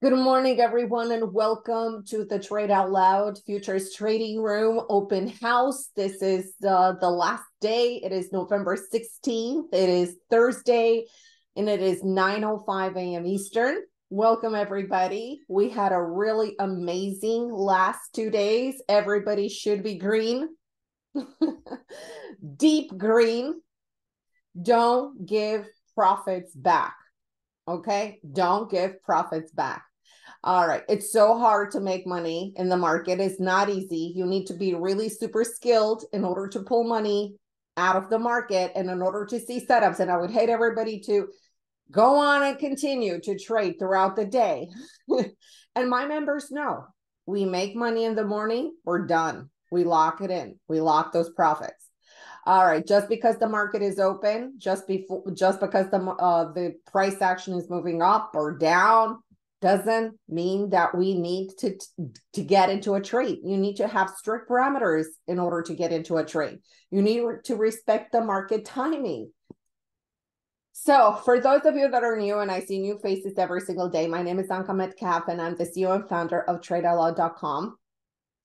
Good morning, everyone, and welcome to the Trade Out Loud Futures Trading Room Open House. This is the last day. It is November 16th. It is Thursday, and it is 9:05 a.m. Eastern. Welcome, everybody. We had a really amazing last 2 days. Everybody should be green. Deep green. Don't give profits back. Okay? Don't give profits back. All right. It's so hard to make money in the market. It's not easy. You need to be really super skilled in order to pull money out of the market and in order to see setups. And I would hate everybody to go on and continue to trade throughout the day. And my members know we make money in the morning. We're done. We lock it in. We lock those profits. All right. Just because the market is open, just because the price action is moving up or down, doesn't mean that we need to get into a trade. You need to have strict parameters in order to get into a trade. You need to respect the market timing. So for those of you that are new, and I see new faces every single day, my name is Anka Metcalf, and I'm the CEO and founder of TradeOutLoud.com,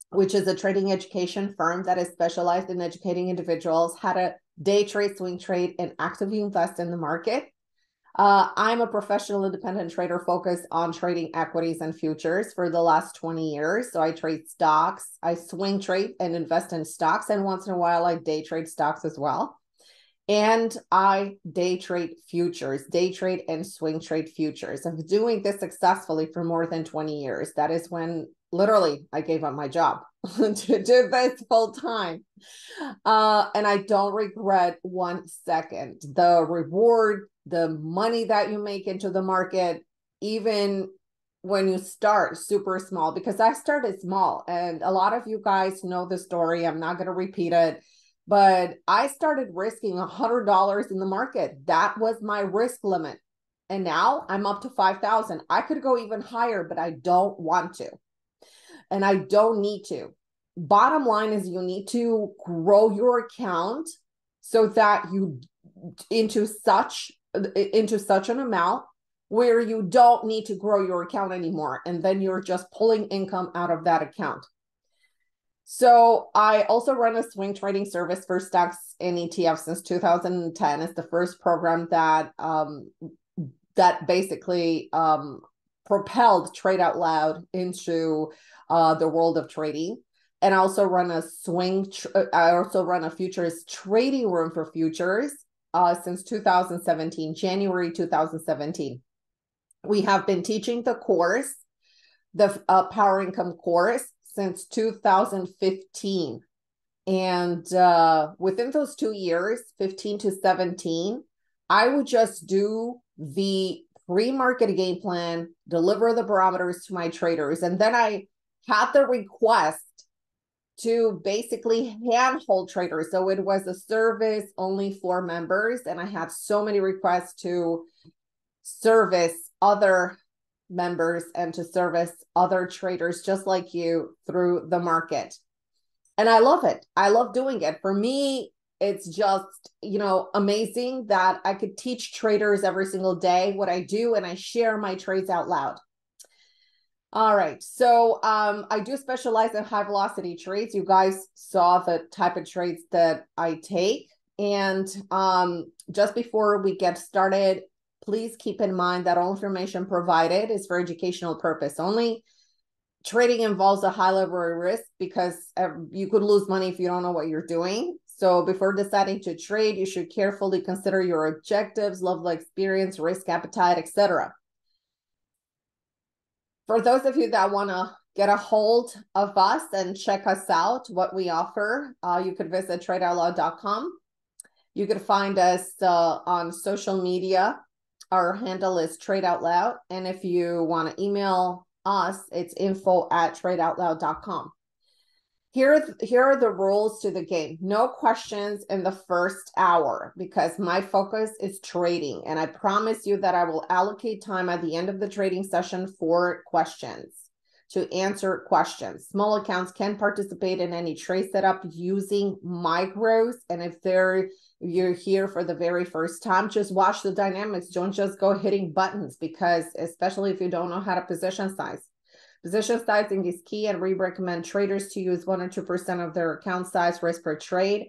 which is a trading education firm that is specialized in educating individuals how to day trade, swing trade, and actively invest in the market. I'm a professional independent trader focused on trading equities and futures for the last 20 years. So I trade stocks, I swing trade and invest in stocks, and once in a while I day trade stocks as well. And I day trade futures, day trade and swing trade futures. I'm doing this successfully for more than 20 years. That is when literally, I gave up my job to do this full time. And I don't regret one second. The reward, the money that you make into the market, even when you start super small, because I started small and a lot of you guys know the story. I'm not going to repeat it, but I started risking $100 in the market. That was my risk limit. And now I'm up to 5,000. I could go even higher, but I don't want to. And I don't need to. Bottom line is you need to grow your account so that you into such an amount where you don't need to grow your account anymore. And then you're just pulling income out of that account. So I also run a swing trading service for stocks and ETFs since 2010. It's the first program that that basically propelled Trade Out Loud into the world of trading. And I also run a futures trading room for futures since 2017, January 2017. We have been teaching the course, the Power Income course, since 2015. And within those 2 years, 15 to 17, I would just do the pre-market game plan, deliver the barometers to my traders. And then I had the request to basically handhold traders. So it was a service only for members. And I had so many requests to service other members and to service other traders just like you through the market. And I love it. I love doing it. For me, it's just, you know, amazing that I could teach traders every single day what I do, and I share my trades out loud. All right. So I do specialize in high velocity trades. You guys saw the type of trades that I take. And just before we get started, please keep in mind that all information provided is for educational purpose only. Trading involves a high level of risk because you could lose money if you don't know what you're doing. So before deciding to trade, you should carefully consider your objectives, level of experience, risk appetite, etc. For those of you that want to get a hold of us and check us out, what we offer, you could visit tradeoutloud.com. You could find us on social media. Our handle is tradeoutloud. And if you want to email us, it's info@tradeoutloud.com. Here are the rules to the game. No questions in the first hour because my focus is trading. And I promise you that I will allocate time at the end of the trading session for questions. to answer questions. Small accounts can participate in any trade setup using micros. And if you're here for the very first time, just watch the dynamics. Don't just go hitting buttons, because especially if you don't know how to position size. Position sizing is key, and we recommend traders to use 1 or 2% of their account size risk per trade.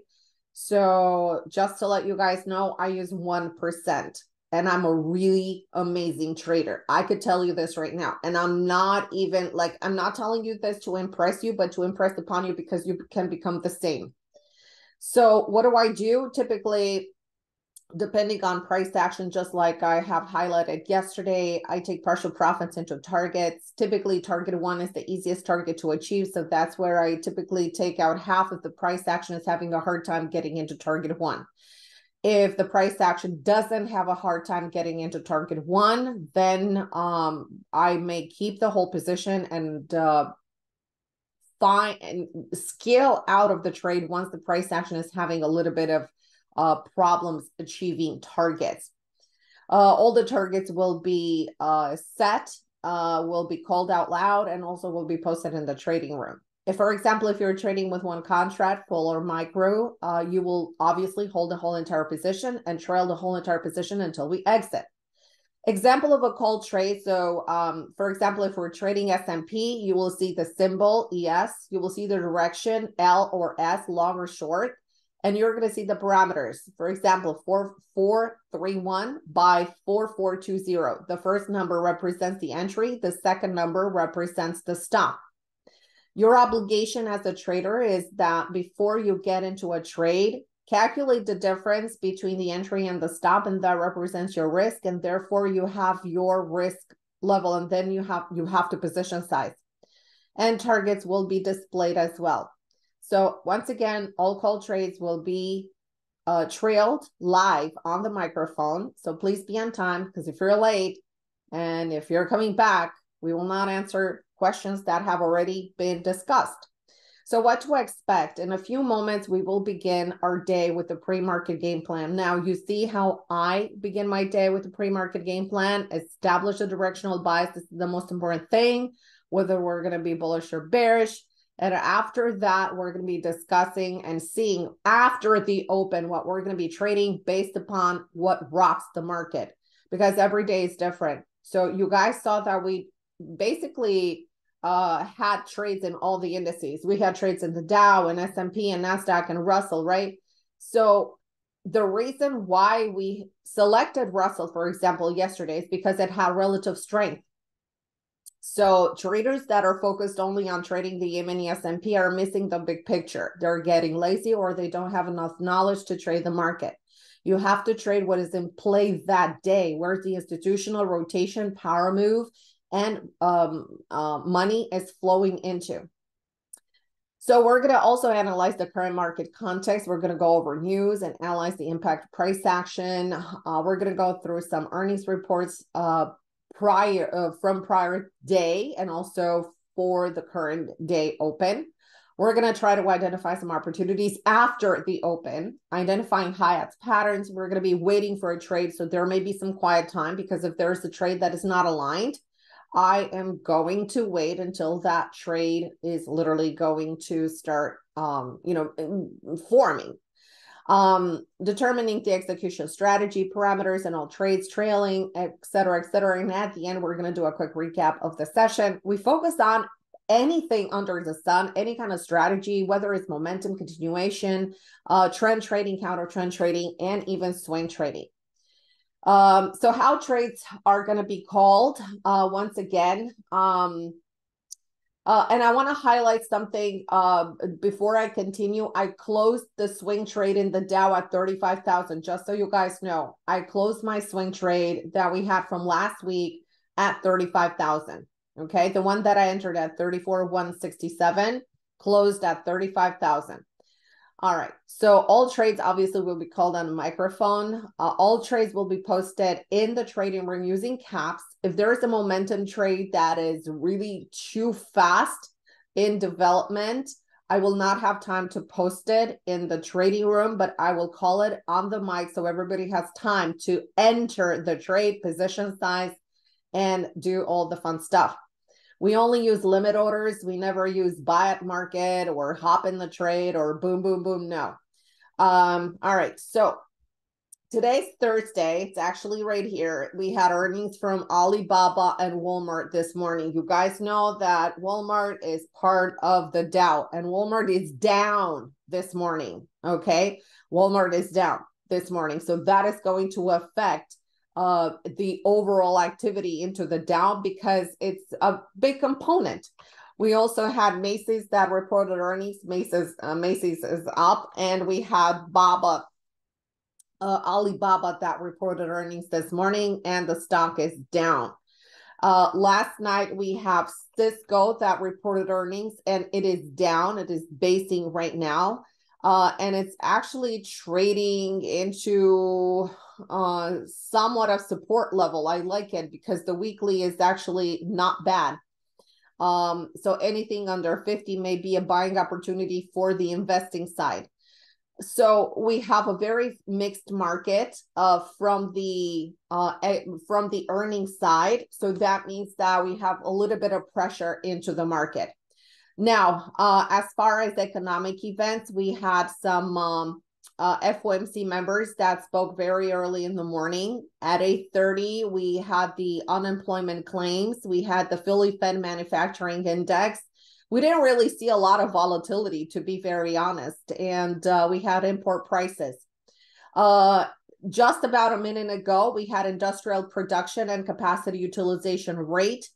So just to let you guys know, I use 1%. And I'm a really amazing trader. I could tell you this right now. And I'm not even like, I'm not telling you this to impress you, but to impress upon you, because you can become the same. So what do I do? Typically, depending on price action, just like I have highlighted yesterday, I take partial profits into targets. Typically, target 1 is the easiest target to achieve. So that's where I typically take out half if the price action is having a hard time getting into target 1. If the price action doesn't have a hard time getting into target 1, then I may keep the whole position and find and scale out of the trade once the price action is having a little bit of problems achieving targets. All the targets will be set, will be called out loud, and also will be posted in the trading room. If, for example, if you're trading with 1 contract, full or micro, you will obviously hold the whole entire position and trail the whole entire position until we exit. Example of a call trade. So, for example, if we're trading S&P, you will see the symbol ES. You will see the direction L or S, long or short, and you're going to see the parameters. For example, 4431 by 4420. The first number represents the entry. The second number represents the stop. Your obligation as a trader is that before you get into a trade, calculate the difference between the entry and the stop, and that represents your risk, and therefore you have your risk level, and then you have to position size. And targets will be displayed as well. So once again, all call trades will be trailed live on the microphone. So please be on time, because if you're late and if you're coming back, we will not answer questions that have already been discussed. So what to expect? In a few moments, we will begin our day with the pre-market game plan. Now, you see how I begin my day with the pre-market game plan. Establish a directional bias. This is the most important thing, whether we're going to be bullish or bearish. And after that, we're going to be discussing and seeing after the open what we're going to be trading based upon what rocks the market, because every day is different. So you guys saw that we basically had trades in all the indices. We had trades in the Dow and S&P and NASDAQ and Russell, right? So the reason why we selected Russell, for example, yesterday is because it had relative strength. So traders that are focused only on trading the E-mini S&P are missing the big picture. They're getting lazy, or they don't have enough knowledge to trade the market. You have to trade what is in play that day. Where's the institutional rotation, power move, and money is flowing into. So we're going to also analyze the current market context. We're going to go over news and analyze the impact of price action. We're going to go through some earnings reports from prior day, and also for the current day open. We're going to try to identify some opportunities after the open, identifying high-hats patterns. We're going to be waiting for a trade, so there may be some quiet time, because if there's a trade that is not aligned, I am going to wait until that trade is literally going to start, forming. Determining the execution strategy, parameters, and all trades, trailing, et cetera, and at the end, we're going to do a quick recap of the session. We focus on anything under the sun, any kind of strategy, whether it's momentum, continuation, trend trading, counter trend trading, and even swing trading. So how trades are going to be called once again. And I want to highlight something before I continue. I closed the swing trade in the Dow at 35,000, just so you guys know. I closed my swing trade that we had from last week at 35,000. Okay, the one that I entered at 34,167 closed at 35,000. All right, so all trades obviously will be called on a microphone. All trades will be posted in the trading room using caps. If there is a momentum trade that is really too fast in development, I will not have time to post it in the trading room, but I will call it on the mic so everybody has time to enter the trade, position size, and do all the fun stuff. We only use limit orders. We never use buy at market or hop in the trade or boom, boom, boom. No. All right. So today's Thursday. It's actually right here. We had earnings from Alibaba and Walmart this morning. You guys know that Walmart is part of the Dow, and Walmart is down this morning. Okay. Walmart is down this morning. So that is going to affect the overall activity into the Dow because it's a big component. We also had Macy's that reported earnings. Macy's is up, and we had Alibaba that reported earnings this morning, and the stock is down. Last night we have Cisco that reported earnings, and it is down. It is basing right now, and it's actually trading into somewhat of support level. I like it because the weekly is actually not bad. So anything under 50 may be a buying opportunity for the investing side. So we have a very mixed market from the earnings side. So that means that we have a little bit of pressure into the market. Now, as far as economic events, we had some FOMC members that spoke very early in the morning. At 8:30, we had the unemployment claims. We had the Philly Fed Manufacturing Index. We didn't really see a lot of volatility, to be very honest. And we had import prices. Just about a minute ago, we had industrial production and capacity utilization rate.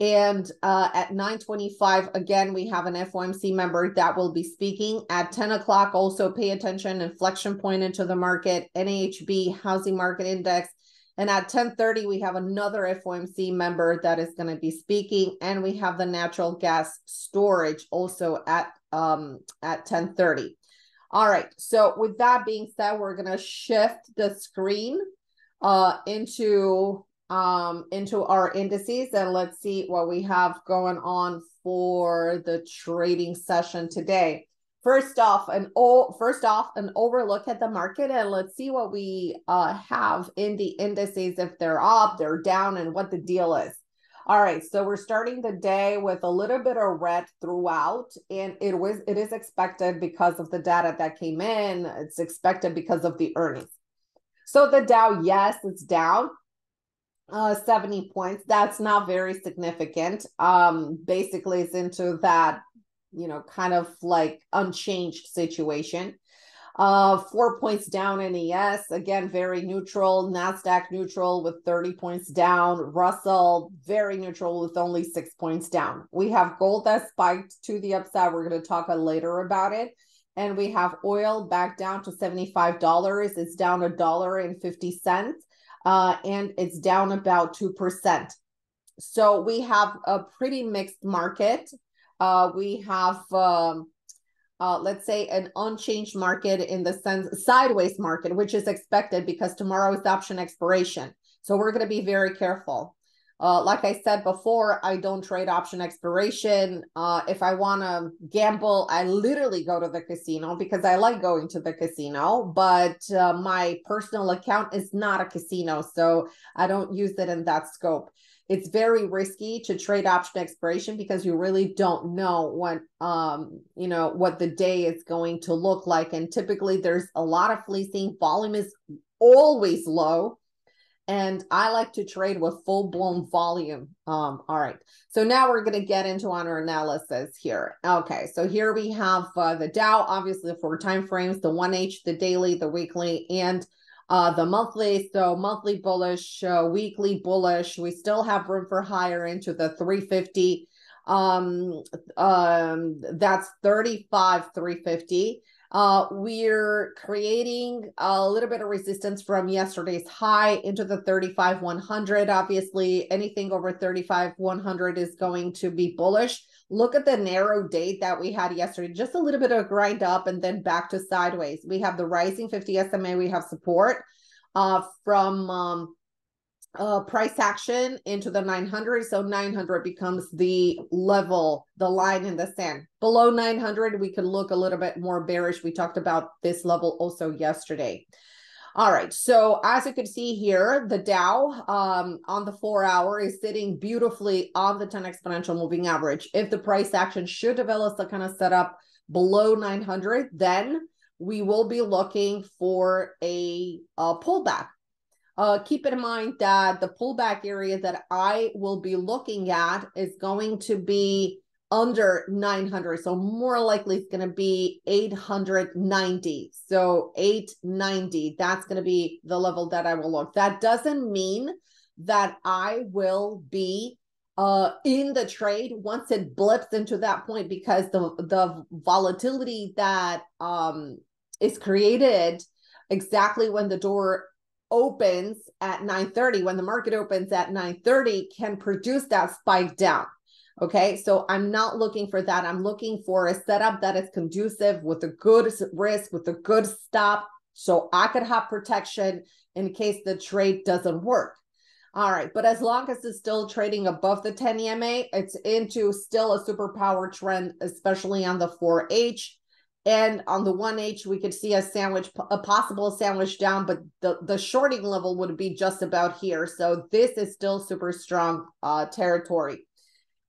And at 9:25, again, we have an FOMC member that will be speaking. At 10 o'clock, also pay attention, inflection point into the market, NAHB, housing market index. And at 10:30, we have another FOMC member that is going to be speaking. And we have the natural gas storage also at 10:30. All right. So with that being said, we're going to shift the screen into our indices, and let's see what we have going on for the trading session today. First off, an overlook at the market, and let's see what we have in the indices, if they're up, they're down, and what the deal is. All right, so we're starting the day with a little bit of red throughout, and it is expected because of the data that came in. It's expected because of the earnings. So the Dow, yes, it's down 70 points. That's not very significant. Basically, it's into that, you know, kind of like unchanged situation. 4 points down NES, again, very neutral. NASDAQ neutral with 30 points down. Russell, very neutral with only 6 points down. We have gold that spiked to the upside. We're going to talk later about it. And we have oil back down to $75. It's down $1.50. And it's down about 2%. So we have a pretty mixed market. We have, let's say, an unchanged market in the sense sideways market, which is expected because tomorrow is option expiration. So we're going to be very careful. Like I said before, I don't trade option expiration. If I want to gamble, I literally go to the casino because I like going to the casino, but my personal account is not a casino, so I don't use it in that scope. It's very risky to trade option expiration because you really don't know what, you know, what the day is going to look like. And typically there's a lot of fleecing. Volume is always low. And I like to trade with full-blown volume. All right. So now we're going to get into our analysis here. Okay. So here we have the Dow, obviously, for time frames, the 1H, the daily, the weekly, and the monthly. So monthly bullish, weekly bullish. We still have room for higher into the 350. That's 35, 350. We're creating a little bit of resistance from yesterday's high into the 35,100. Obviously, anything over 35,100 is going to be bullish. Look at the narrow date that we had yesterday, just a little bit of grind up and then back to sideways. We have the rising 50 SMA. We have support from price action into the 900. So 900 becomes the level, the line in the sand. Below 900, we could look a little bit more bearish. We talked about this level also yesterday. All right. So as you can see here, the Dow on the 4-hour is sitting beautifully on the 10 exponential moving average. If the price action should develop some kind of setup below 900, then we will be looking for a pullback. Keep in mind that the pullback area that I will be looking at is going to be under 900. So more likely it's going to be 890. So 890, that's going to be the level that I will look. That doesn't mean that I will be in the trade once it blips into that point, because the volatility that is created exactly when the door opens at 9:30, when the market opens at 9:30, can produce that spike down. Okay, so I'm not looking for that. I'm looking for a setup that is conducive with a good risk, with a good stop, so I could have protection in case the trade doesn't work. All right, but as long as it's still trading above the 10 EMA, it's into still a superpower trend, especially on the 4H. And on the 1H, we could see a possible sandwich down, but the shorting level would be just about here. So this is still super strong territory.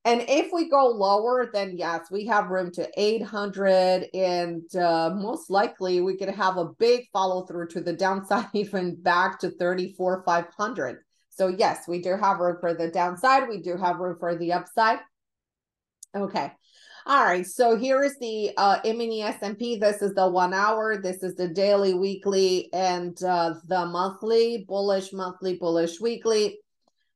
And if we go lower, then yes, we have room to 800, and most likely we could have a big follow through to the downside, even back to 34,500. So yes, we do have room for the downside. We do have room for the upside. Okay. All right. So here is the mini S&P. This is the 1 hour. This is the daily, weekly, and the monthly, bullish weekly.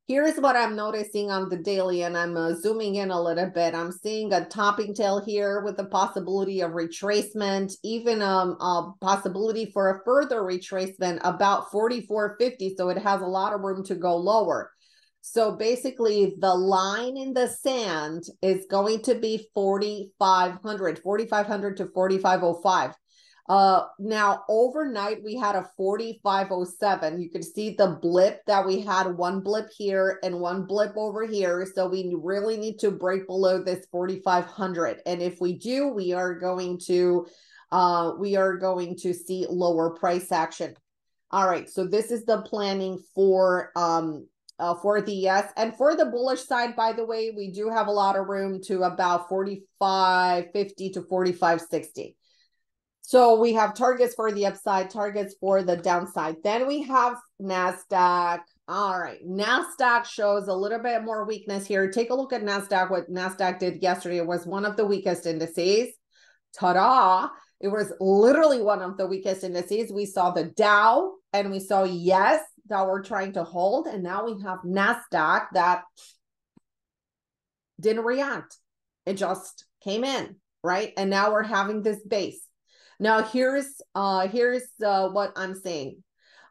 Here is what I'm noticing on the daily, and I'm zooming in a little bit. I'm seeing a topping tail here with the possibility of retracement, even a possibility for a further retracement about 44.50. So it has a lot of room to go lower. So basically the line in the sand is going to be 4,500 to 4,505. Now, overnight, we had a 45.07. You can see the blip that we had, one blip here and one blip over here. So we really need to break below this 4,500. And if we do, we are going to see lower price action. All right. So this is the planning for the yes. And for the bullish side, by the way, we do have a lot of room to about 45.50 to 45.60. So we have targets for the upside, targets for the downside. Then we have NASDAQ. All right. NASDAQ shows a little bit more weakness here. Take a look at NASDAQ. What NASDAQ did yesterday, it was one of the weakest indices. Ta-da! It was literally one of the weakest indices. We saw the Dow and we saw, yes, that we're trying to hold. And now we have NASDAQ that didn't react. It just came in, right? And now we're having this base. Now, here's what I'm saying.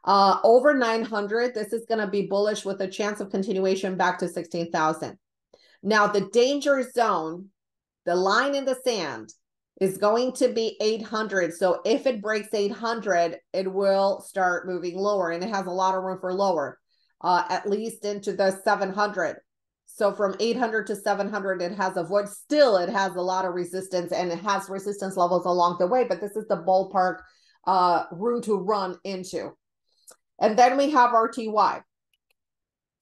Over 900, this is going to be bullish with a chance of continuation back to 16,000. Now, the danger zone, the line in the sand, is going to be 800. So if it breaks 800, it will start moving lower, and it has a lot of room for lower, at least into the 700. So from 800 to 700, it has a void. Still, it has a lot of resistance, and it has resistance levels along the way, but this is the ballpark room to run into. And then we have RTY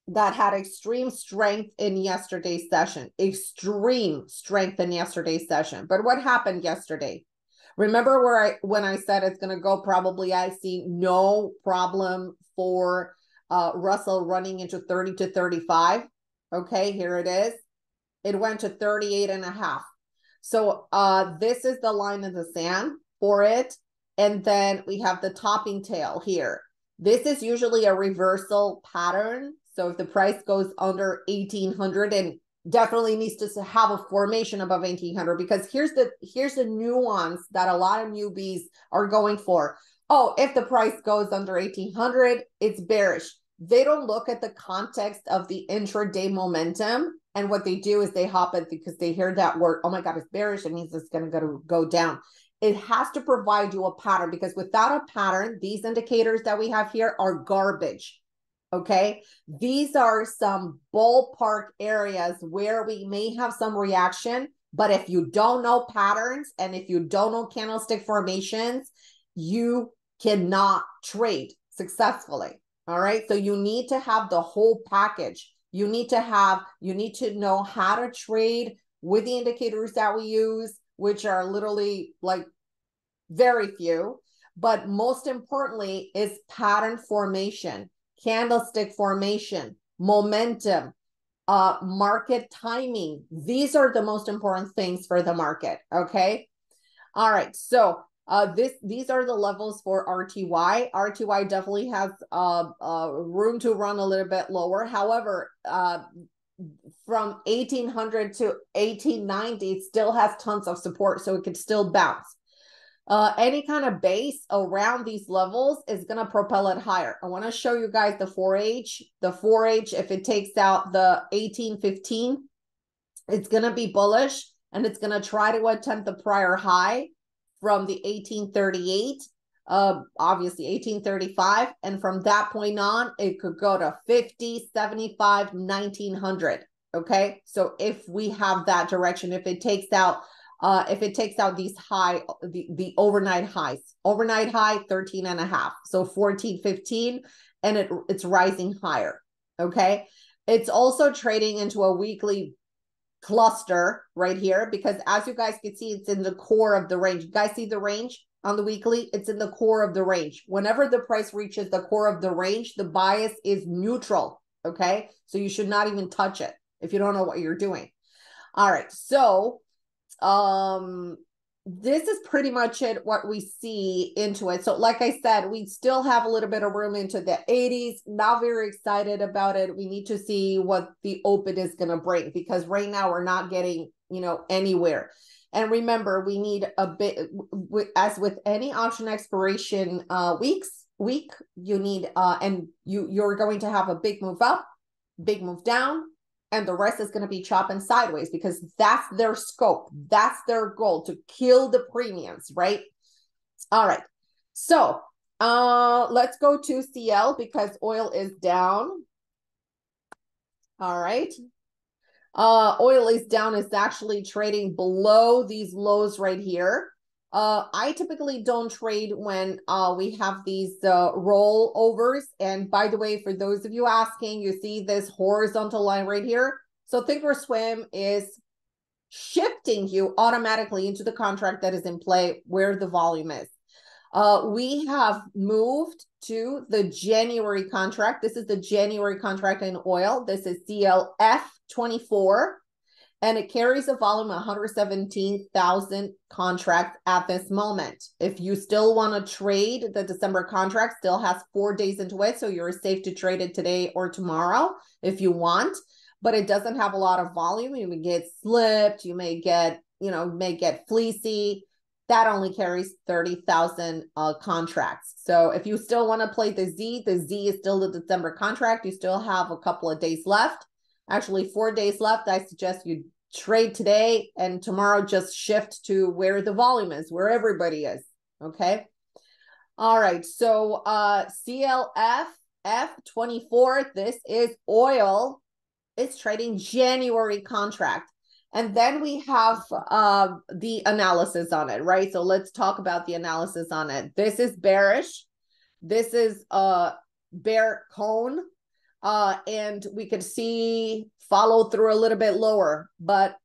that had extreme strength in yesterday's session, But what happened yesterday? Remember when I said it's going to go probably, I see no problem for Russell running into 30 to 35. Okay, here it is. It went to 38.5. So this is the line in the sand for it. And then we have the topping tail here. This is usually a reversal pattern. So if the price goes under 1800, and definitely needs to have a formation above 1800, because here's the nuance that a lot of newbies are going for. Oh, if the price goes under 1800, it's bearish. They don't look at the context of the intraday momentum. And what they do is they hop it because they hear that word. Oh my God, it's bearish. It means it's going to go down. It has to provide you a pattern, because without a pattern, these indicators that we have here are garbage. Okay. These are some ballpark areas where we may have some reaction, but if you don't know patterns and if you don't know candlestick formations, you cannot trade. successfully. All right. So you need to have the whole package. You need to know how to trade with the indicators that we use, which are literally like very few, but most importantly is pattern formation, candlestick formation, momentum, market timing. These are the most important things for the market. Okay. All right. So these are the levels for RTY. RTY definitely has room to run a little bit lower. However, from 1800 to 1890, it still has tons of support, so it could still bounce. Any kind of base around these levels is going to propel it higher. I want to show you guys the 4H. The 4H, if it takes out the 1815, it's going to be bullish, and it's going to try to attempt the prior high from the 1838, obviously 1835. And from that point on, it could go to 50, 75, 1900. Okay. So if we have that direction, if it takes out these high, the overnight highs, overnight high 13.5. So 14, 15, and it's rising higher. Okay. It's also trading into a weekly cluster right here, because as you guys can see, it's in the core of the range. You guys see the range on the weekly? It's in the core of the range. Whenever the price reaches the core of the range, the bias is neutral. Okay. So you should not even touch it if you don't know what you're doing. All right. So, this is pretty much it, what we see into it. So like I said, we still have a little bit of room into the 80s. Not very excited about it. We need to see what the open is going to bring, because right now we're not getting, you know, anywhere. And remember, we need a bit, as with any option expiration week, you need, and you're going to have a big move up, big move down, and the rest is going to be chopping sideways, because that's their scope. That's their goal, to kill the premiums, right? All right. So let's go to CL, because oil is down. All right. Oil is down. It's actually trading below these lows right here. I typically don't trade when we have these rollovers. And by the way, for those of you asking, you see this horizontal line right here. So ThinkOrSwim is shifting you automatically into the contract that is in play where the volume is. We have moved to the January contract. This is the January contract in oil. This is CLF24. And it carries a volume of 117,000 contracts at this moment. If you still want to trade the December contract, still has 4 days into it. So you're safe to trade it today or tomorrow if you want, but it doesn't have a lot of volume. You may get slipped. You may get, fleecy. That only carries 30,000 contracts. So if you still want to play the Z is still the December contract. You still have a couple of days left. Actually, 4 days left. I suggest you trade today, and tomorrow just shift to where the volume is, where everybody is. Okay. All right. So CLF F24, this is oil. It's trading January contract. And then we have the analysis on it, right? So let's talk about the analysis on it. This is bearish. This is bear cone. And we could see follow through a little bit lower, but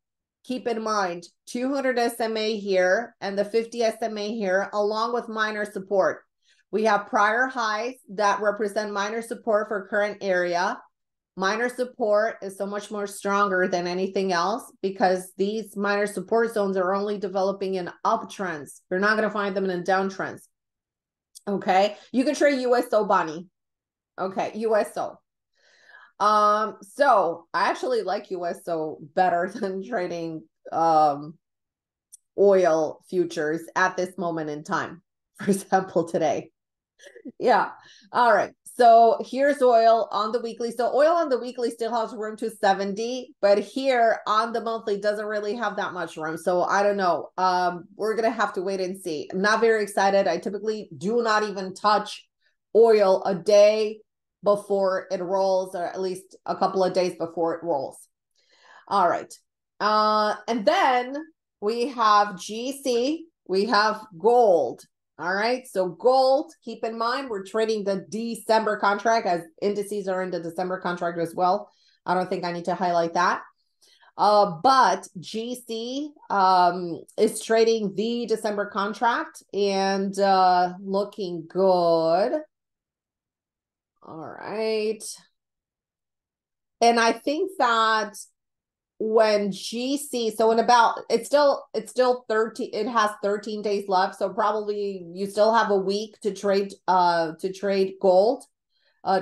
keep in mind 200 SMA here and the 50 SMA here, along with minor support. We have prior highs that represent minor support for current area. Minor support is so much more stronger than anything else, because these minor support zones are only developing in uptrends. You're not going to find them in downtrends. Okay. You can trade USO, Bonnie. Okay. USO. So I actually like USO better than trading oil futures at this moment in time, for example, today. Yeah. All right. So here's oil on the weekly. So oil on the weekly still has room to 70, but here on the monthly doesn't really have that much room. So I don't know. We're going to have to wait and see. I'm not very excited. I typically do not even touch oil a day before it rolls, or at least a couple of days before it rolls. All right. And then we have GC, we have gold. All right. So gold, keep in mind, we're trading the December contract, as indices are in the December contract as well. I don't think I need to highlight that. But GC is trading the December contract and looking good. All right. And I think that when GC, so in about, it's still 13, it has 13 days left. So probably you still have a week to trade gold,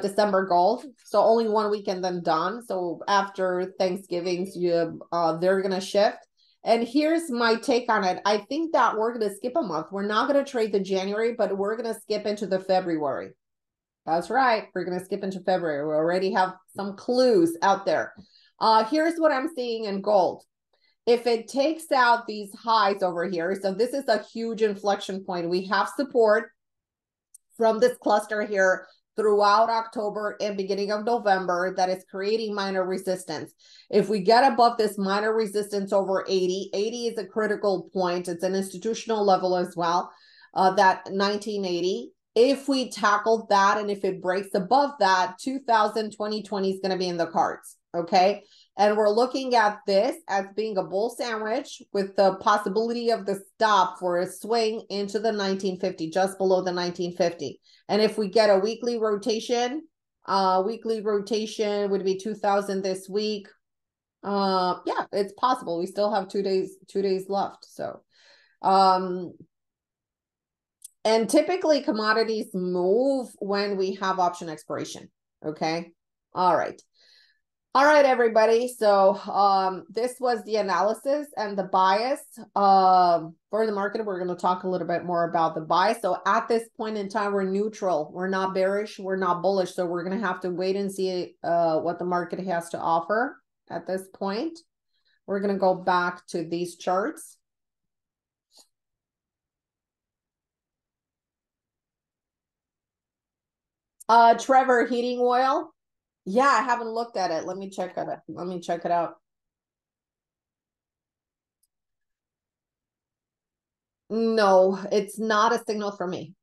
December gold. So only one week and then done. So after Thanksgiving, they're going to shift. And here's my take on it. I think that we're going to skip a month. We're not going to trade the January, but we're going to skip into the February. That's right. We're going to skip into February. We already have some clues out there. Here's what I'm seeing in gold. If it takes out these highs over here, so this is a huge inflection point. We have support from this cluster here throughout October and beginning of November that is creating minor resistance. If we get above this minor resistance over 80, 80 is a critical point. It's an institutional level as well, that 1980. If we tackle that and if it breaks above that, 2020 is going to be in the cards. Okay. And we're looking at this as being a bull sandwich with the possibility of the stop for a swing into the 1950, just below the 1950. And if we get a weekly rotation would be 2000 this week. Yeah, it's possible. We still have two days left. So, and typically commodities move when we have option expiration. Okay. All right, everybody. So this was the analysis and the bias for the market. We're going to talk a little bit more about the bias. So at this point in time, we're neutral. We're not bearish. We're not bullish. So we're going to have to wait and see what the market has to offer at this point. We're going to go back to these charts. Trevor, heating oil. Yeah, I haven't looked at it. Let me check it out. No, it's not a signal for me.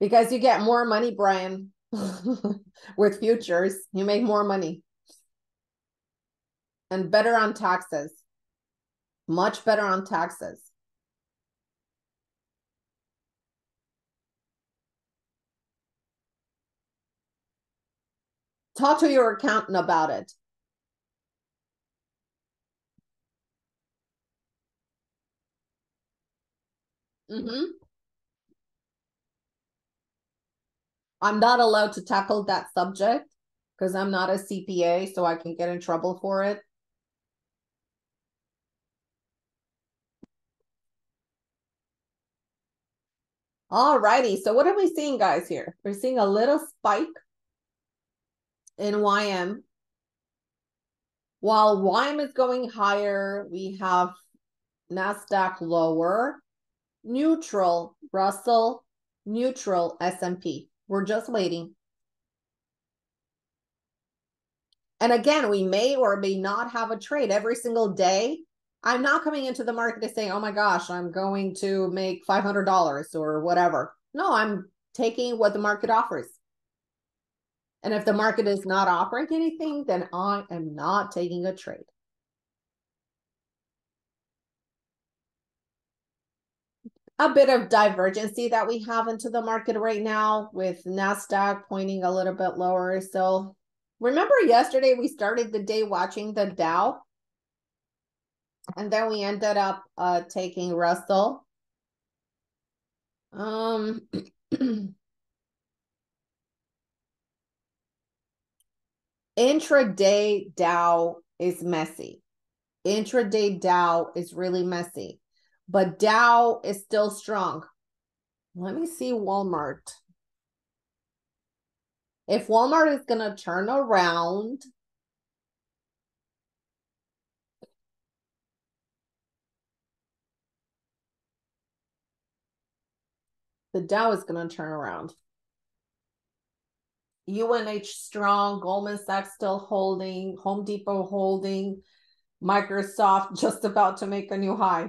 Because you get more money, Brian. With futures, you make more money and better on taxes, much better on taxes. Talk to your accountant about it. I'm not allowed to tackle that subject because I'm not a CPA, so I can get in trouble for it. All righty. So what are we seeing, guys, here? We're seeing a little spike in YM. While YM is going higher, we have NASDAQ lower, neutral Russell, neutral S&P. We're just waiting. And again, we may or may not have a trade every single day. I'm not coming into the market and saying, oh my gosh, I'm going to make $500 or whatever. No, I'm taking what the market offers. And if the market is not offering anything, then I am not taking a trade. A bit of divergency that we have into the market right now with NASDAQ pointing a little bit lower. So remember yesterday we started the day watching the Dow and then we ended up taking Russell. Intraday Dow is messy. Intraday Dow is really messy. But Dow is still strong. Let me see Walmart. If Walmart is going to turn around, the Dow is going to turn around. UNH strong, Goldman Sachs still holding, Home Depot holding, Microsoft just about to make a new high.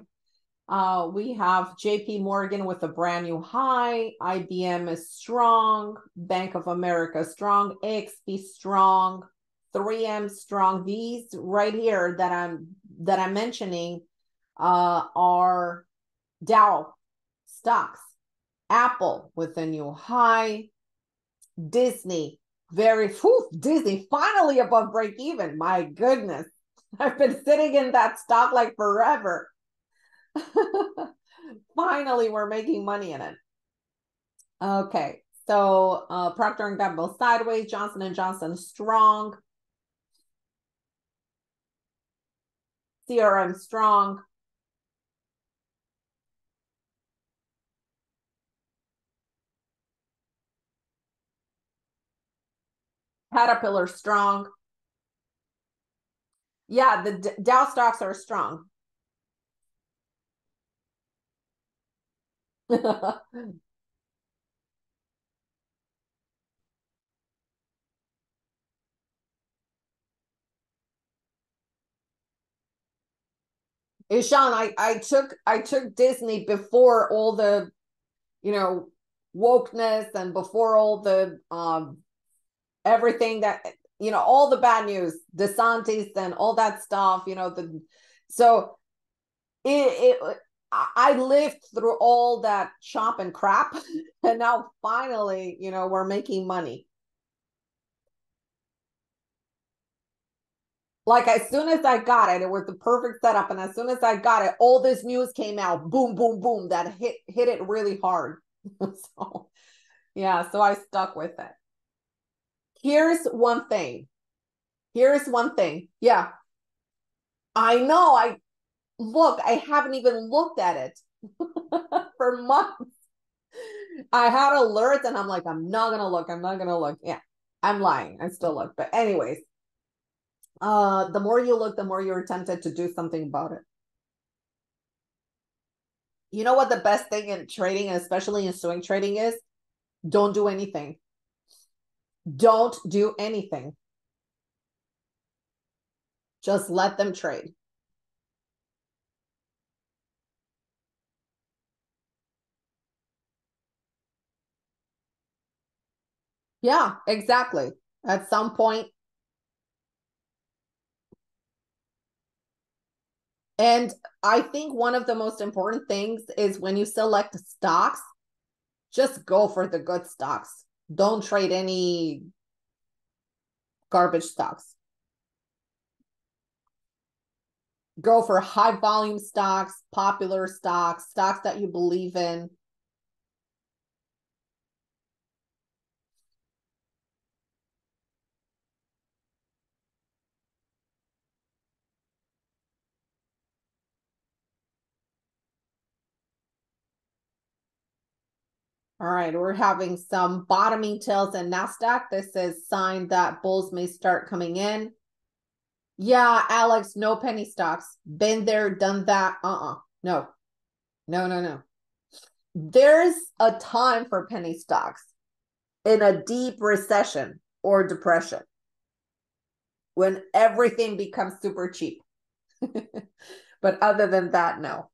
We have JP Morgan with a brand new high. IBM is strong. Bank of America strong. AXP strong. 3M strong. These right here that I'm mentioning are Dow stocks. Apple with a new high. Disney, Disney finally above break even. My goodness. I've been sitting in that stock like forever. Finally, we're making money in it. Okay, so Procter and Gamble sideways, Johnson & Johnson strong, CRM strong, Caterpillar strong. Yeah, the Dow stocks are strong. Ishan, I took Disney before all the, wokeness and before all the everything that, all the bad news, DeSantis and all that stuff, I lived through all that chop and crap, and now finally, we're making money. Like, as soon as I got it, it was the perfect setup, and as soon as I got it, all this news came out, boom, boom, boom, that hit it really hard. So, yeah, so I stuck with it. Here's one thing. Yeah, I know, look, I haven't even looked at it for months. I had alerts and I'm like, I'm not going to look. Yeah, I'm lying. I still look. But anyways, the more you look, the more you're tempted to do something about it. You know what the best thing in trading, especially in swing trading, is? Don't do anything. Don't do anything. Just let them trade. Yeah, exactly. At some point. And I think one of the most important things is when you select stocks, just go for the good stocks. Don't trade any garbage stocks. Go for high volume stocks, popular stocks, stocks that you believe in. All right, we're having some bottoming tails in NASDAQ. This is sign that bulls may start coming in. Yeah, Alex, no penny stocks. Been there, done that. No. No. There's a time for penny stocks in a deep recession or depression when everything becomes super cheap. But other than that, no.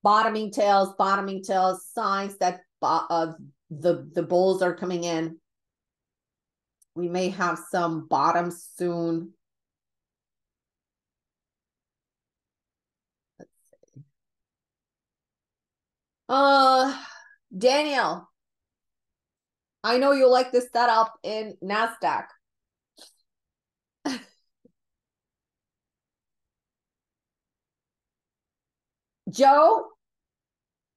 Bottoming tails, signs that the bulls are coming in. We may have some bottoms soon. Let's see. Daniel, I know you like this setup in NASDAQ. Joe,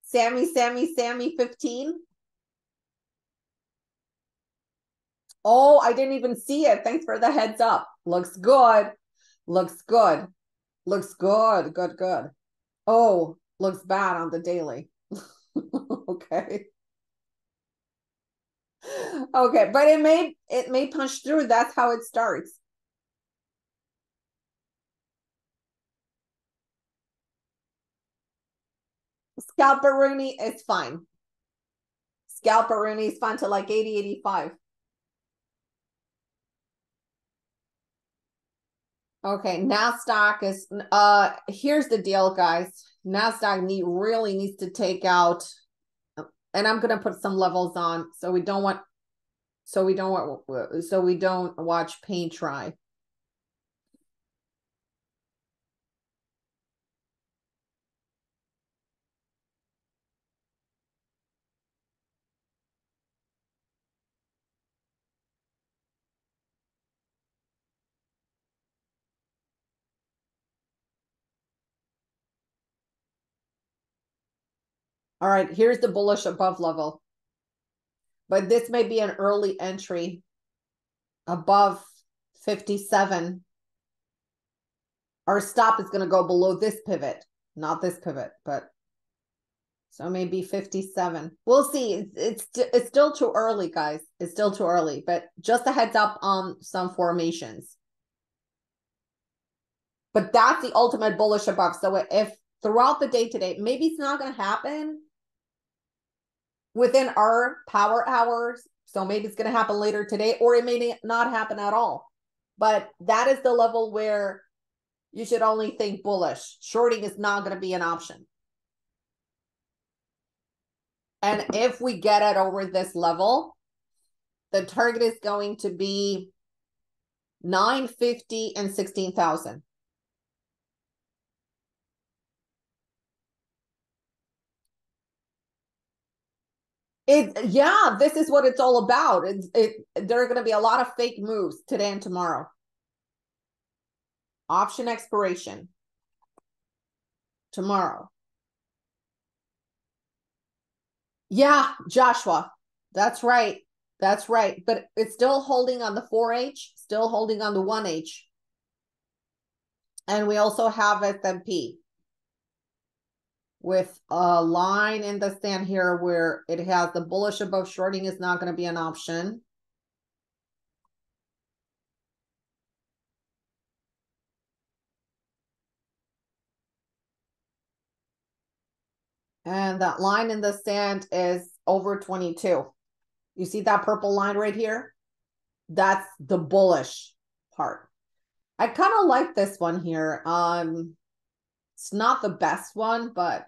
Sammy 15. Oh, I didn't even see it. Thanks for the heads up. Looks good. Oh, looks bad on the daily. Okay, but it may punch through. That's how it starts. Scalperoonie is fine. Scalperoonie is fine to like 80, 85. Okay, NASDAQ is, here's the deal, guys. NASDAQ really needs to take out, and I'm going to put some levels on so we don't want, so we don't watch paint dry. All right, here's the bullish above level. But this may be an early entry above 57. Our stop is going to go below this pivot. Not this pivot, but so maybe 57. We'll see. It's still too early, guys. It's still too early, but just a heads up on some formations. But that's the ultimate bullish above. So if throughout the day today, maybe it's not going to happen within our power hours. So maybe it's going to happen later today, or it may not happen at all. But that is the level where you should only think bullish. Shorting is not going to be an option. And if we get it over this level, the target is going to be 950 and 16,000. Yeah, this is what it's all about. There are going to be a lot of fake moves today and tomorrow. Option expiration tomorrow. Yeah, Joshua, that's right. That's right. But it's still holding on the 4H, still holding on the 1H. And we also have S&P with a line in the stand here where it has the bullish above. Shorting is not going to be an option. And that line in the stand is over 22. You see that purple line right here? That's the bullish part. I kind of like this one here. It's not the best one, but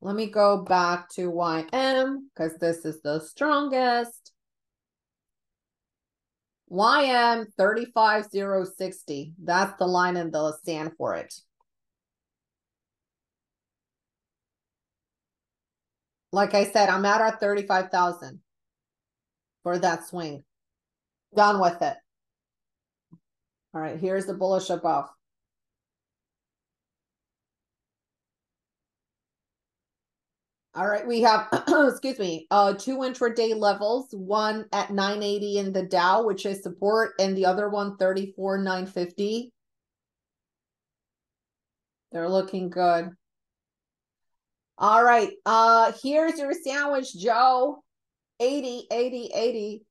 let me go back to YM because this is the strongest. YM 35,060. That's the line and the stand for it. Like I said, I'm at our 35,000 for that swing. Done with it. All right, here's the bullish above. All right, we have, excuse me, two intraday levels, one at 980 in the Dow, which is support, and the other one, 34,950. They're looking good. All right, here's your sandwich, Joe. 80, 80, 80.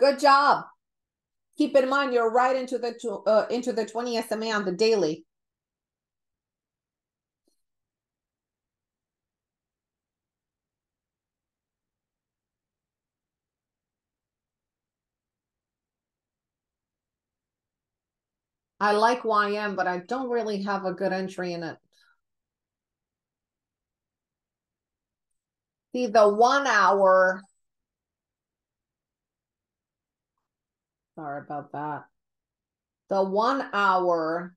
Good job. Keep in mind, you're right into the 20 SMA on the daily. I like YM, but I don't really have a good entry in it. See, the 1 hour... Sorry about that. The 1 hour.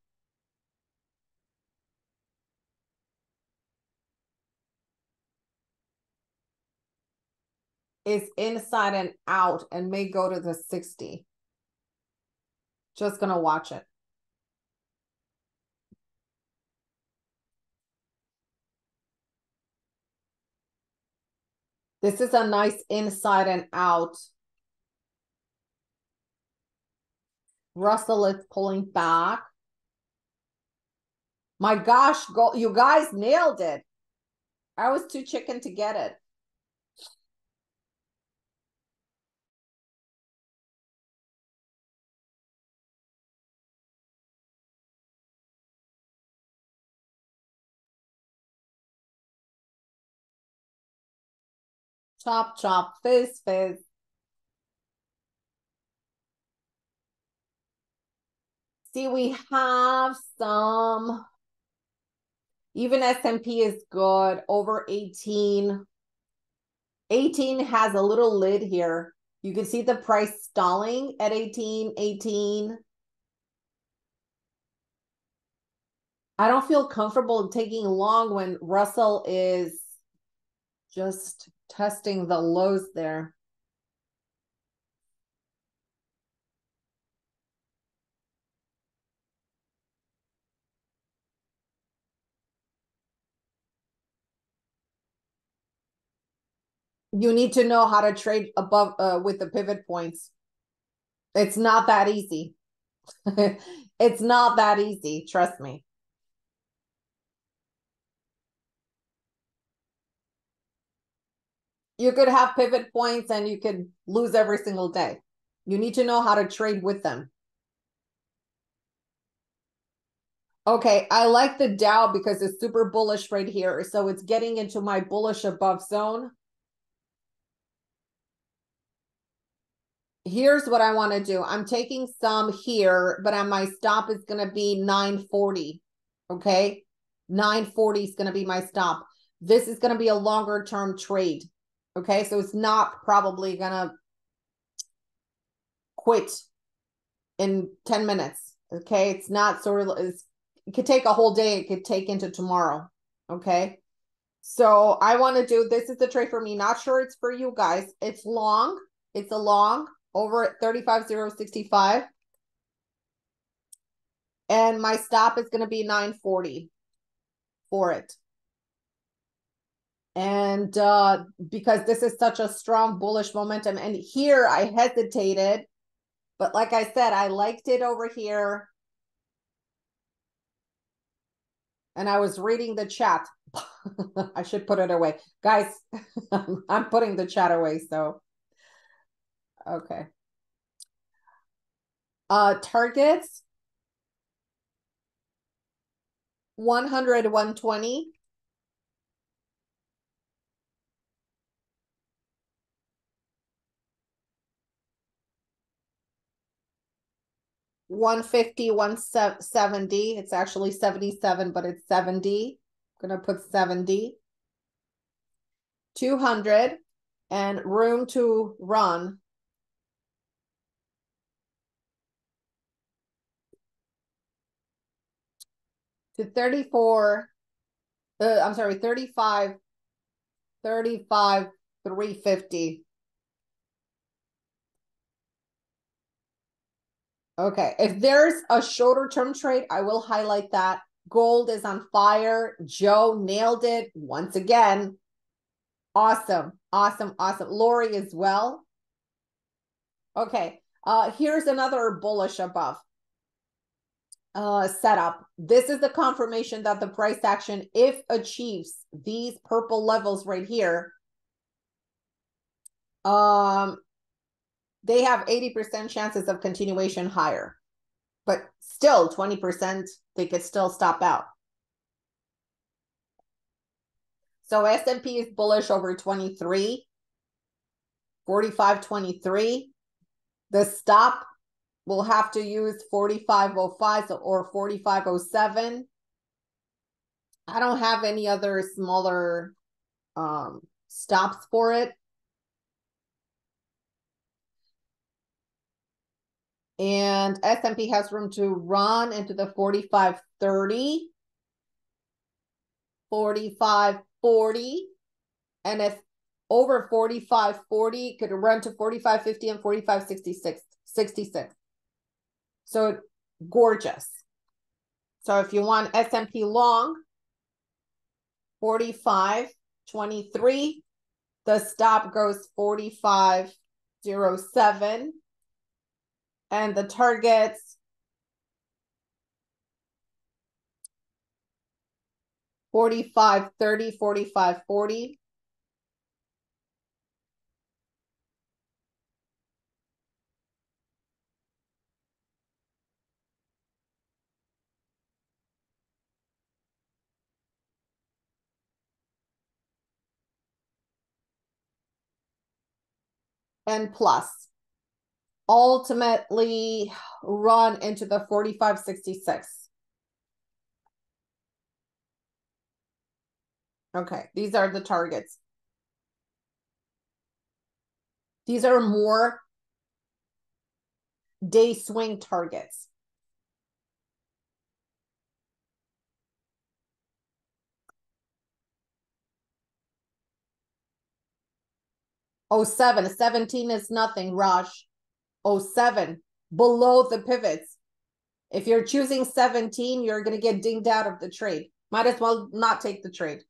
Is inside and out and may go to the 60. Just going to watch it. This is a nice inside and out. Russell is pulling back. My gosh, you guys nailed it. I was too chicken to get it. Chop, chop, fizz, fizz. See, we have some, even S&P is good, over 18. 18 has a little lid here. You can see the price stalling at 18. I don't feel comfortable taking long when Russell is just testing the lows there. You need to know how to trade above with the pivot points. It's not that easy. It's not that easy, trust me. You could have pivot points and you could lose every single day. You need to know how to trade with them. Okay, I like the Dow because it's super bullish right here. So it's getting into my bullish above zone. Here's what I want to do. I'm taking some here, but my stop is going to be 940. Okay, 940 is going to be my stop. This is going to be a longer term trade. Okay, so it's not probably going to quit in 10 minutes. Okay, it's not sort of, it could take a whole day. It could take into tomorrow. Okay, so I want to do, this is the trade for me. Not sure it's for you guys. It's long. It's a long over at 35,065. And my stop is going to be 940 for it. And because this is such a strong bullish momentum. And here I hesitated, but like I said, I liked it over here. And I was reading the chat. I should put it away. Guys, I'm putting the chat away, so. Okay. Targets. 100, 120. $150, $170. It's actually 77, but it's 70. I'm going to put 70. 200 and room to run. To 35, 350. Okay, if there's a shorter term trade, I will highlight that. Gold is on fire. Joe nailed it once again. Awesome, awesome, awesome. Lori as well. Okay, here's another bullish above setup. This is the confirmation that the price action, if achieves these purple levels right here, they have 80% chances of continuation higher, but still 20%, they could still stop out. So S&P is bullish over 23, 45.23. The stop will have to use 45.05 or 45.07. I don't have any other smaller stops for it. And S&P has room to run into the 45.30, 45.40. And if over 45.40, could run to 45.50 and 45.66. So gorgeous. So if you want S&P long, 45.23. The stop goes 45.07. And the targets, 45.30, 45.40. and plus ultimately run into the 45.66. Okay, these are the targets. These are more day swing targets. Oh, 17 is nothing, Raj. Oh, 7 below the pivots. If you're choosing 17, you're going to get dinged out of the trade. Might as well not take the trade.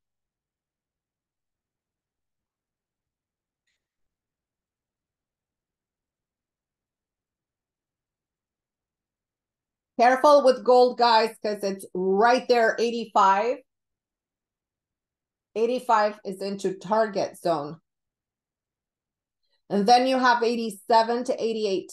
Careful with gold, guys, because it's right there, 85. 85 is into target zone. And then you have 87 to 88.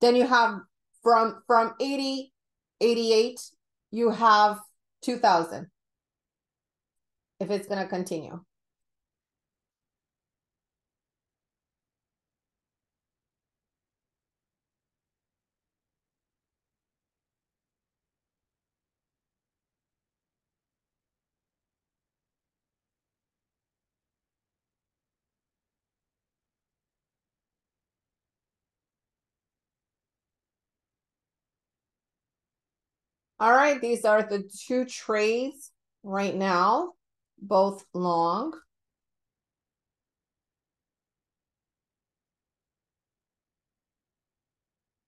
Then you have from 80, 88, you have 2000. If it's going to continue. All right, these are the two trades right now, both long.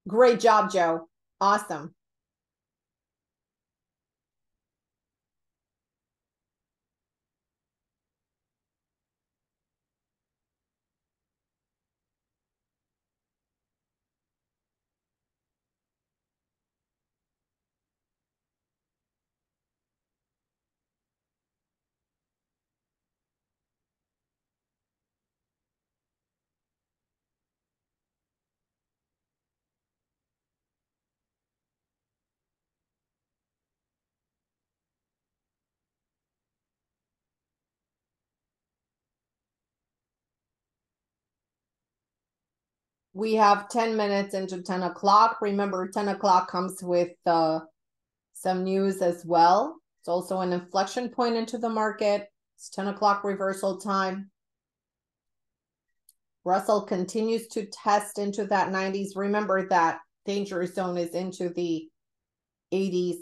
Great job, Joe. Awesome. We have 10 minutes into 10 o'clock. Remember, 10 o'clock comes with some news as well. It's also an inflection point into the market. It's 10 o'clock reversal time. Russell continues to test into that 90s. Remember that danger zone is into the 80s.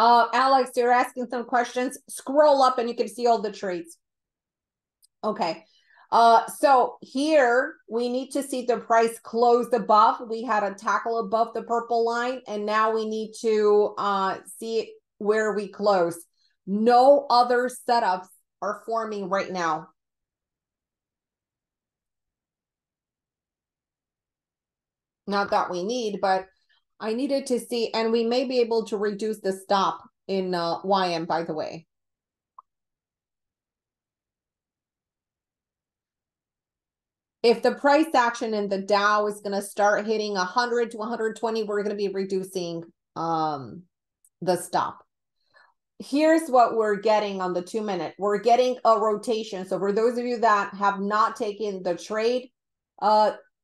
Alex, you're asking some questions. Scroll up and you can see all the trades. Okay. So here we need to see the price closed above. We had a tackle above the purple line, and now we need to see where we close. No other setups are forming right now. Not that we need, but I needed to see, and we may be able to reduce the stop in YM, by the way. If the price action in the Dow is going to start hitting 100 to 120, we're going to be reducing the stop. here's what we're getting on the 2 minute. We're getting a rotation. So for those of you that have not taken the trade,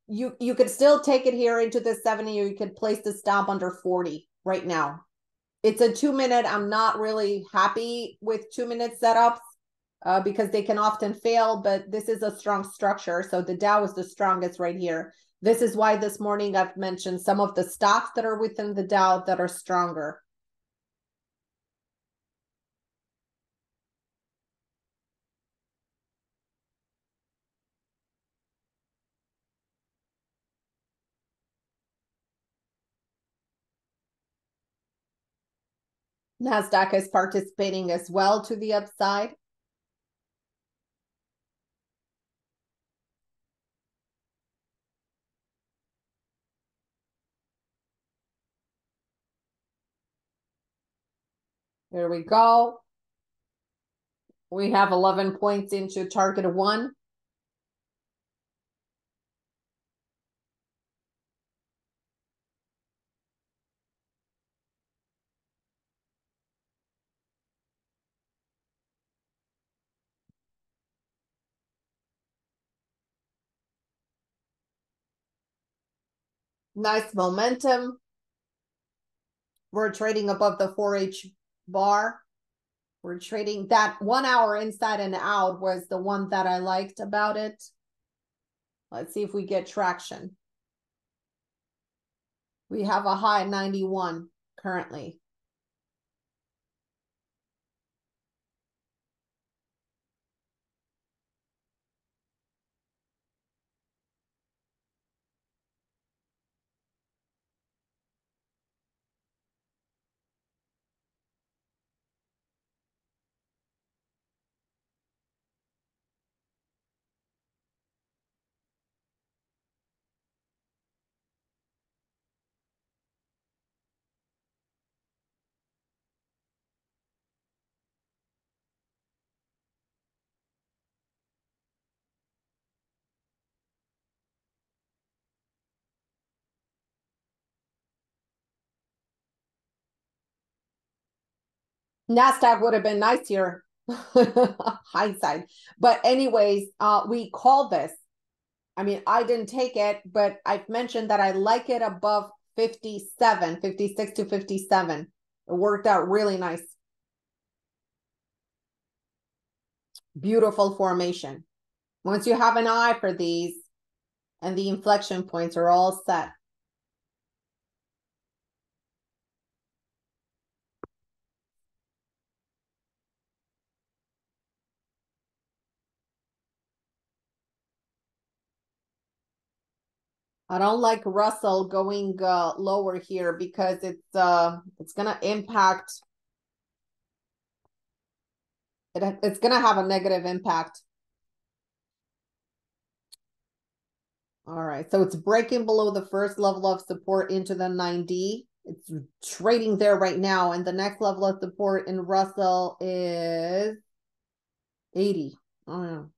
you could still take it here into the 70, or you could place the stop under 40 right now. It's a 2 minute. I'm not really happy with 2 minute setups because they can often fail, but this is a strong structure. So the Dow is the strongest right here. This is why this morning I've mentioned some of the stocks that are within the Dow that are stronger. NASDAQ is participating as well to the upside. There we go. We have 11 points into Target 1. Nice momentum. We're trading above the 4H bar. We're trading that 1 hour inside and out was the one that I liked about it. Let's see if we get traction. We have a high 91 currently. NASDAQ would have been nice here, hindsight. But anyways, we call this. I mean, I didn't take it, but I've mentioned that I like it above 57, 56 to 57. It worked out really nice. Beautiful formation. Once you have an eye for these, and the inflection points are all set. I don't like Russell going lower here because it's gonna impact. It's gonna have a negative impact. All right, so it's breaking below the first level of support into the 90. It's trading there right now, and the next level of support in Russell is 80. I don't know.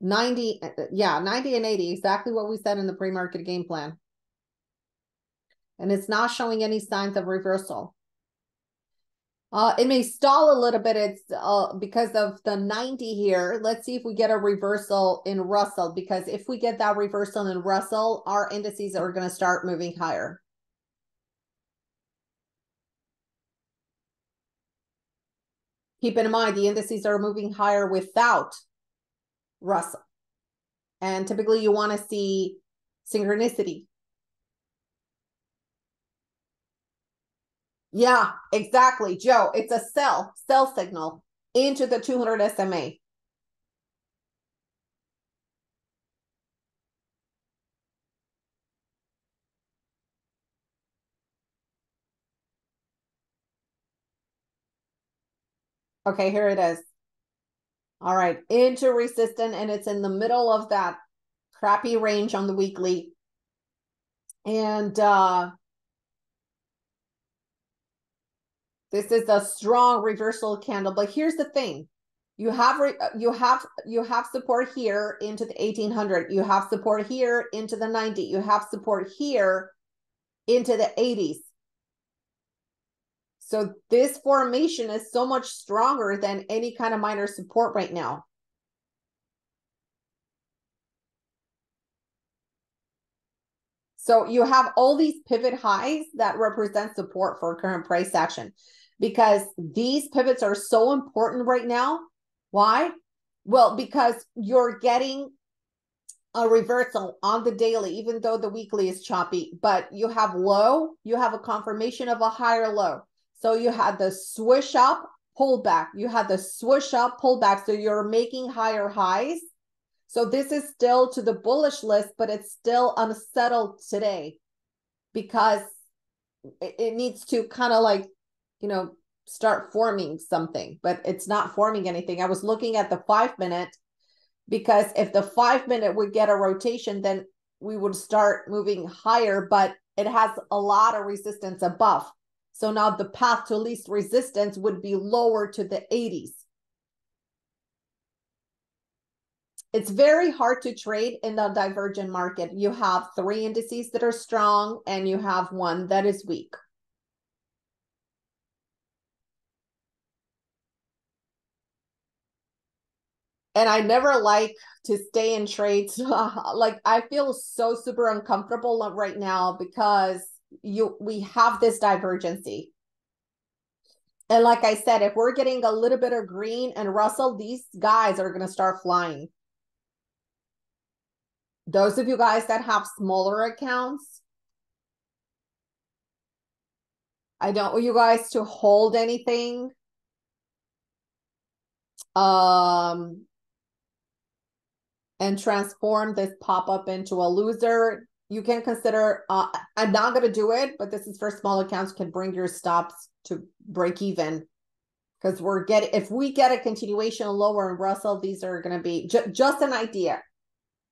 90, yeah, 90 and 80, exactly what we said in the pre-market game plan. And it's not showing any signs of reversal. It may stall a little bit. It's because of the 90 here. Let's see if we get a reversal in Russell, because if we get that reversal in Russell, our indices are going to start moving higher. Keep in mind, the indices are moving higher without Russell. And typically you want to see synchronicity. Yeah, exactly, Joe. It's a sell signal into the 200 SMA. Okay, here it is. All right, into resistance, and it's in the middle of that crappy range on the weekly. And this is a strong reversal candle. But here's the thing: you have support here into the 1800. You have support here into the 90. You have support here into the 80s. So this formation is so much stronger than any kind of minor support right now. So you have all these pivot highs that represent support for current price action, because these pivots are so important right now. Why? Well, because you're getting a reversal on the daily, even though the weekly is choppy, but you have low, you have a confirmation of a higher low. So you had the swoosh up, pullback. You had the swoosh up, pullback. So you're making higher highs. So this is still to the bullish list, but it's still unsettled today because it needs to kind of like, you know, start forming something, but it's not forming anything. I was looking at the 5 minute, because if the 5 minute would get a rotation, then we would start moving higher, but it has a lot of resistance above. So now the path to least resistance would be lower to the 80s. It's very hard to trade in the divergent market. You have three indices that are strong and you have one that is weak. And I never like to stay in trades. Like, I feel so super uncomfortable right now because we have this divergency. And like I said, if we're getting a little bit of green and Russell, these guys are going to start flying. Those of you guys that have smaller accounts, I don't want you guys to hold anything. And transform this pop-up into a loser. You can consider, I'm not going to do it, but this is for small accounts. Can bring your stops to break even. Because we're getting, if we get a continuation lower in Russell, these are going to be just an idea.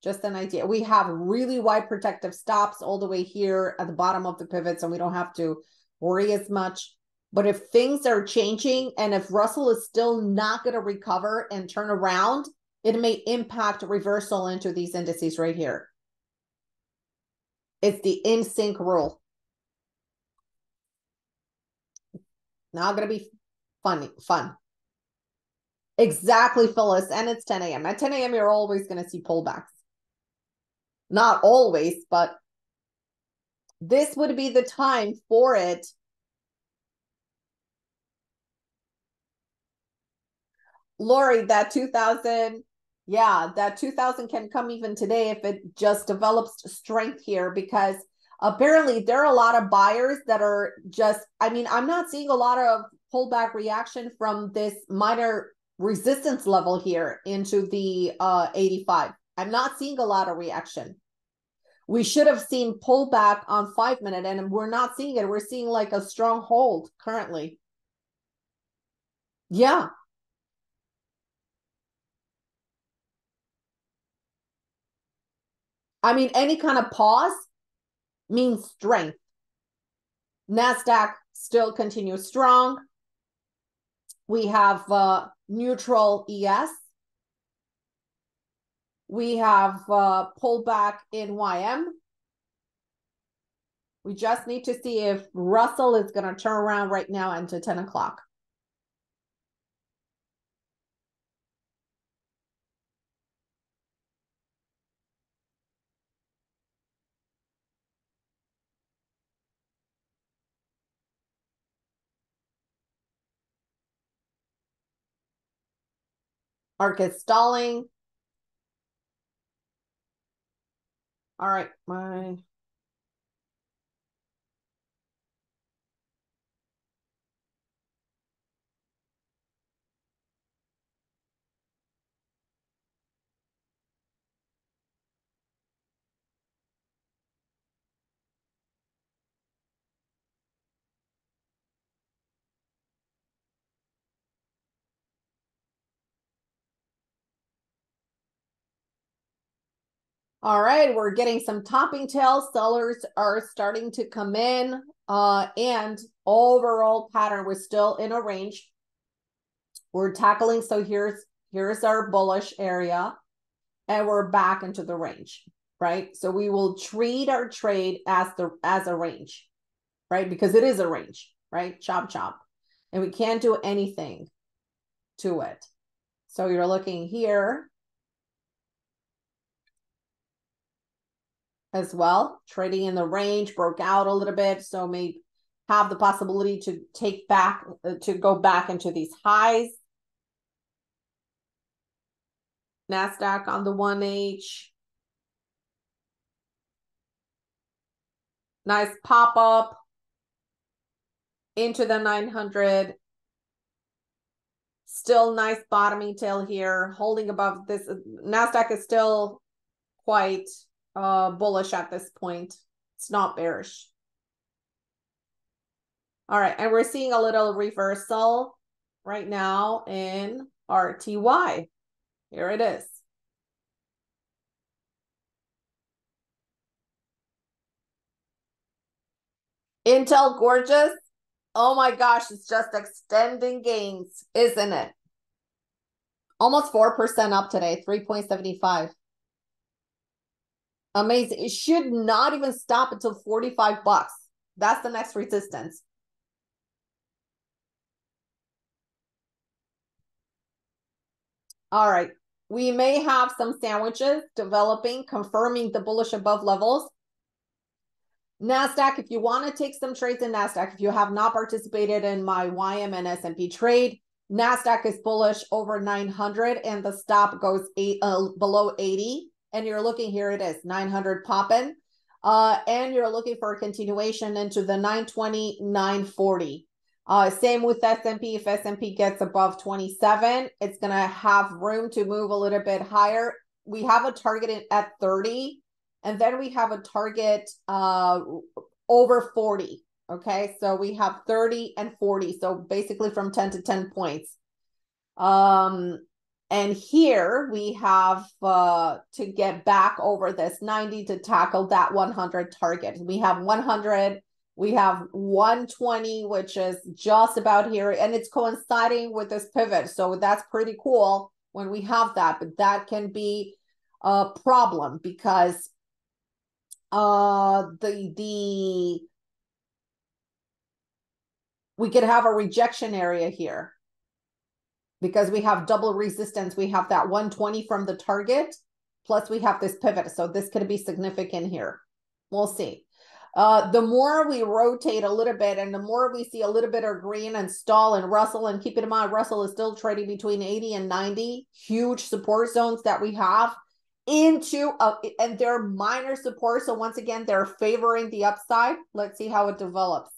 Just an idea. We have really wide protective stops all the way here at the bottom of the pivots, and we don't have to worry as much. But if things are changing and if Russell is still not going to recover and turn around, it may impact reversal into these indices right here. It's the in sync rule. Not going to be fun. Exactly, Phyllis. And it's 10 a.m. At 10 a.m., you're always going to see pullbacks. Not always, but this would be the time for it. Lori, that 2000, yeah, that 2000 can come even today if it just develops strength here, because apparently there are a lot of buyers that are just, I mean, I'm not seeing a lot of pullback reaction from this minor resistance level here into the 85. I'm not seeing a lot of reaction. We should have seen pullback on 5 minute, and we're not seeing it. We're seeing like a strong hold currently. Yeah. I mean, any kind of pause means strength. NASDAQ still continues strong. We have neutral ES. We have pullback in YM. We just need to see if Russell is going to turn around right now into 10 o'clock. ARK is stalling. All right, all right, we're getting some topping tails. Sellers are starting to come in, and overall pattern, we're still in a range. We're tackling, so here's our bullish area, and we're back into the range, right? So we will treat our trade as a range, right? Because it is a range, right? Chop, chop. and we can't do anything to it. So you're looking here as well, trading in the range, broke out a little bit, so may have the possibility to take back, to go back into these highs. NASDAQ on the 1H. Nice pop up into the 900. Still nice bottoming tail here, holding above this. NASDAQ is still quite bullish at this point. It's not bearish. All right, and we're seeing a little reversal right now in RTY. Here it is. Intel gorgeous. Oh my gosh, it's just extending gains, isn't it? Almost 4% up today, 3.75. Amazing. It should not even stop until 45 bucks. That's the next resistance. All right, we may have some sandwiches developing, confirming the bullish above levels. NASDAQ, if you want to take some trades in NASDAQ, if you have not participated in my YM and S&P trade, NASDAQ is bullish over 900 and the stop goes below 80. And you're looking, here it is, 900 popping. And you're looking for a continuation into the 920, 940. Same with S&P. If S&P gets above 27, it's going to have room to move a little bit higher. We have a target at 30, and then we have a target over 40, okay? So we have 30 and 40, so basically from 10 to 10 points. And here we have to get back over this 90 to tackle that 100 target. We have 100. We have 120, which is just about here, and it's coinciding with this pivot. So that's pretty cool when we have that, but that can be a problem because we could have a rejection area here because we have double resistance. We have that 120 from the target, plus we have this pivot. So this could be significant here. We'll see. The more we rotate a little bit and the more we see a little bit of green and stall and Russell, and keep it in mind, Russell is still trading between 80 and 90, huge support zones that we have into, and they're minor support. So once again, they're favoring the upside. Let's see how it develops.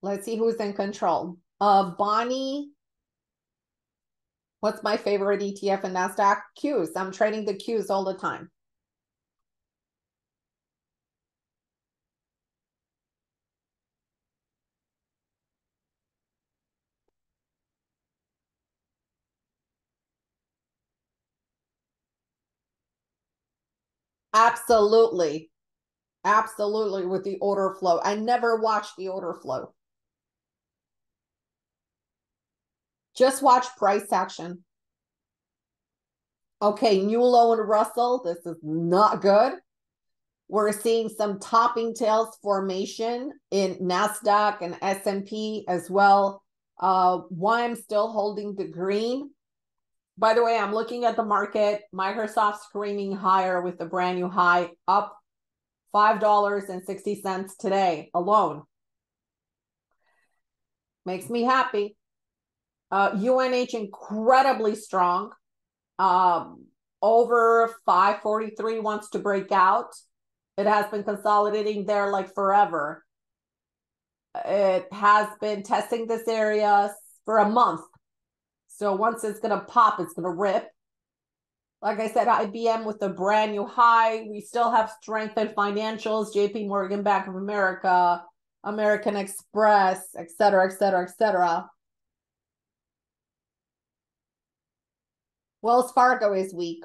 Let's see who's in control. Bonnie, what's my favorite ETF in NASDAQ? Qs. I'm trading the Qs all the time. Absolutely. Absolutely with the order flow. I never watch the order flow. Just watch price action. Okay, new low in Russell. This is not good. We're seeing some topping tails formation in NASDAQ and S&P as well. YM still holding the green. By the way, I'm looking at the market. Microsoft screaming higher with the brand new high, up $5.60 today alone. Makes me happy. UNH incredibly strong. Over 543 wants to break out. It has been consolidating there like forever. It has been testing this area for a month. So once it's going to pop, it's going to rip. Like I said, IBM with a brand new high. We still have strengthened financials, JP Morgan, Bank of America, American Express, et cetera, et cetera, et cetera. Wells Fargo is weak.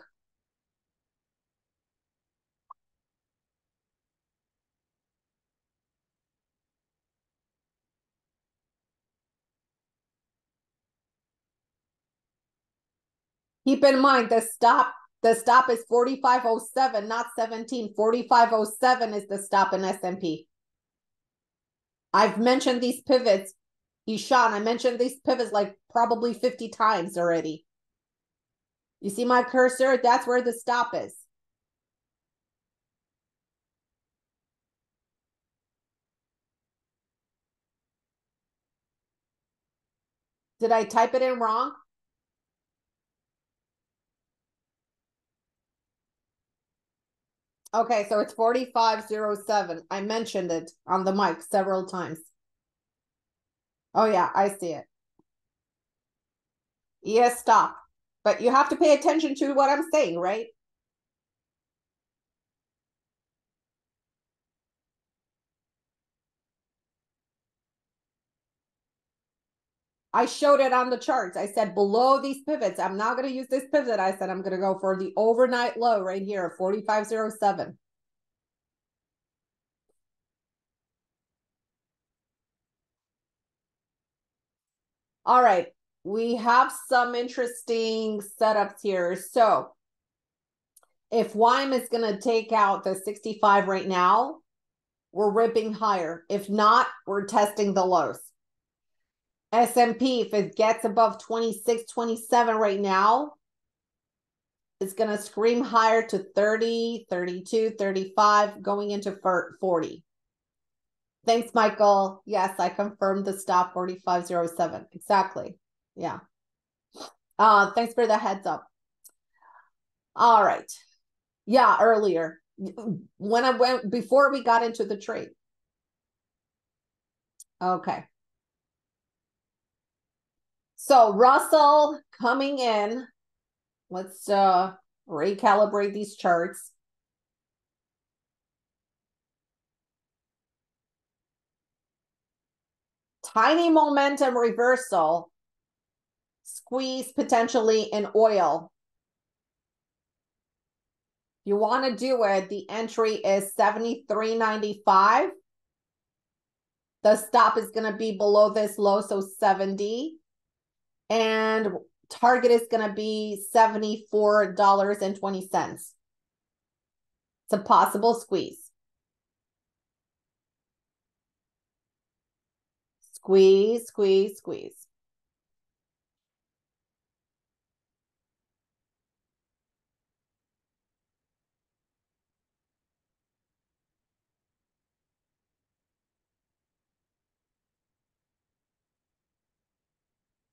Keep in mind, the stop is 4507, not 17. 4507 is the stop in S&P. I've mentioned these pivots, Ishan, I mentioned these pivots like probably 50 times already. You see my cursor? That's where the stop is. Did I type it in wrong? Okay, so it's 4507. I mentioned it on the mic several times. Oh yeah, I see it. Yes, stop. But you have to pay attention to what I'm saying, right? I showed it on the charts. I said below these pivots, I'm not going to use this pivot. I said I'm going to go for the overnight low right here of 4507. All right, we have some interesting setups here. So if WIM is going to take out the 65 right now, we're ripping higher. If not, we're testing the lows. S&P, if it gets above 26, 27 right now, it's going to scream higher to 30, 32, 35, going into 40. Thanks, Michael. Yes, I confirmed the stop 4507. Exactly. Yeah. Thanks for the heads up. All right. Yeah, earlier. When I went, before we got into the trade. Okay. So Russell coming in, let's recalibrate these charts. Tiny momentum reversal, squeeze potentially in oil. You want to do it, the entry is 73.95. The stop is going to be below this low, so 70. And target is going to be $74.20. It's a possible squeeze. Squeeze, squeeze, squeeze.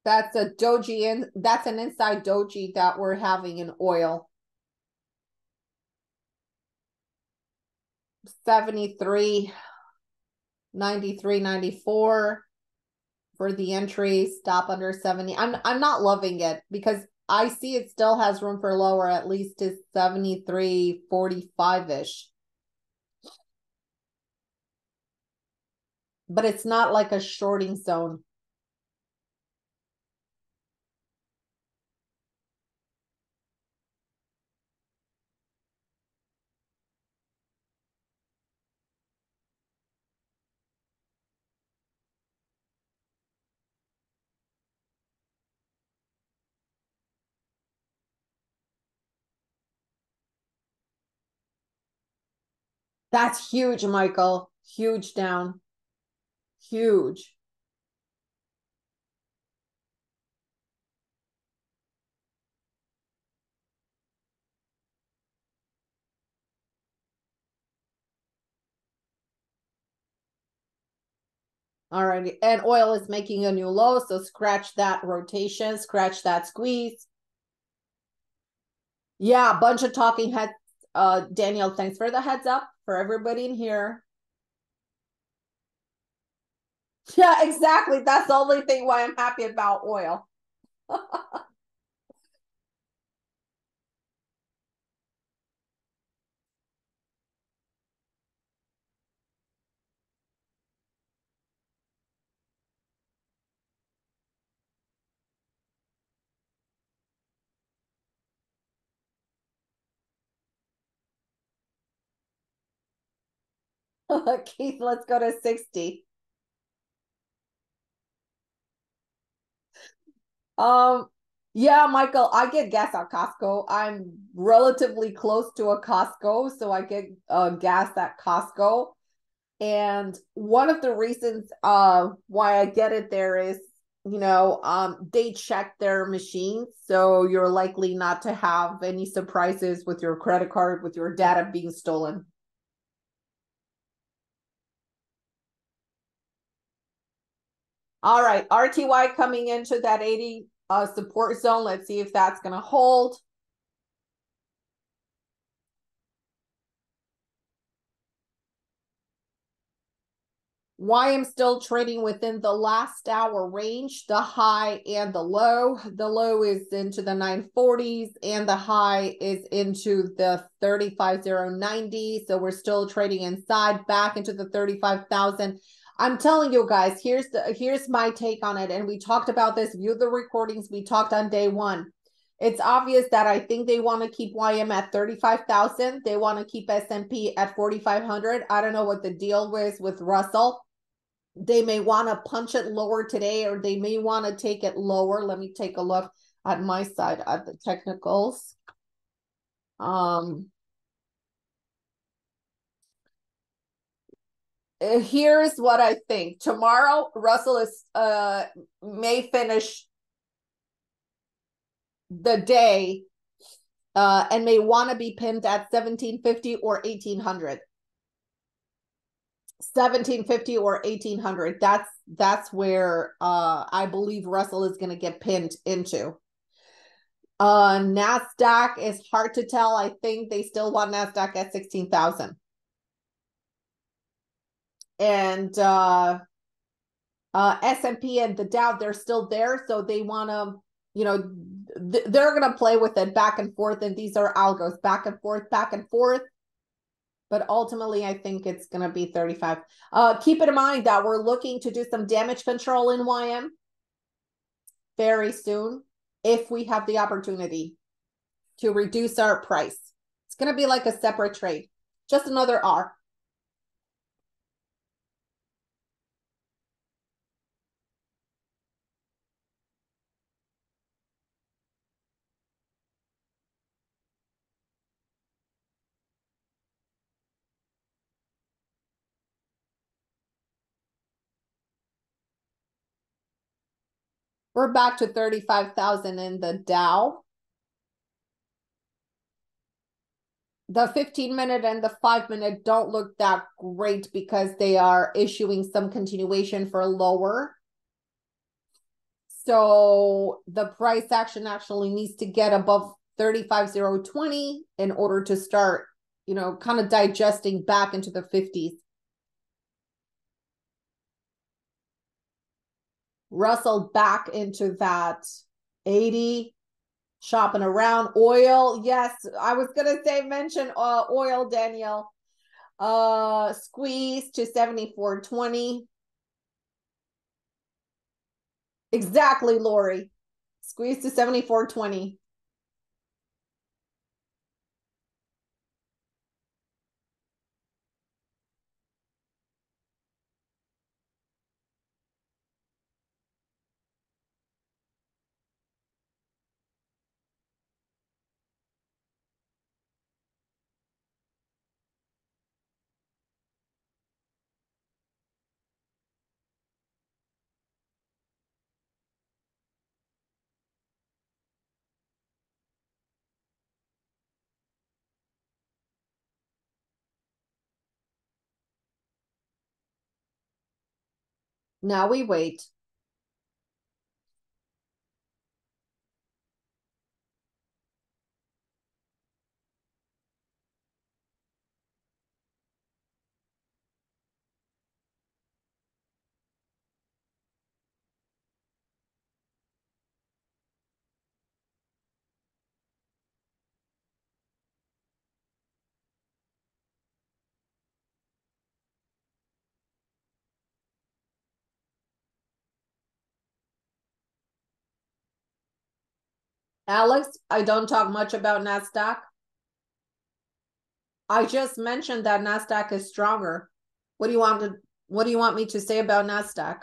That's a doji in, that's an inside doji that we're having in oil. 73, 93, 94 for the entry, stop under 70. I'm not loving it because I see it still has room for lower, at least to 73, 45-ish. But it's not like a shorting zone. That's huge, Michael. Huge down. Huge. All right. And oil is making a new low. So scratch that rotation, scratch that squeeze. Yeah, a bunch of talking heads. Daniel, thanks for the heads up. For everybody in here. Yeah, exactly. That's the only thing why I'm happy about oil. Keith, let's go to 60. Yeah, Michael, I get gas at Costco. I'm relatively close to a Costco, so I get gas at Costco. And one of the reasons why I get it there is, you know, they check their machines. So you're likely not to have any surprises with your credit card, with your data being stolen. All right, RTY coming into that 80 support zone. Let's see if that's going to hold. Why I'm still trading within the last hour range, the high and the low. The low is into the 940s and the high is into the 35,090. So we're still trading inside back into the 35,000. I'm telling you guys, here's my take on it. And we talked about this, view the recordings. We talked on day one. It's obvious that I think they want to keep YM at 35,000. They want to keep S&P at 4,500. I don't know what the deal is with Russell. They may want to punch it lower today, or they may want to take it lower. Let me take a look at my side at the technicals. Here's what I think. Tomorrow, Russell is may finish the day and may want to be pinned at 1750 or 1800. 1750 or 1800. That's where I believe Russell is going to get pinned into. NASDAQ is hard to tell. I think they still want NASDAQ at 16,000. And S&P and the Dow, they're still there. So they want to, you know, they're going to play with it back and forth. And these are algos, back and forth, back and forth. But ultimately, I think it's going to be 35. Keep in mind that we're looking to do some damage control in YM very soon if we have the opportunity to reduce our price. It's going to be like a separate trade, just another R. We're back to 35,000 in the Dow. The 15-minute and the 5-minute don't look that great because they are issuing some continuation for lower. So the price action actually needs to get above 35,020 in order to start, you know, kind of digesting back into the 50s. Russell back into that 80, shopping around. Oil, yes, I was going to say mention oil, Danielle. Squeeze to 74.20. Exactly, Lori. Squeeze to 74.20. Now we wait. Alex, I don't talk much about NASDAQ. I just mentioned that NASDAQ is stronger. What do you want me to say about NASDAQ?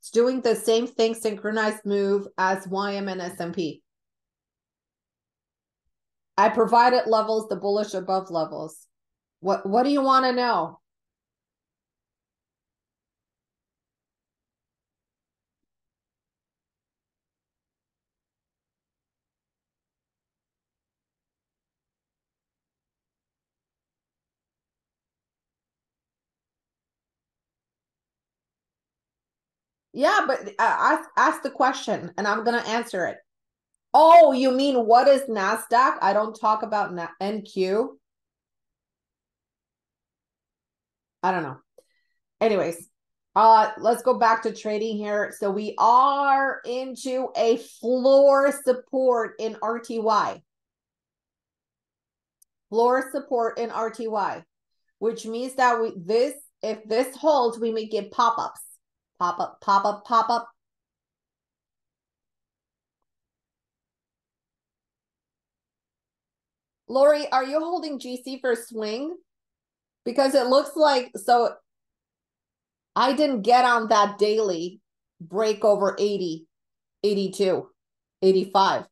It's doing the same thing, synchronized move as YM and S&P. I provided levels, the bullish above levels. What do you want to know? Yeah, but ask the question and I'm going to answer it. Oh, you mean what is NASDAQ? I don't talk about NQ. I don't know. Anyways, let's go back to trading here. So we are into a floor support in RTY. Floor support in RTY, which means that if this holds, we may get pop-ups. Pop-up, pop-up, pop-up. Lori, are you holding GC for swing? Because it looks like, so I didn't get on that daily break over 80, 82, 85.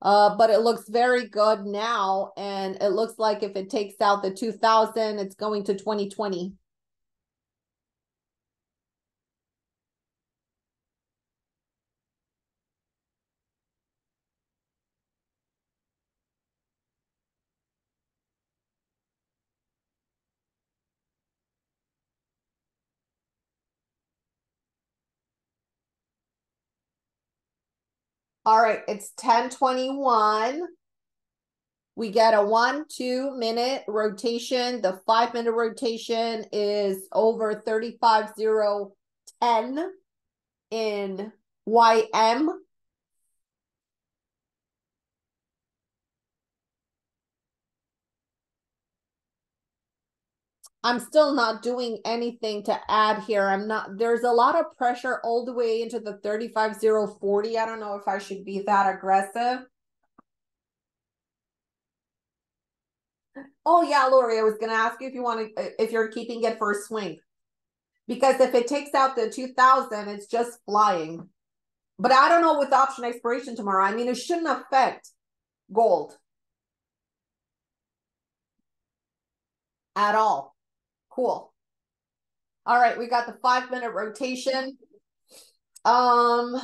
But it looks very good now. And it looks like if it takes out the 2000, it's going to 2020. All right, it's 10:21. We get a 1-2 minute rotation. The 5 minute rotation is over 35.010 in YM. I'm still not doing anything to add here. I'm not, there's a lot of pressure all the way into the 35.040. I don't know if I should be that aggressive. Oh yeah, Lori, I was gonna ask you if you want to, if you're keeping it for a swing. Because if it takes out the 2000, it's just flying. But I don't know with option expiration tomorrow. I mean, it shouldn't affect gold at all. Cool. All right, we got the 5 minute rotation. 5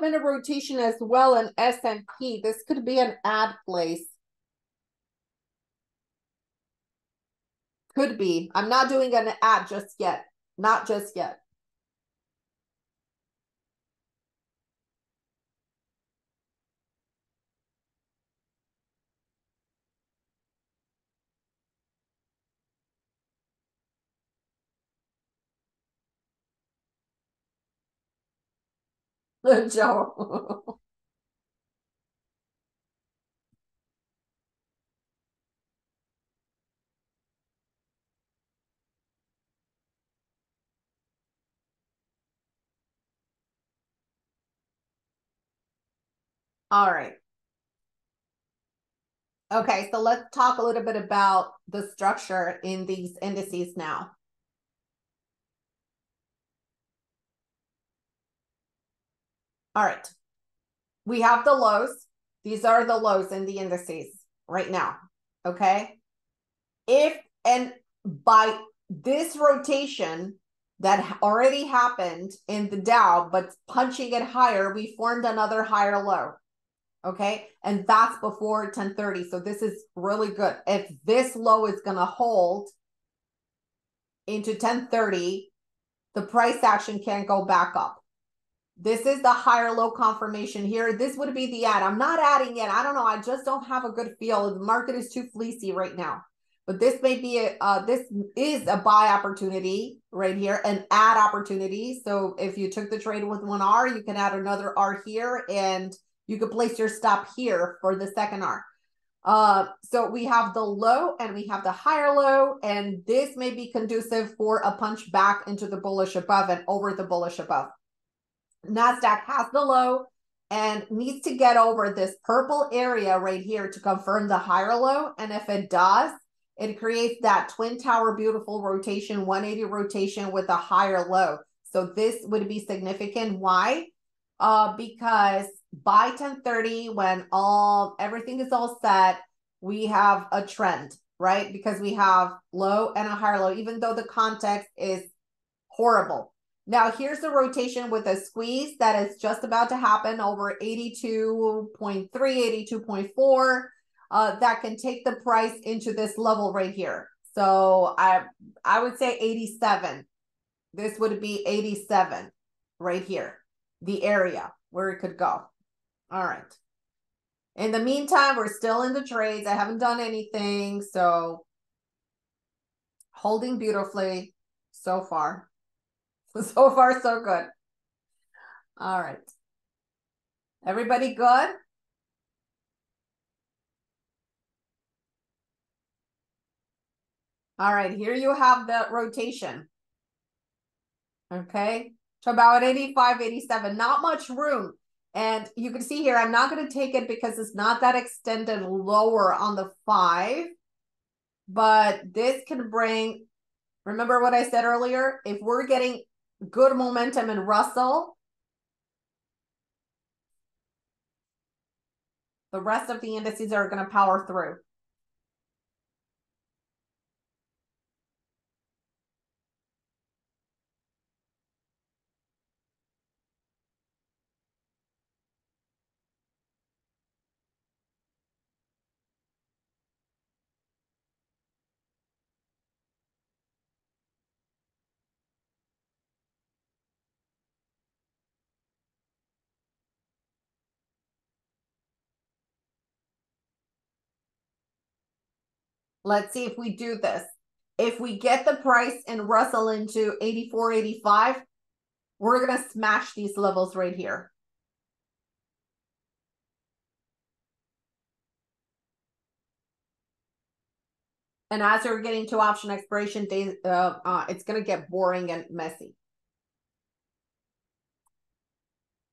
minute rotation as well in S&P. This could be an ad place. Could be. I'm not doing an ad just yet. Not just yet. Joe. All right. Okay, so let's talk a little bit about the structure in these indices now. All right, we have the lows. These are the lows in the indices right now, okay? If and by this rotation that already happened in the Dow, but punching it higher, we formed another higher low, okay? And that's before 1030, so this is really good. If this low is gonna hold into 1030, the price action can go back up. This is the higher low confirmation here. This would be the ad. I'm not adding it. I don't know. I just don't have a good feel. The market is too fleecy right now. But this may be a, this is a buy opportunity right here, an add opportunity. So if you took the trade with one R, you can add another R here and you could place your stop here for the second R. So we have the low and we have the higher low, and this may be conducive for a punch back into the bullish above and over the bullish above. NASDAQ has the low and needs to get over this purple area right here to confirm the higher low. And if it does, it creates that twin tower, beautiful rotation, 180 rotation with a higher low. So this would be significant. Why? Because by 1030, when everything is all set, we have a trend, right? Because we have low and a higher low, even though the context is horrible. Now, here's the rotation with a squeeze that is just about to happen over 82.3, 82.4. That can take the price into this level right here. So I would say 87. This would be 87. right here, the area where it could go. All right. In the meantime, we're still in the trades. I haven't done anything, so holding beautifully so far. So far, so good. All right. Everybody good? All right, here you have the rotation. Okay, to about 85, 87, not much room. And you can see here, I'm not going to take it because it's not that extended lower on the 5. But this can bring, remember what I said earlier? If we're getting good momentum in Russell, the rest of the indices are going to power through. Let's see if we do this. If we get the price and Russell into 84, 85, we're going to smash these levels right here. And as we're getting to option expiration days, it's going to get boring and messy.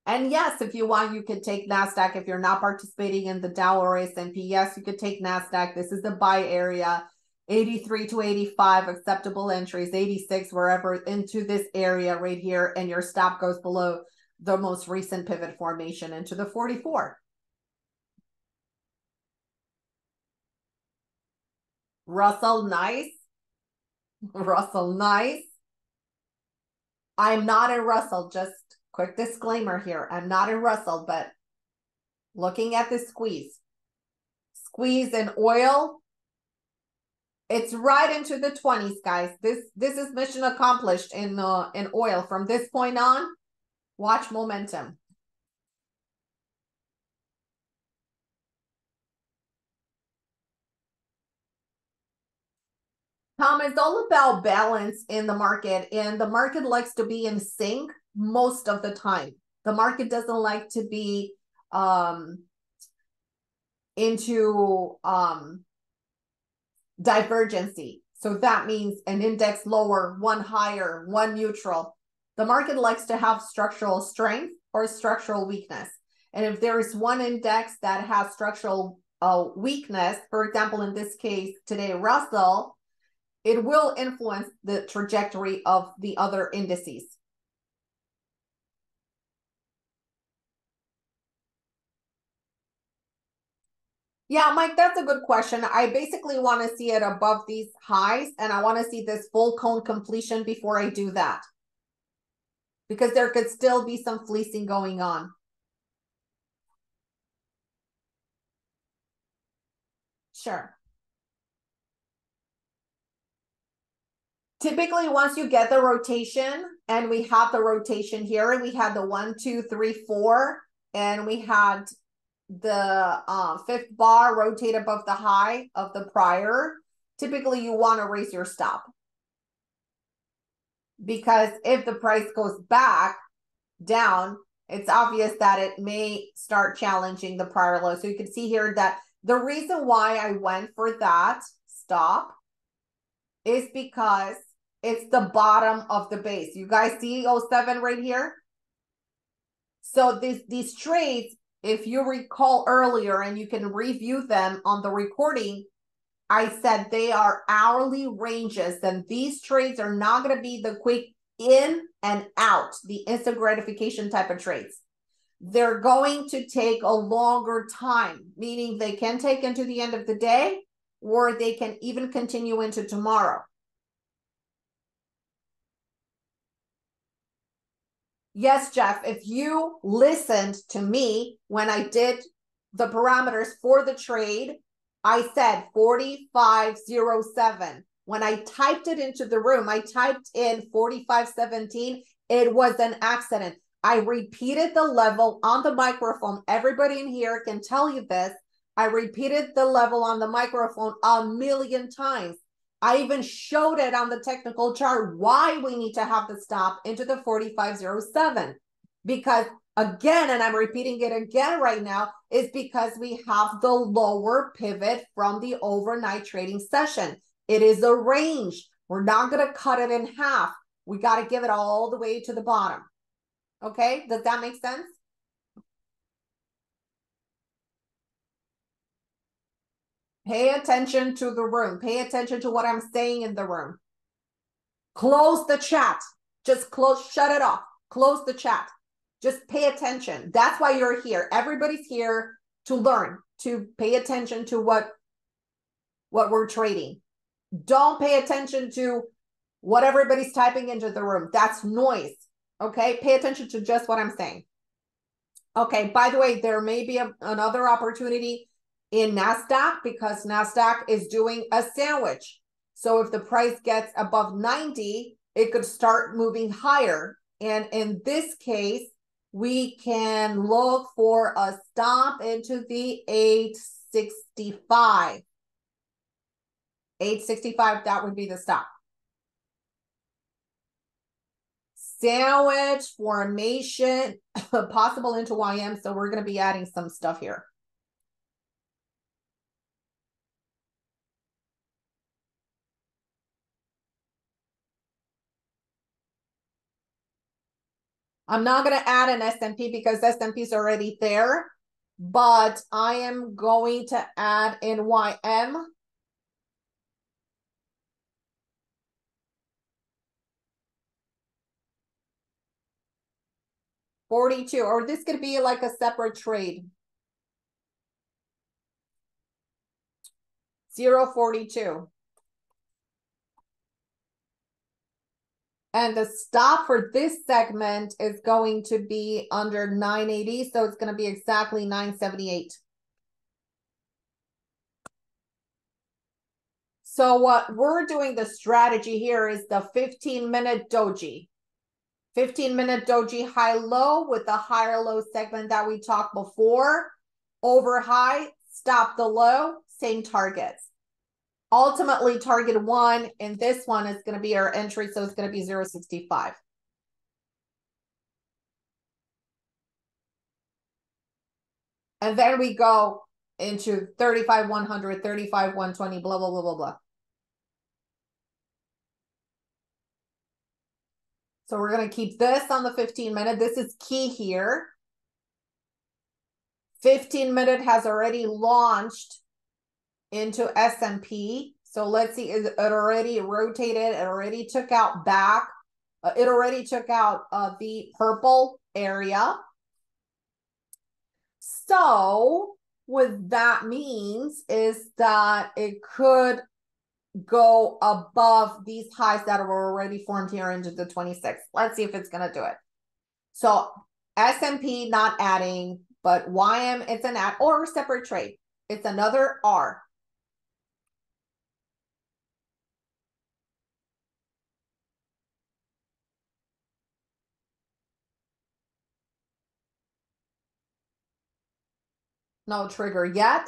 And yes, if you want, you could take NASDAQ. If you're not participating in the Dow or S&P, yes, you could take NASDAQ. This is the buy area, 83 to 85, acceptable entries, 86, wherever, into this area right here. And your stop goes below the most recent pivot formation into the 44. Russell, nice. Russell, nice. I'm not a Russell, just... Quick disclaimer here. I'm not in Russell, but looking at the squeeze in oil, it's right into the 20s, guys. This is mission accomplished in oil. From this point on, watch momentum. Tom, it's all about balance in the market, and the market likes to be in sync. Most of the time, the market doesn't like to be into divergency. So that means an index lower, one higher, one neutral. The market likes to have structural strength or structural weakness. And if there is one index that has structural weakness, for example, in this case today, Russell, it will influence the trajectory of the other indices. Yeah, Mike, that's a good question. I basically want to see it above these highs, and I want to see this full cone completion before I do that, because there could still be some fleecing going on. Sure. Typically, once you get the rotation, and we have the rotation here, we had the 1, 2, 3, 4, and we had the fifth bar rotate above the high of the prior, typically you want to raise your stop. Because if the price goes back down, it's obvious that it may start challenging the prior low. So you can see here that the reason why I went for that stop is because it's the bottom of the base. You guys see 07 right here? So these trades, if you recall earlier, and you can review them on the recording, I said they are hourly ranges, and these trades are not going to be the quick in and out, the instant gratification type of trades. They're going to take a longer time, meaning they can take into the end of the day, or they can even continue into tomorrow. Yes, Jeff, if you listened to me when I did the parameters for the trade, I said 45.07. When I typed it into the room, I typed in 45.17 It was an accident. I repeated the level on the microphone. Everybody in here can tell you this. I repeated the level on the microphone a million times. I even showed it on the technical chart why we need to have the stop into the 4507. Because again, and I'm repeating it again right now, is because we have the lower pivot from the overnight trading session. It is a range. We're not going to cut it in half. We got to give it all the way to the bottom. Okay, does that make sense? Pay attention to the room. Pay attention to what I'm saying in the room. Close the chat. Just close, shut it off. Close the chat. Just pay attention. That's why you're here. Everybody's here to learn, to pay attention to what we're trading. Don't pay attention to what everybody's typing into the room. That's noise, okay? Pay attention to just what I'm saying. Okay, by the way, there may be another opportunity in NASDAQ because NASDAQ is doing a sandwich. So if the price gets above 90, it could start moving higher. And in this case, we can look for a stop into the 865. 865, that would be the stop. Sandwich formation, possible into YM. So we're going to be adding some stuff here. I'm not going to add an S&P because S&P is already there, but I am going to add in YM. Or this could be like a separate trade. 0.42. And the stop for this segment is going to be under 980. So it's going to be exactly 978. So what we're doing, the strategy here is the 15-minute doji. 15-minute doji high-low with the higher-low segment that we talked before. Over high, stop the low, same targets. Ultimately, target one, and this one is going to be our entry, so it's going to be 0.65. And then we go into 35,100, 35,120, blah, blah, blah, blah, blah. So we're going to keep this on the 15-minute. This is key here. 15-minute has already launched into S&P. So let's see, it already rotated. It already took out back. It already took out the purple area. So what that means is that it could go above these highs that were already formed here into the 26th. Let's see if it's going to do it. So S&P not adding, but YM, it's an add or separate trade. It's another R. No trigger yet.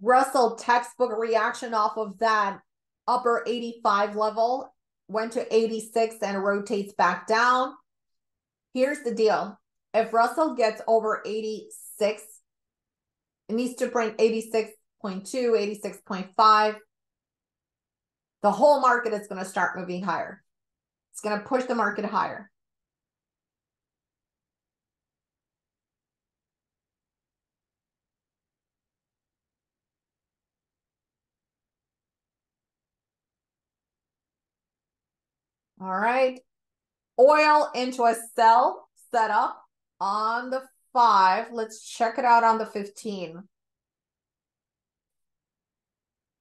Russell textbook reaction off of that upper 85 level, went to 86 and rotates back down. Here's the deal. If Russell gets over 86, it needs to print 86.2, 86.5. The whole market is going to start moving higher. It's going to push the market higher. All right. Oil into a sell setup on the 5. Let's check it out on the 15.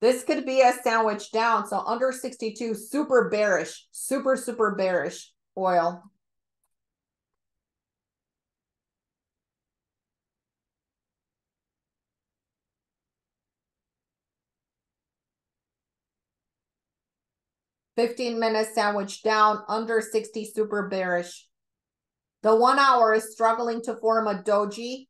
This could be a sandwich down. So under 62, super bearish, super bearish oil.15-minute sandwich down, under 60, super bearish. The 1-hour is struggling to form a doji.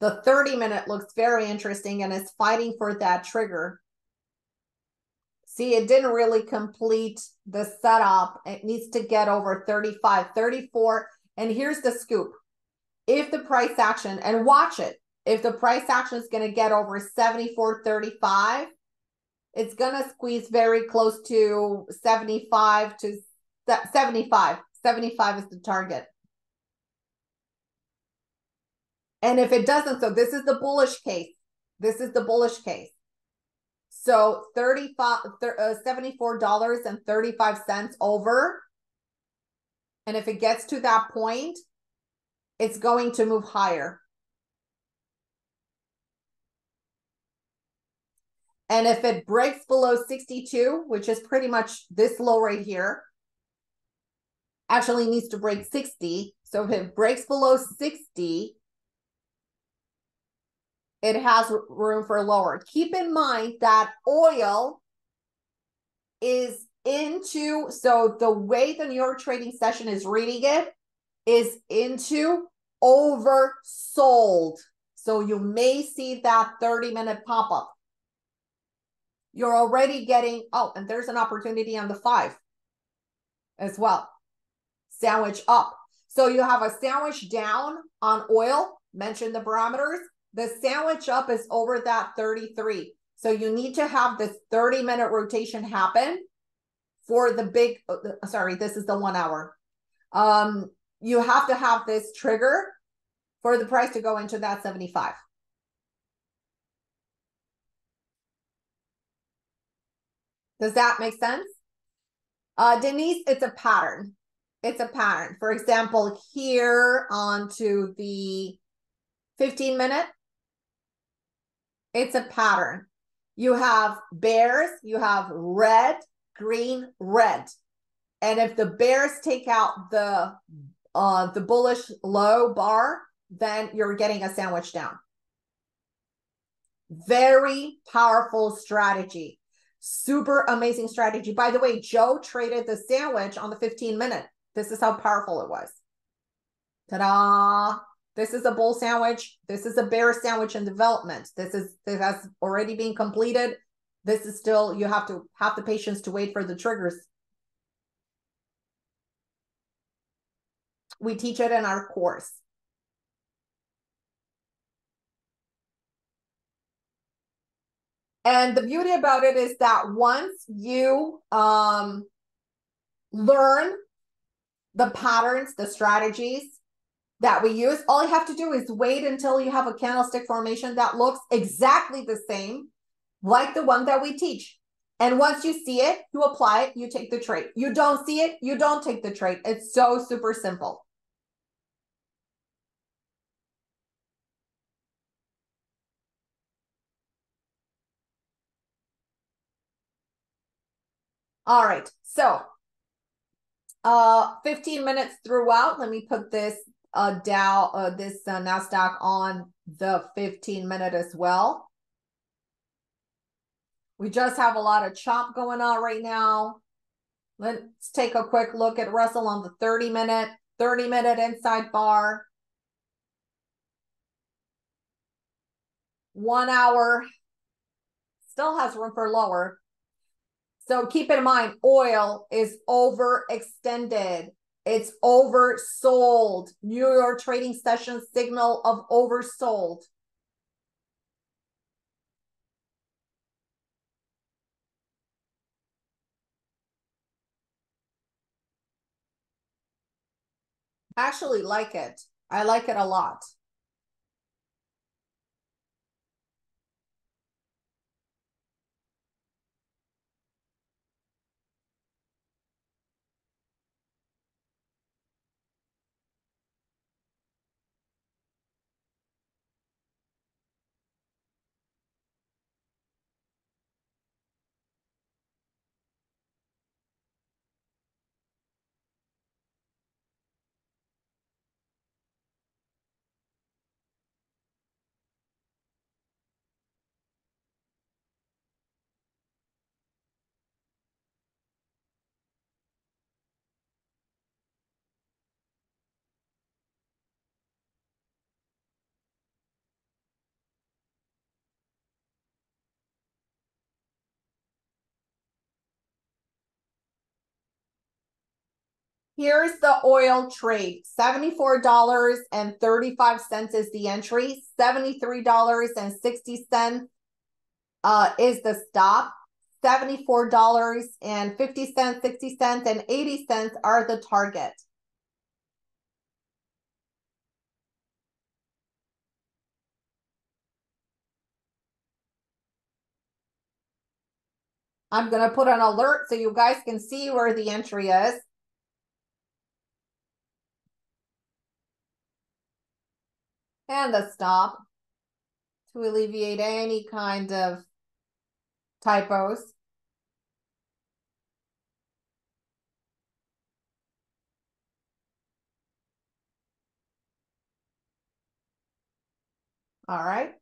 The 30-minute looks very interesting and is fighting for that trigger. See, it didn't really complete the setup. It needs to get over 35, 34. And here's the scoop. If the price action, and watch it, if the price action is going to get over 74.35, it's going to squeeze very close to 75 to 75. 75 is the target. And if it doesn't, so this is the bullish case. This is the bullish case. So $74.35 over. And if it gets to that point, it's going to move higher. And if it breaks below 62, which is pretty much this low right here, actually needs to break 60. So if it breaks below 60, it has room for lower. Keep in mind that oil is into, so the way the New York trading session is reading it is into oversold. So you may see that 30-minute pop-up. You're already getting, oh, and there's an opportunity on the 5 as well. Sandwich up. So you have a sandwich down on oil, mention the parameters. The sandwich up is over that 33. So you need to have this 30-minute rotation happen for the big, sorry, this is the 1 hour. You have to have this trigger for the price to go into that 75. Does that make sense? Denise, it's a pattern. It's a pattern. For example, here onto the 15-minute, it's a pattern. You have bears, you have red, green, red. And if the bears take out the bullish low bar, then you're getting a sandwich down. Very powerful strategy. Super amazing strategy. By the way, Joe traded the sandwich on the 15-minute. This is how powerful it was. Ta-da! This is a bull sandwich. This is a bear sandwich in development. This has already been completed. This is still, you have to have the patience to wait for the triggers. We teach it in our course. And the beauty about it is that once you learn the patterns, the strategies that we use, all you have to do is wait until you have a candlestick formation that looks exactly the same, like the one that we teach. And once you see it, you apply it, you take the trade. You don't see it, you don't take the trade. It's so super simple. All right, so 15 minutes throughout. Let me put this NASDAQ on the 15-minute as well. We just have a lot of chop going on right now. Let's take a quick look at Russell on the 30-minute, 30-minute inside bar. 1 hour still has room for lower. So keep in mind, oil is overextended. It's oversold. New York trading session signal of oversold. I actually like it. I like it a lot. Here's the oil trade. $74.35 is the entry. $73.60 is the stop. $74.50, 60 cents, and 80 cents are the target. I'm going to put an alert so you guys can see where the entry is. And the stop to alleviate any kind of typos. All right.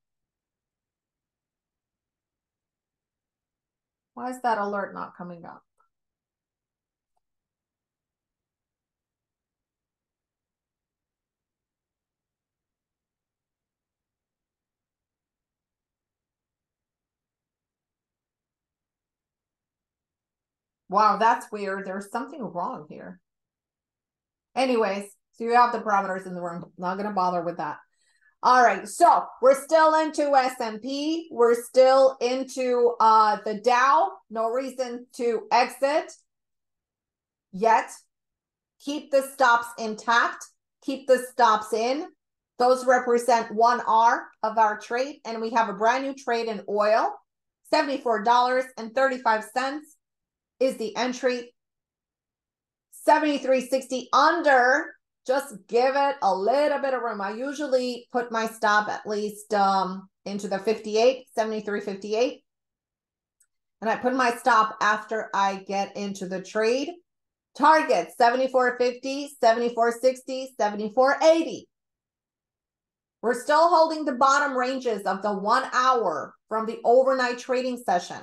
Why is that alert not coming up? Wow, that's weird. There's something wrong here. Anyways, so you have the parameters in the room. Not going to bother with that. All right, so we're still into S&P. We're still into the Dow. No reason to exit yet. Keep the stops intact. Keep the stops in. Those represent 1 hour of our trade. And we have a brand new trade in oil. $74.35 is the entry. 73.60 under. Just give it a little bit of room. I usually put my stop at least into the 58, 73.58. And I put my stop after I get into the trade. Target, 74.50, 74.60, 74.80. We're still holding the bottom ranges of the 1 hour from the overnight trading session.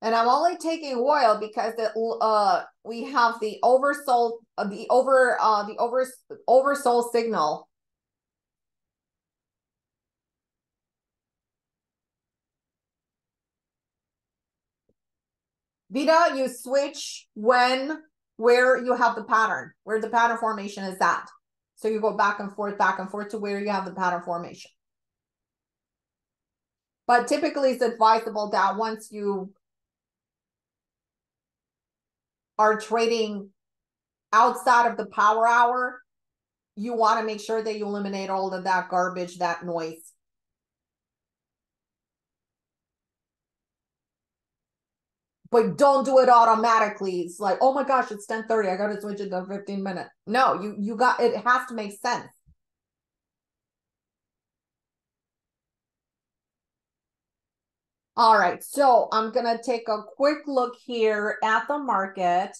And I'm only taking oil because we have the oversold oversold signal. Vita, you switch when where you have the pattern, where the pattern formation is at. So you go back and forth to where you have the pattern formation. But typically, it's advisable that once you are trading outside of the power hour, you want to make sure that you eliminate all of that garbage, that noise. But don't do it automatically. It's like, oh my gosh, it's 10:30. I got to switch it to 15 minutes. No, you got, it has to make sense. All right, so I'm going to take a quick look here at the market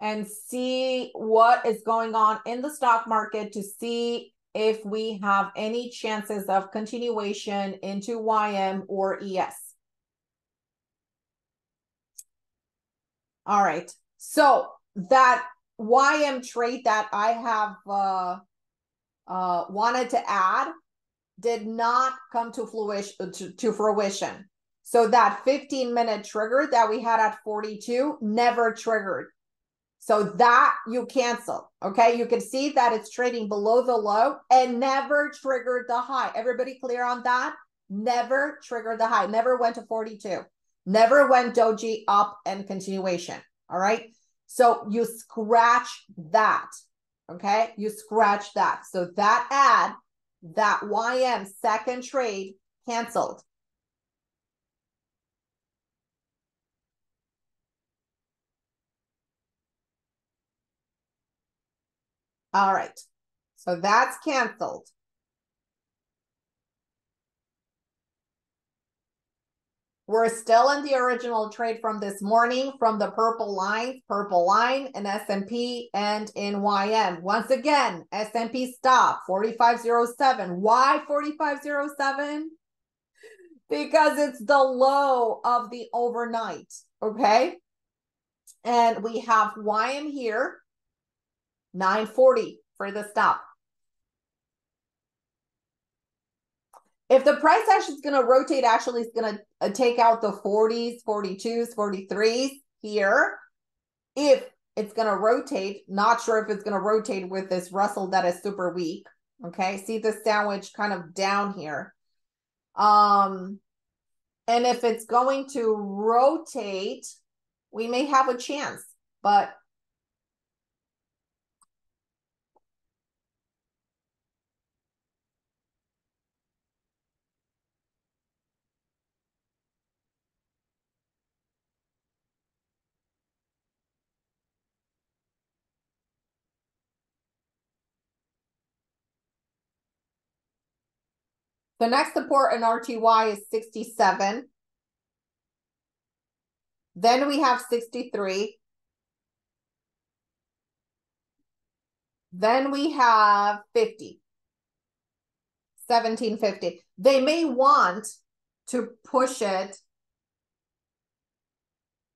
and see what is going on in the stock market to see if we have any chances of continuation into YM or ES. All right, so that YM trade that I have wanted to add did not come to fruition. So that 15-minute trigger that we had at 42 never triggered. So that you cancel, okay? You can see that it's trading below the low and never triggered the high. Everybody clear on that? Never triggered the high. Never went to 42. Never went doji up and continuation, all right? So you scratch that, okay? You scratch that. So that ad, that YM second trade canceled. All right, so that's canceled. We're still in the original trade from this morning, from the purple line in S&P and in YM. Once again, S&P stop, 45.07. Why 45.07? Because it's the low of the overnight, okay? And we have YM here. $9.40 for the stop. If the price action is going to rotate, actually it's going to take out the 40s, 42s, 43s here. If it's going to rotate, not sure if it's going to rotate with this Russell that is super weak. Okay, see the sandwich kind of down here. And if it's going to rotate, we may have a chance, but the next support in RTY is 67. Then we have 63. Then we have 50. 1750. They may want to push it.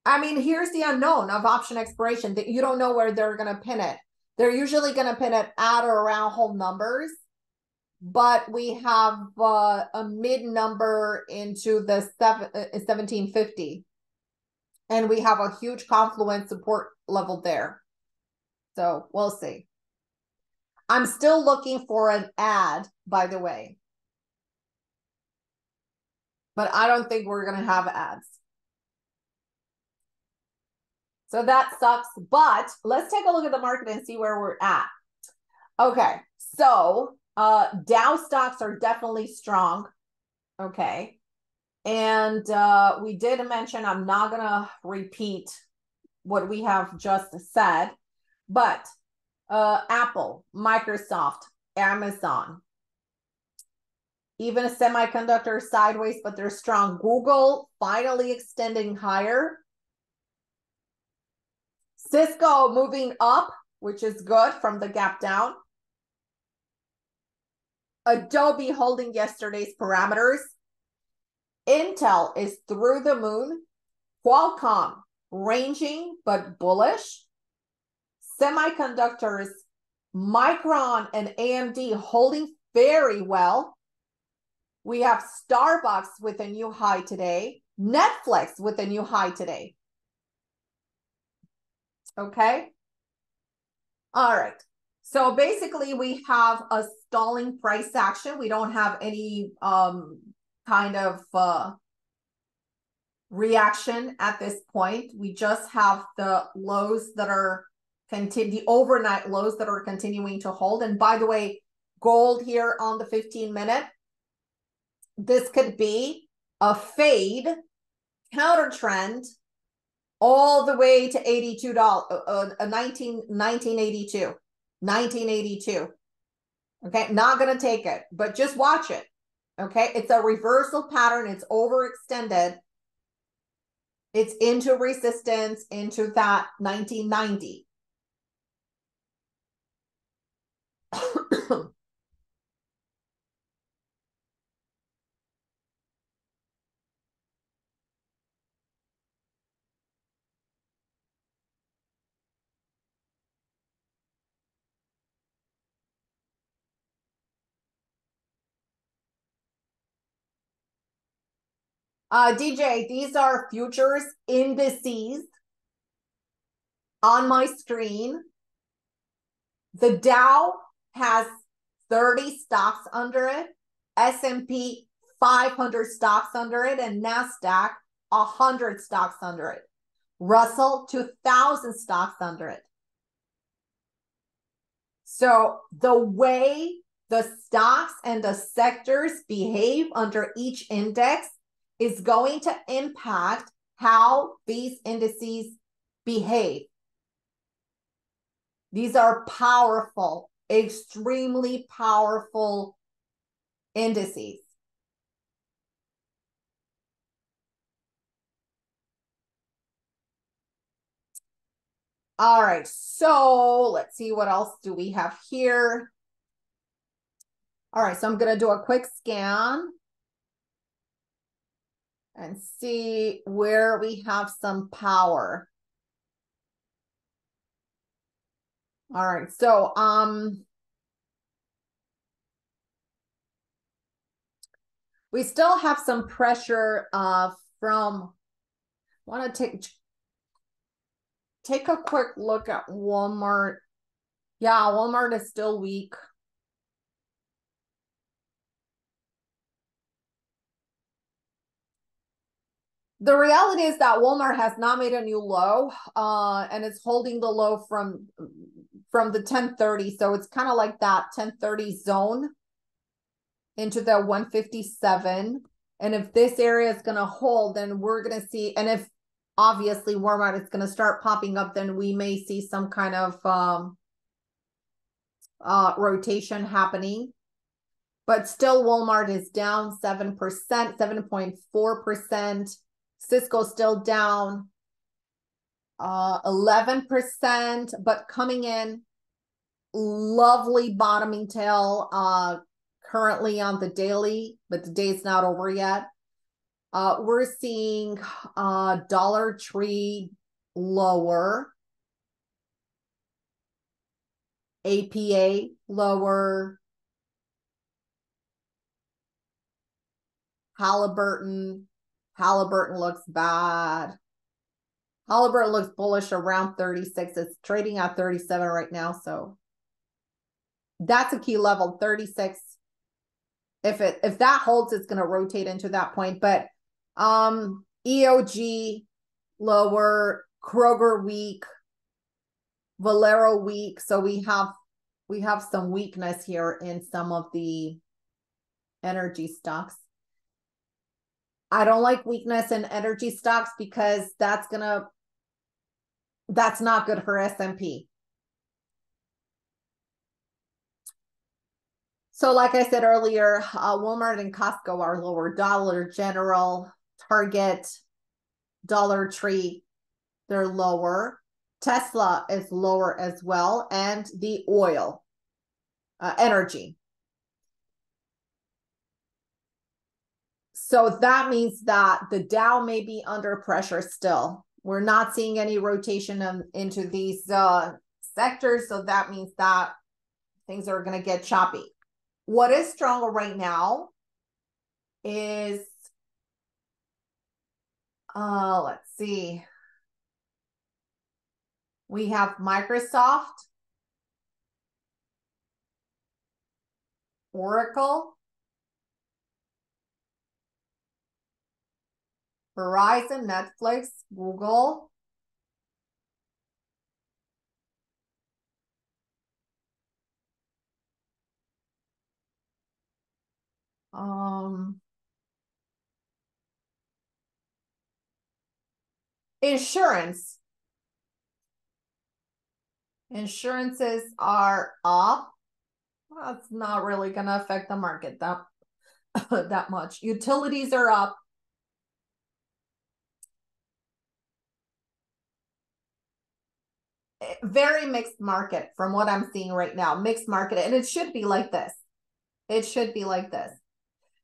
I mean, here's the unknown of option expiration, that you don't know where they're going to pin it. They're usually going to pin it at or around home numbers. But we have a mid number into the 1750. And we have a huge confluence support level there. So we'll see. I'm still looking for an ad, by the way. But I don't think we're going to have ads. So that sucks. But let's take a look at the market and see where we're at. Okay. So... Dow stocks are definitely strong. Okay. And we did mention, I'm not going to repeat what we have just said, but Apple, Microsoft, Amazon, even a semiconductor sideways, but they're strong. Google finally extending higher. Cisco moving up, which is good from the gap down. Adobe holding yesterday's parameters. Intel is through the moon. Qualcomm ranging but bullish. Semiconductors, Micron and AMD holding very well. We have Starbucks with a new high today. Netflix with a new high today. Okay. All right. So basically, we have a stalling price action. We don't have any kind of reaction at this point. We just have the lows that are the overnight lows that are continuing to hold. And by the way, gold here on the 15-minute, this could be a fade, counter trend, all the way to $82, 1982. 1982. Okay, not going to take it, but just watch it. Okay, it's a reversal pattern. It's overextended. It's into resistance, into that 1990. DJ, these are futures indices on my screen. The Dow has 30 stocks under it, S&P 500 stocks under it, and NASDAQ 100 stocks under it. Russell 2,000 stocks under it. So the way the stocks and the sectors behave under each index is going to impact how these indices behave. These are powerful, extremely powerful indices. All right, so let's see what else do we have here. All right, so I'm going to do a quick scan and see where we have some power. All right. So, we still have some pressure from, want to take a quick look at Walmart. Yeah, Walmart is still weak. The reality is that Walmart has not made a new low, and it's holding the low from the 1030. So it's kind of like that 1030 zone into the 157. And if this area is going to hold, then we're going to see, and if obviously Walmart is going to start popping up, then we may see some kind of rotation happening. But still Walmart is down 7%, 7.4%. Cisco still down 11%, but coming in, lovely bottoming tail currently on the daily, but the day's not over yet. We're seeing Dollar Tree lower, APA lower, Halliburton looks bad. Halliburton looks bullish around 36. It's trading at 37 right now. So that's a key level, 36. If that holds, it's going to rotate into that point. But EOG lower, Kroger weak, Valero weak. So we have some weakness here in some of the energy stocks. I don't like weakness in energy stocks because that's not good for S&P. So like I said earlier, Walmart and Costco are lower. Dollar General, Target, Dollar Tree, they're lower. Tesla is lower as well. And the oil, energy. So that means that the Dow may be under pressure still. We're not seeing any rotation into these sectors. So that means that things are going to get choppy. What is stronger right now is, let's see. We have Microsoft, Oracle, Verizon, Netflix, Google, insurance. Insurances are up. Well, that's not really going to affect the market that much. Utilities are up. Very mixed market from what I'm seeing right now, mixed market. And it should be like this. It should be like this.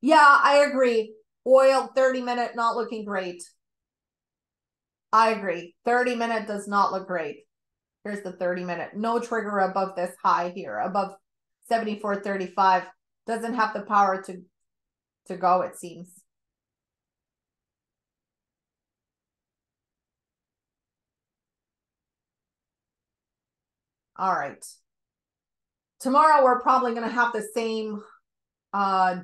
Yeah, I agree. Oil, 30-minute, not looking great. I agree. 30-minute does not look great. Here's the 30-minute. No trigger above this high here, above 74.35. Doesn't have the power to go, it seems. All right. Tomorrow, we're probably going to have the same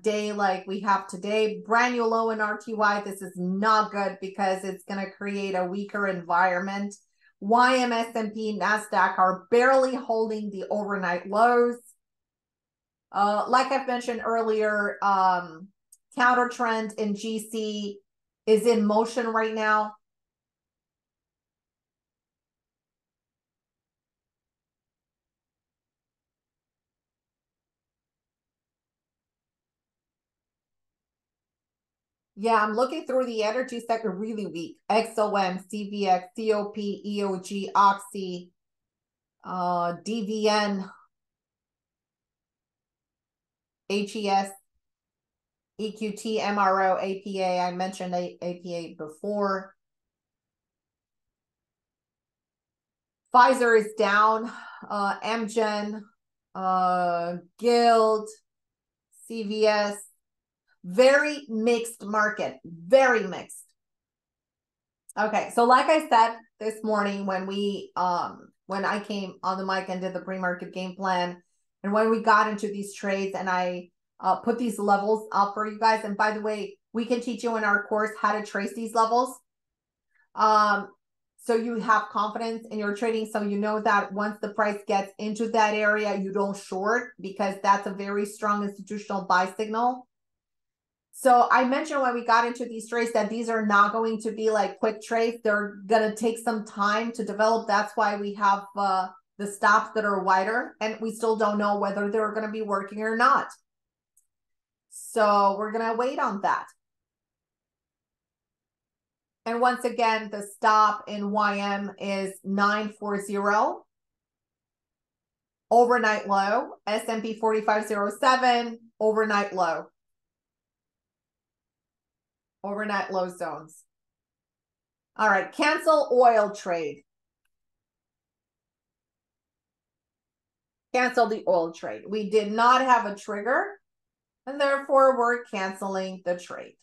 day like we have today. Brand new low in RTY. This is not good because it's going to create a weaker environment. YM, S&P, NASDAQ are barely holding the overnight lows. Like I've mentioned earlier, counter trend in GC is in motion right now. Yeah, I'm looking through the energy sector, really weak. XOM, CVX, COP, EOG, Oxy, DVN, HES, EQT, MRO, APA. I mentioned APA before. Pfizer is down, Amgen, Guild, CVS. Very mixed market, very mixed. Okay, so like I said this morning when we when I came on the mic and did the pre-market game plan, and when we got into these trades and I put these levels up for you guys, and by the way, we can teach you in our course how to trace these levels. So you have confidence in your trading, so you know that once the price gets into that area, you don't short, because that's a very strong institutional buy signal. So I mentioned when we got into these trades that these are not going to be like quick trades. They're going to take some time to develop. That's why we have the stops that are wider, and we still don't know whether they're going to be working or not. So we're going to wait on that. And once again, the stop in YM is 940, overnight low, S&P 4507, overnight low. Overnight low zones. All right, cancel oil trade. Cancel the oil trade. We did not have a trigger, and therefore we're canceling the trade.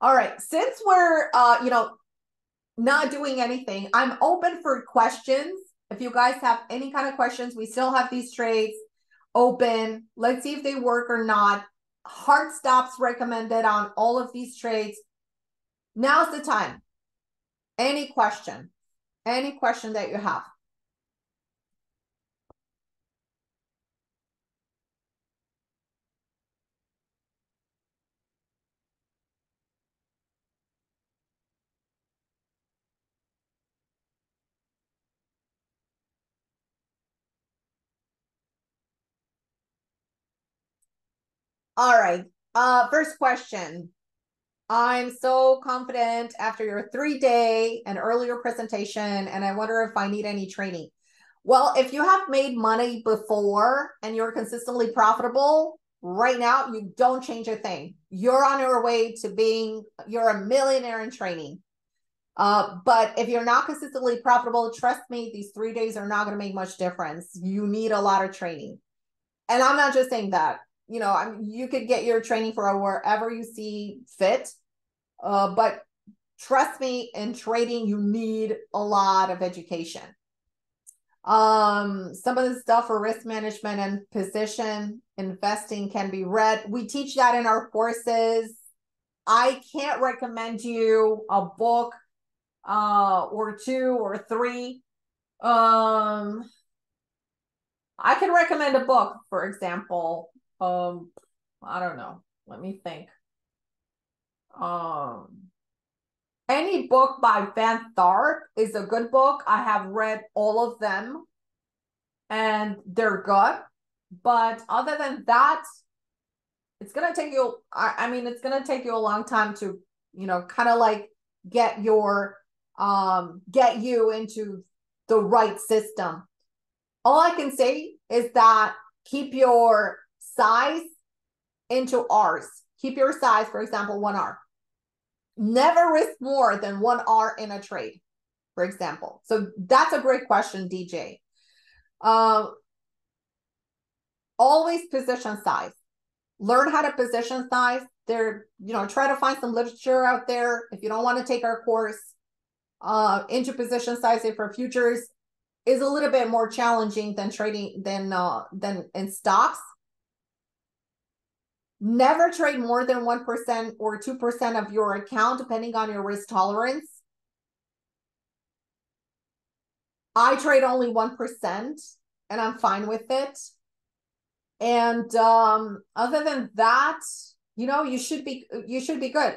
All right, since we're, you know, not doing anything, I'm open for questions. If you guys have any kind of questions, we still have these trades open. Let's see if they work or not. Hard stops recommended on all of these trades. Now's the time. Any question that you have. All right, first question. I'm so confident after your 3-day and earlier presentation, and I wonder if I need any training. Well, if you have made money before and you're consistently profitable, right now you don't change a thing. You're on your way to being, you're a millionaire in training. But if you're not consistently profitable, trust me, these 3 days are not gonna make much difference. You need a lot of training. And I'm not just saying that. You know, I mean, you could get your training for wherever you see fit, but trust me, in trading, you need a lot of education. Some of the stuff for risk management and position investing can be read. We teach that in our courses. I can't recommend you a book or two or three. I can recommend a book, for example. I don't know. Let me think. Any book by Van Tharp is a good book. I have read all of them and they're good. But other than that, it's going to take you, I mean, it's going to take you a long time to, you know, kind of like get your, get you into the right system. All I can say is that keep your size into R's. Keep your size, for example, 1R. Never risk more than 1R in a trade, for example. So that's a great question, DJ. Always position size. Learn how to position size. There, you know, try to find some literature out there. If you don't want to take our course, into position size for futures is a little bit more challenging than trading than in stocks. Never trade more than 1% or 2% of your account, depending on your risk tolerance. I trade only 1%, and I'm fine with it. And other than that, you know, you should be good.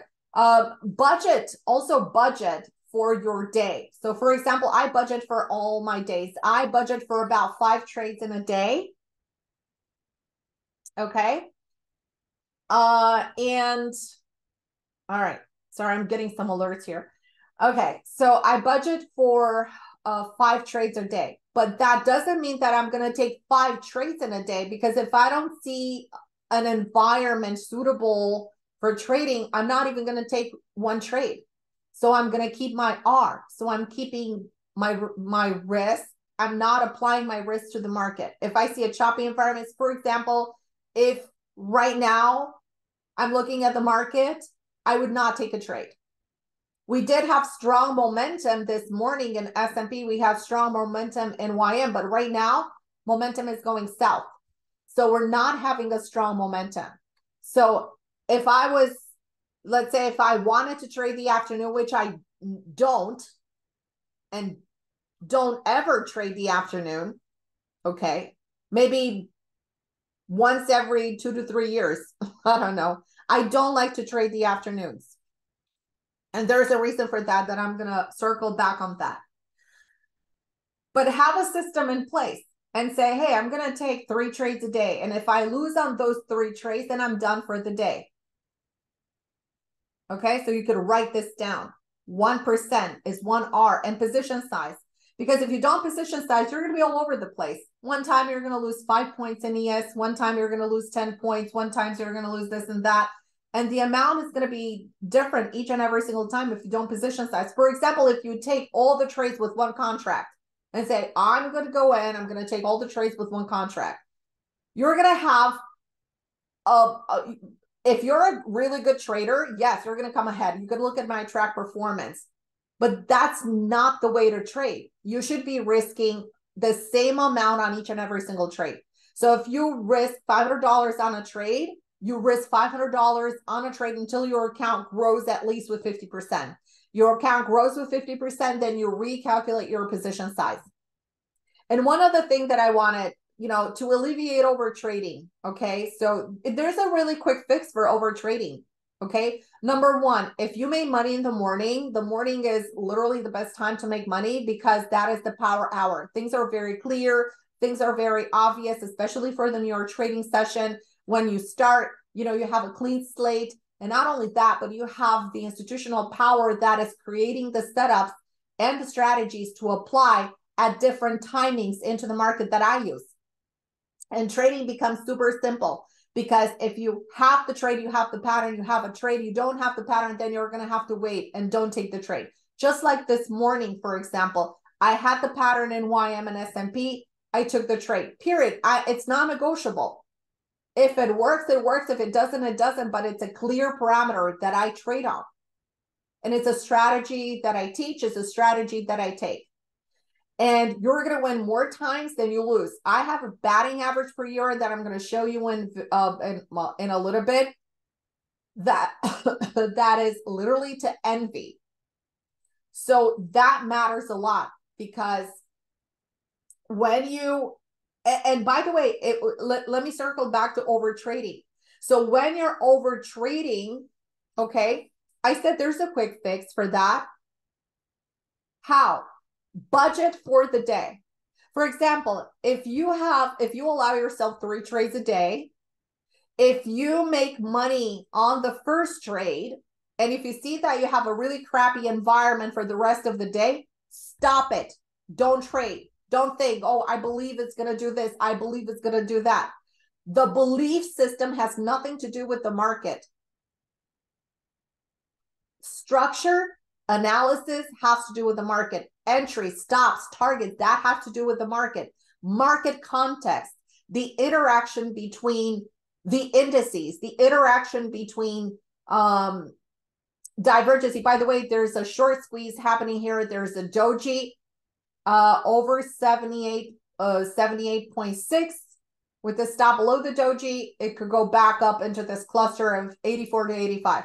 Budget, also budget for your day. So, for example, I budget for all my days. I budget for about 5 trades in a day. Okay. And all right, sorry, I'm getting some alerts here. Okay, so I budget for 5 trades a day, but that doesn't mean that I'm going to take 5 trades in a day, because if I don't see an environment suitable for trading, I'm not even going to take 1 trade. So I'm going to keep my R. So I'm keeping my risk. I'm not applying my risk to the market. If I see a choppy environment, for example, if right now I'm looking at the market, I would not take a trade. We did have strong momentum this morning in S&P. We have strong momentum in YM, but right now momentum is going south. So we're not having a strong momentum. So if I was, let's say if I wanted to trade the afternoon, which I don't, and don't ever trade the afternoon, okay, maybe once every 2 to 3 years, I don't know. I don't like to trade the afternoons. And there's a reason for that, that I'm going to circle back on that. But have a system in place and say, hey, I'm going to take 3 trades a day. And if I lose on those 3 trades, then I'm done for the day. Okay, so you could write this down. 1% is 1R and position size. Because if you don't position size, you're going to be all over the place. One time you're going to lose 5 points in ES. One time you're going to lose 10 points. One time you're going to lose this and that. And the amount is going to be different each and every single time if you don't position size. For example, if you take all the trades with one contract and say, I'm going to go in, I'm going to take all the trades with one contract. You're going to have, if you're a really good trader, yes, you're going to come ahead. You could look at my track performance, but that's not the way to trade. You should be risking the same amount on each and every single trade. So if you risk $500 on a trade, you risk $500 on a trade until your account grows at least with 50%. Your account grows with 50%, then you recalculate your position size. And one other thing that I wanted, you know, to alleviate over trading, okay? So there's a really quick fix for over trading, okay? Number 1, if you made money in the morning is literally the best time to make money because that is the power hour. Things are very clear. Things are very obvious, especially for the New York trading session. When you start, you know, you have a clean slate. And not only that, but you have the institutional power that is creating the setups and the strategies to apply at different timings into the market that I use. And trading becomes super simple because if you have the trade, you have the pattern, you have a trade, you don't have the pattern, then you're going to have to wait and don't take the trade. Just like this morning, for example, I had the pattern in YM and S&P. I took the trade, period. It's non-negotiable. If it works, it works. If it doesn't, it doesn't. But it's a clear parameter that I trade on. And it's a strategy that I teach. It's a strategy that I take. And you're going to win more times than you lose. I have a batting average per year that I'm going to show you in a little bit. That is literally to envy. So that matters a lot because when you... And by the way, let me circle back to over trading. So when you're over trading, okay, I said there's a quick fix for that. How? Budget for the day. For example, if you allow yourself 3 trades a day, if you make money on the first trade, and if you see that you have a really crappy environment for the rest of the day, stop it. Don't trade. Don't think, oh, I believe it's going to do this. I believe it's going to do that. The belief system has nothing to do with the market. Structure, analysis has to do with the market. Entry, stops, targets, that has to do with the market. Market context, the interaction between the indices, the interaction between divergency. By the way, there's a short squeeze happening here. There's a doji. Over 78.6 with the stop below the doji, it could go back up into this cluster of 84 to 85.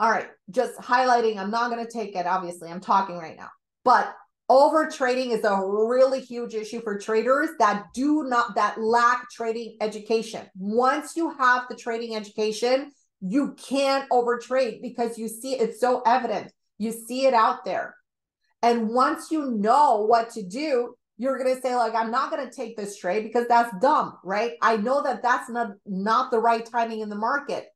All right, just highlighting, I'm not going to take it, obviously, I'm talking right now. But over trading is a really huge issue for traders that that lack trading education. Once you have the trading education, you can't over trade because you see it's so evident. You see it out there. And once you know what to do, you're going to say, like, I'm not going to take this trade because that's dumb, right? I know that that's not the right timing in the market.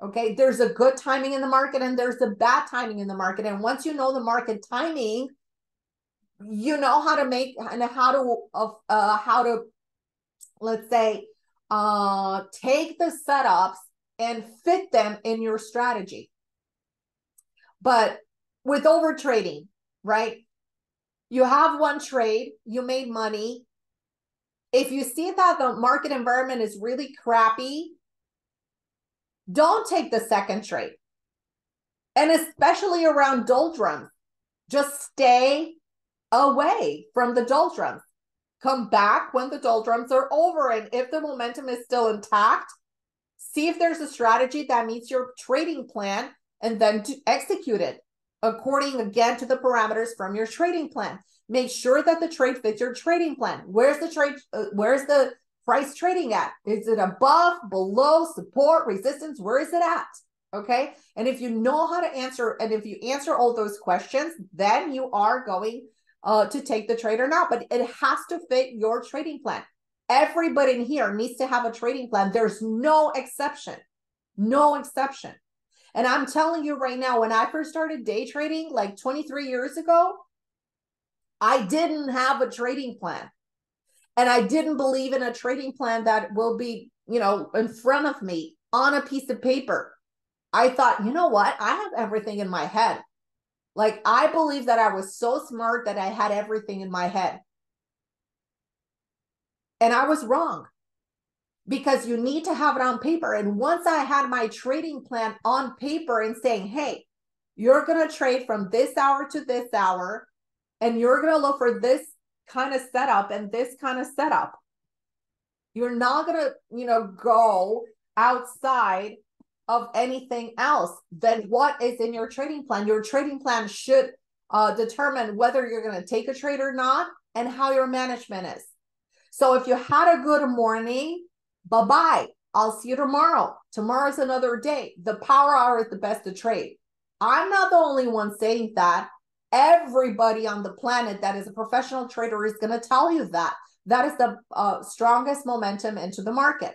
Okay, there's a good timing in the market and there's a bad timing in the market. And once you know the market timing, you know how to make and how to let's say, take the setups and fit them in your strategy. But with over trading, right? You have one trade, you made money. If you see that the market environment is really crappy, don't take the second trade. And especially around doldrums, just stay away from the doldrums. Come back when the doldrums are over. And if the momentum is still intact, see if there's a strategy that meets your trading plan and then to execute it according again to the parameters from your trading plan. Make sure that the trade fits your trading plan. Where's the trade? Where's the price trading at? Is it above, below, support, resistance? Where is it at? Okay. And if you know how to answer, and if you answer all those questions, then you are going to take the trade or not, but it has to fit your trading plan. Everybody in here needs to have a trading plan. There's no exception, no exception. And I'm telling you right now, when I first started day trading, like 23 years ago, I didn't have a trading plan. And I didn't believe in a trading plan that will be, you know, in front of me on a piece of paper. I thought, you know what? I have everything in my head. Like, I believe that I was so smart that I had everything in my head. And I was wrong, because you need to have it on paper. And once I had my trading plan on paper and saying, hey, you're going to trade from this hour to this hour, and you're going to look for this kind of setup and this kind of setup. You're not going to, you know, go outside of anything else. Then what is in your trading plan? Your trading plan should determine whether you're going to take a trade or not and how your management is. So if you had a good morning, bye-bye. I'll see you tomorrow. Tomorrow's another day. The power hour is the best to trade. I'm not the only one saying that. Everybody on the planet that is a professional trader is going to tell you that. That is the strongest momentum into the market.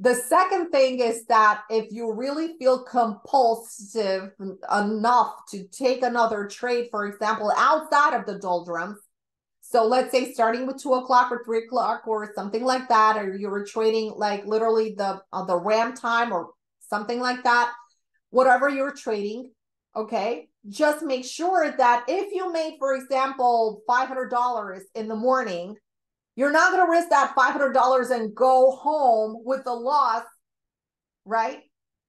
The second thing is that if you really feel compulsive enough to take another trade, for example, outside of the doldrums, so let's say starting with 2 o'clock or 3 o'clock or something like that, or you were trading like literally the RAM time or something like that, whatever you're trading, okay? Just make sure that if you made, for example, $500 in the morning, you're not going to risk that $500 and go home with a loss, right?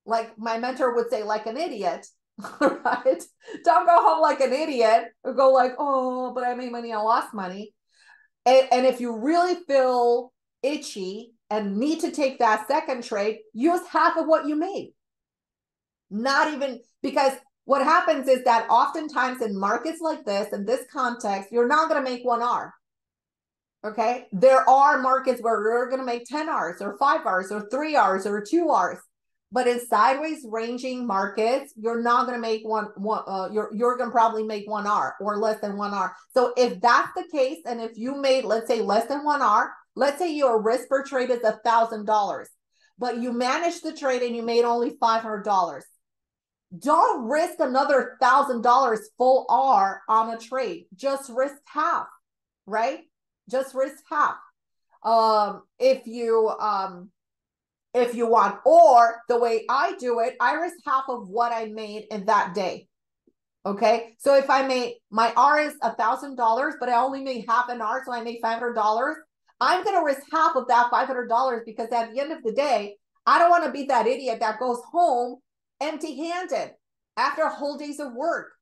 Like my mentor would say, like an idiot, right? Don't go home like an idiot or go like, oh, but I made money, I lost money. And if you really feel itchy and need to take that second trade, use half of what you made. Not even, because what happens is that oftentimes in markets like this, in this context, you're not going to make 1 hour. Okay, there are markets where you're going to make 10 hours or 5 hours or 3 hours or 2 hours, but in sideways ranging markets, you're not going to make you're going to probably make 1 hour or less than 1 hour. So if that's the case, and if you made, let's say less than 1 hour, let's say your risk per trade is $1,000, but you managed the trade and you made only $500. Don't risk another $1,000 full hour on a trade. Just risk half, right? Just risk half if you want. Or the way I do it, I risk half of what I made in that day. Okay, so if I made, my R is $1,000, but I only made half an R, so I made $500. I'm gonna risk half of that $500, because at the end of the day, I don't want to be that idiot that goes home empty-handed after whole days of work.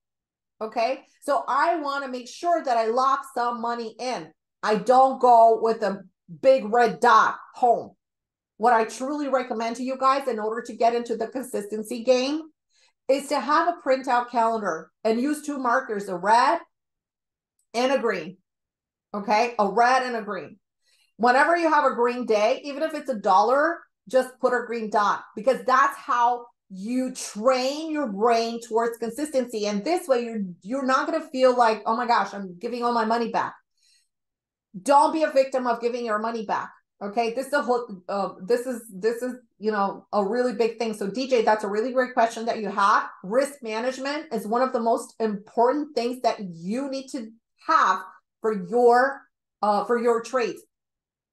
Okay, so I want to make sure that I lock some money in. I don't go with a big red dot home. What I truly recommend to you guys in order to get into the consistency game is to have a printout calendar and use two markers, a red and a green. Okay, a red and a green. Whenever you have a green day, even if it's $1, just put a green dot, because that's how you train your brain towards consistency. And this way you're not going to feel like, oh my gosh, I'm giving all my money back. Don't be a victim of giving your money back. Okay, this is a whole, this is you know, a really big thing. So DJ, that's a really great question that you have. Risk management is one of the most important things that you need to have for your trades.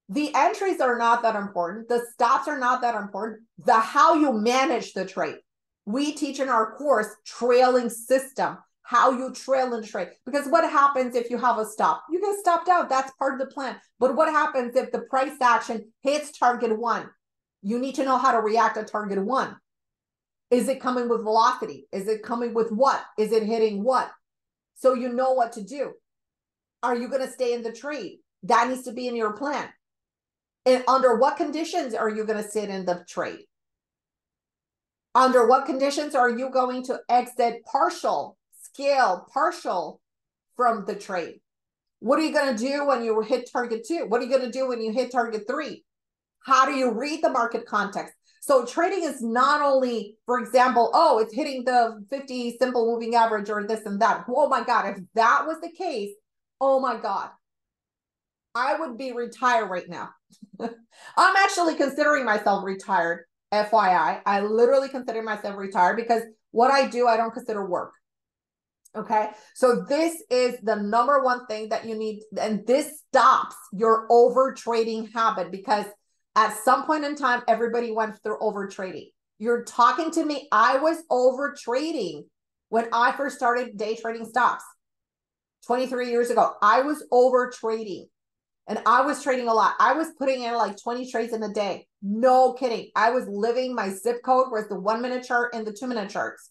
The entries are not that important. The stops are not that important. The how you manage the trade We teach in our course trailing system, how you trail and trade. Because what happens if you have a stop? You get stopped out. That's part of the plan. But what happens if the price action hits target one? You need to know how to react at target one. Is it coming with velocity? Is it coming with what? Is it hitting what? So you know what to do. Are you going to stay in the trade? That needs to be in your plan. And under what conditions are you going to sit in the trade? Under what conditions are you going to exit partial, scale partial from the trade? What are you going to do when you hit target two? What are you going to do when you hit target three? How do you read the market context? So trading is not only, for example, oh, it's hitting the 50 simple moving average or this and that. Oh my God, if that was the case, oh my God, I would be retired right now. I'm actually considering myself retired, FYI. I literally consider myself retired because what I do, I don't consider work. Okay. So this is the number one thing that you need. And this stops your over trading habit, because at some point in time, everybody went through over trading. You're talking to me. I was over trading when I first started day trading stocks 23 years ago. I was over trading. And I was trading a lot. I was putting in like 20 trades in a day. No kidding. I was living my zip code with the 1 minute chart and the 2 minute charts.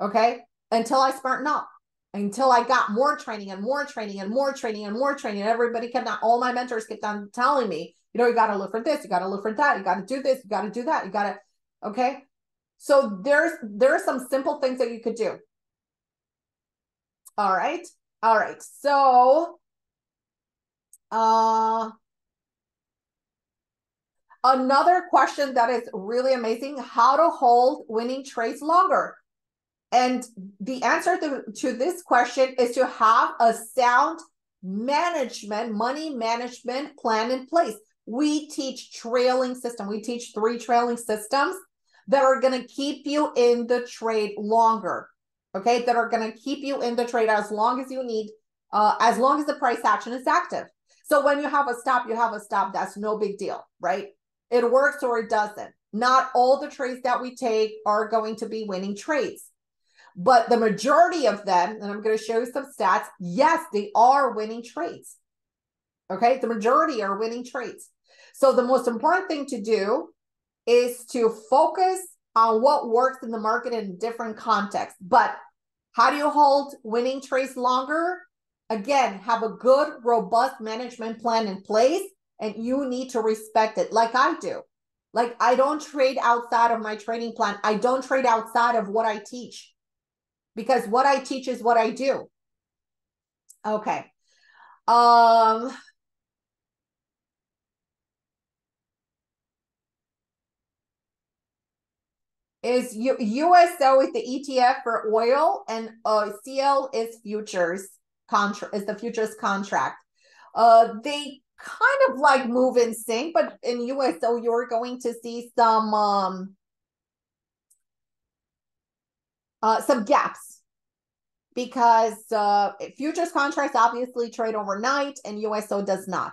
Okay. Until I smartened up, until I got more training and more training and more training and more training. Everybody kept on, all my mentors kept on telling me, you know, you got to look for this. You got to look for that. You got to do this. You got to do that. You got to, okay. So there are some simple things that you could do. All right. All right. So another question that is really amazing, how to hold winning trades longer. And the answer to this question is to have a sound management, money management plan in place. We teach trailing system. We teach 3 trailing systems that are going to keep you in the trade longer. Okay. That are going to keep you in the trade as long as you need, as long as the price action is active. So when you have a stop, that's no big deal, right? It works or it doesn't. Not all the trades that we take are going to be winning trades, but the majority of them, and I'm going to show you some stats, yes, they are winning trades. Okay. The majority are winning trades. So the most important thing to do is to focus on what works in the market in different contexts. But how do you hold winning trades longer? Again, have a good, robust management plan in place, and you need to respect it like I do. Like, I don't trade outside of my trading plan. I don't trade outside of what I teach, because what I teach is what I do. Okay. Is USO is the ETF for oil, and CL is futures. Contract is the futures contract. They kind of like move in sync, but in USO, you're going to see some gaps, because futures contracts obviously trade overnight and USO does not.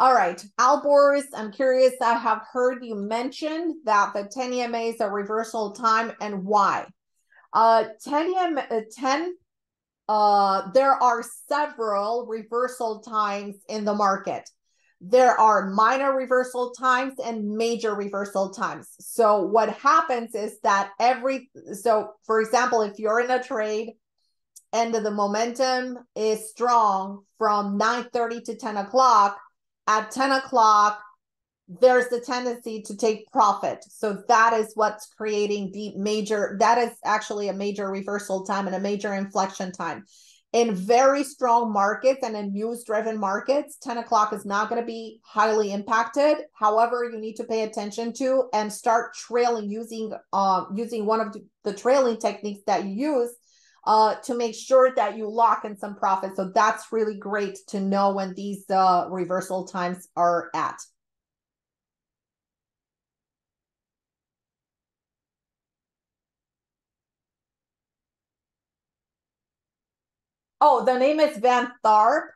All right, Alboris, I'm curious. I have heard you mention that the 10 EMA is a reversal time, and why? 10 there are several reversal times in the market. There are minor reversal times and major reversal times. So what happens is that for example, if you're in a trade and the momentum is strong from 9:30 to 10 o'clock, at 10 o'clock, there's the tendency to take profit. So that is what's creating the major, that is actually a major reversal time and a major inflection time. In very strong markets and in news-driven markets, 10 o'clock is not going to be highly impacted. However, you need to pay attention to and start trailing using one of the trailing techniques that you use to make sure that you lock in some profit. So that's really great to know when these reversal times are at. Oh, the name is Van Tharp.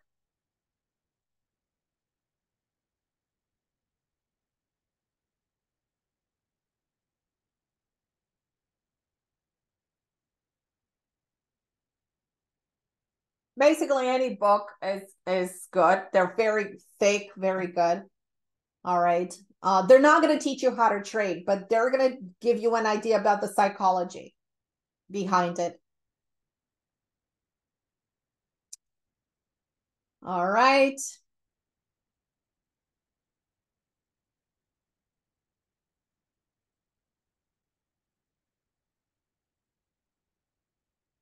Basically, any book is good. They're very thick, very good. All right. They're not going to teach you how to trade, but they're going to give you an idea about the psychology behind it. All right.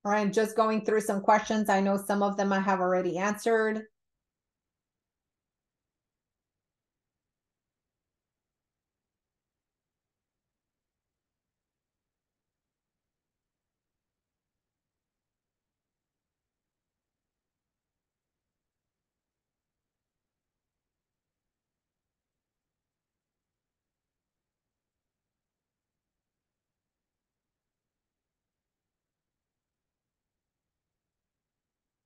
All right, just going through some questions. I know some of them I have already answered.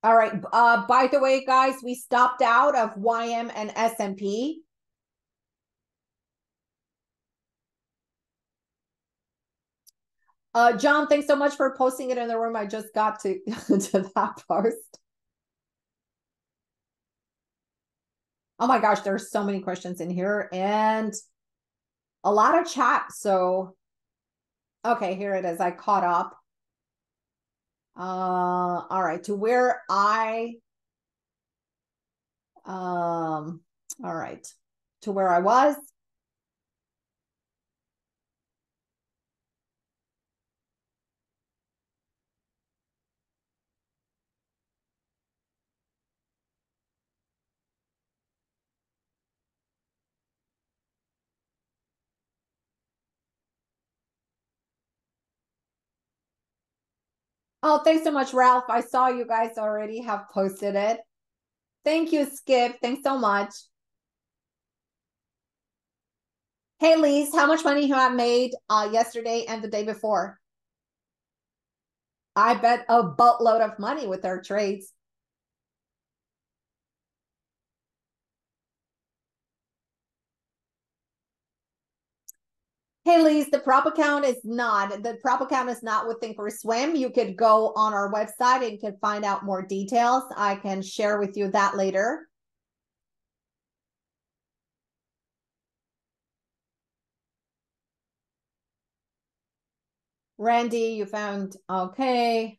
All right. By the way, guys, we stopped out of YM and S&P. John, thanks so much for posting it in the room. I just got to, to that post. Oh my gosh, there's so many questions in here and a lot of chat. So, okay, here it is. I caught up. All right, to where I, all right, to where I was. Oh, thanks so much, Ralph. I saw you guys already have posted it. Thank you, Skip. Thanks so much. Hey, Lise, how much money have I made yesterday and the day before? I bet a buttload of money with our trades. Hey, Lise, the prop account is not. The prop account is not with ThinkOrSwim. You could go on our website and can find out more details. I can share with you that later. Randy, you found okay.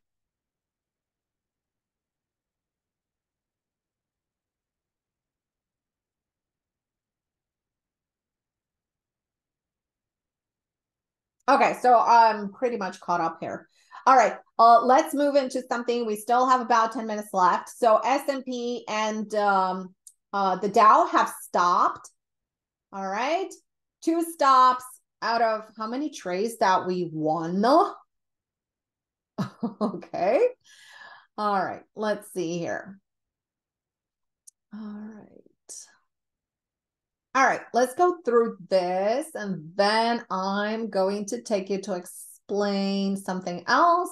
Okay, so I'm pretty much caught up here. All right, let's move into something. We still have about 10 minutes left. So S&P and the Dow have stopped. All right, 2 stops out of how many trades that we won? Okay. All right, let's see here. All right. All right, let's go through this and then I'm going to take you to explain something else.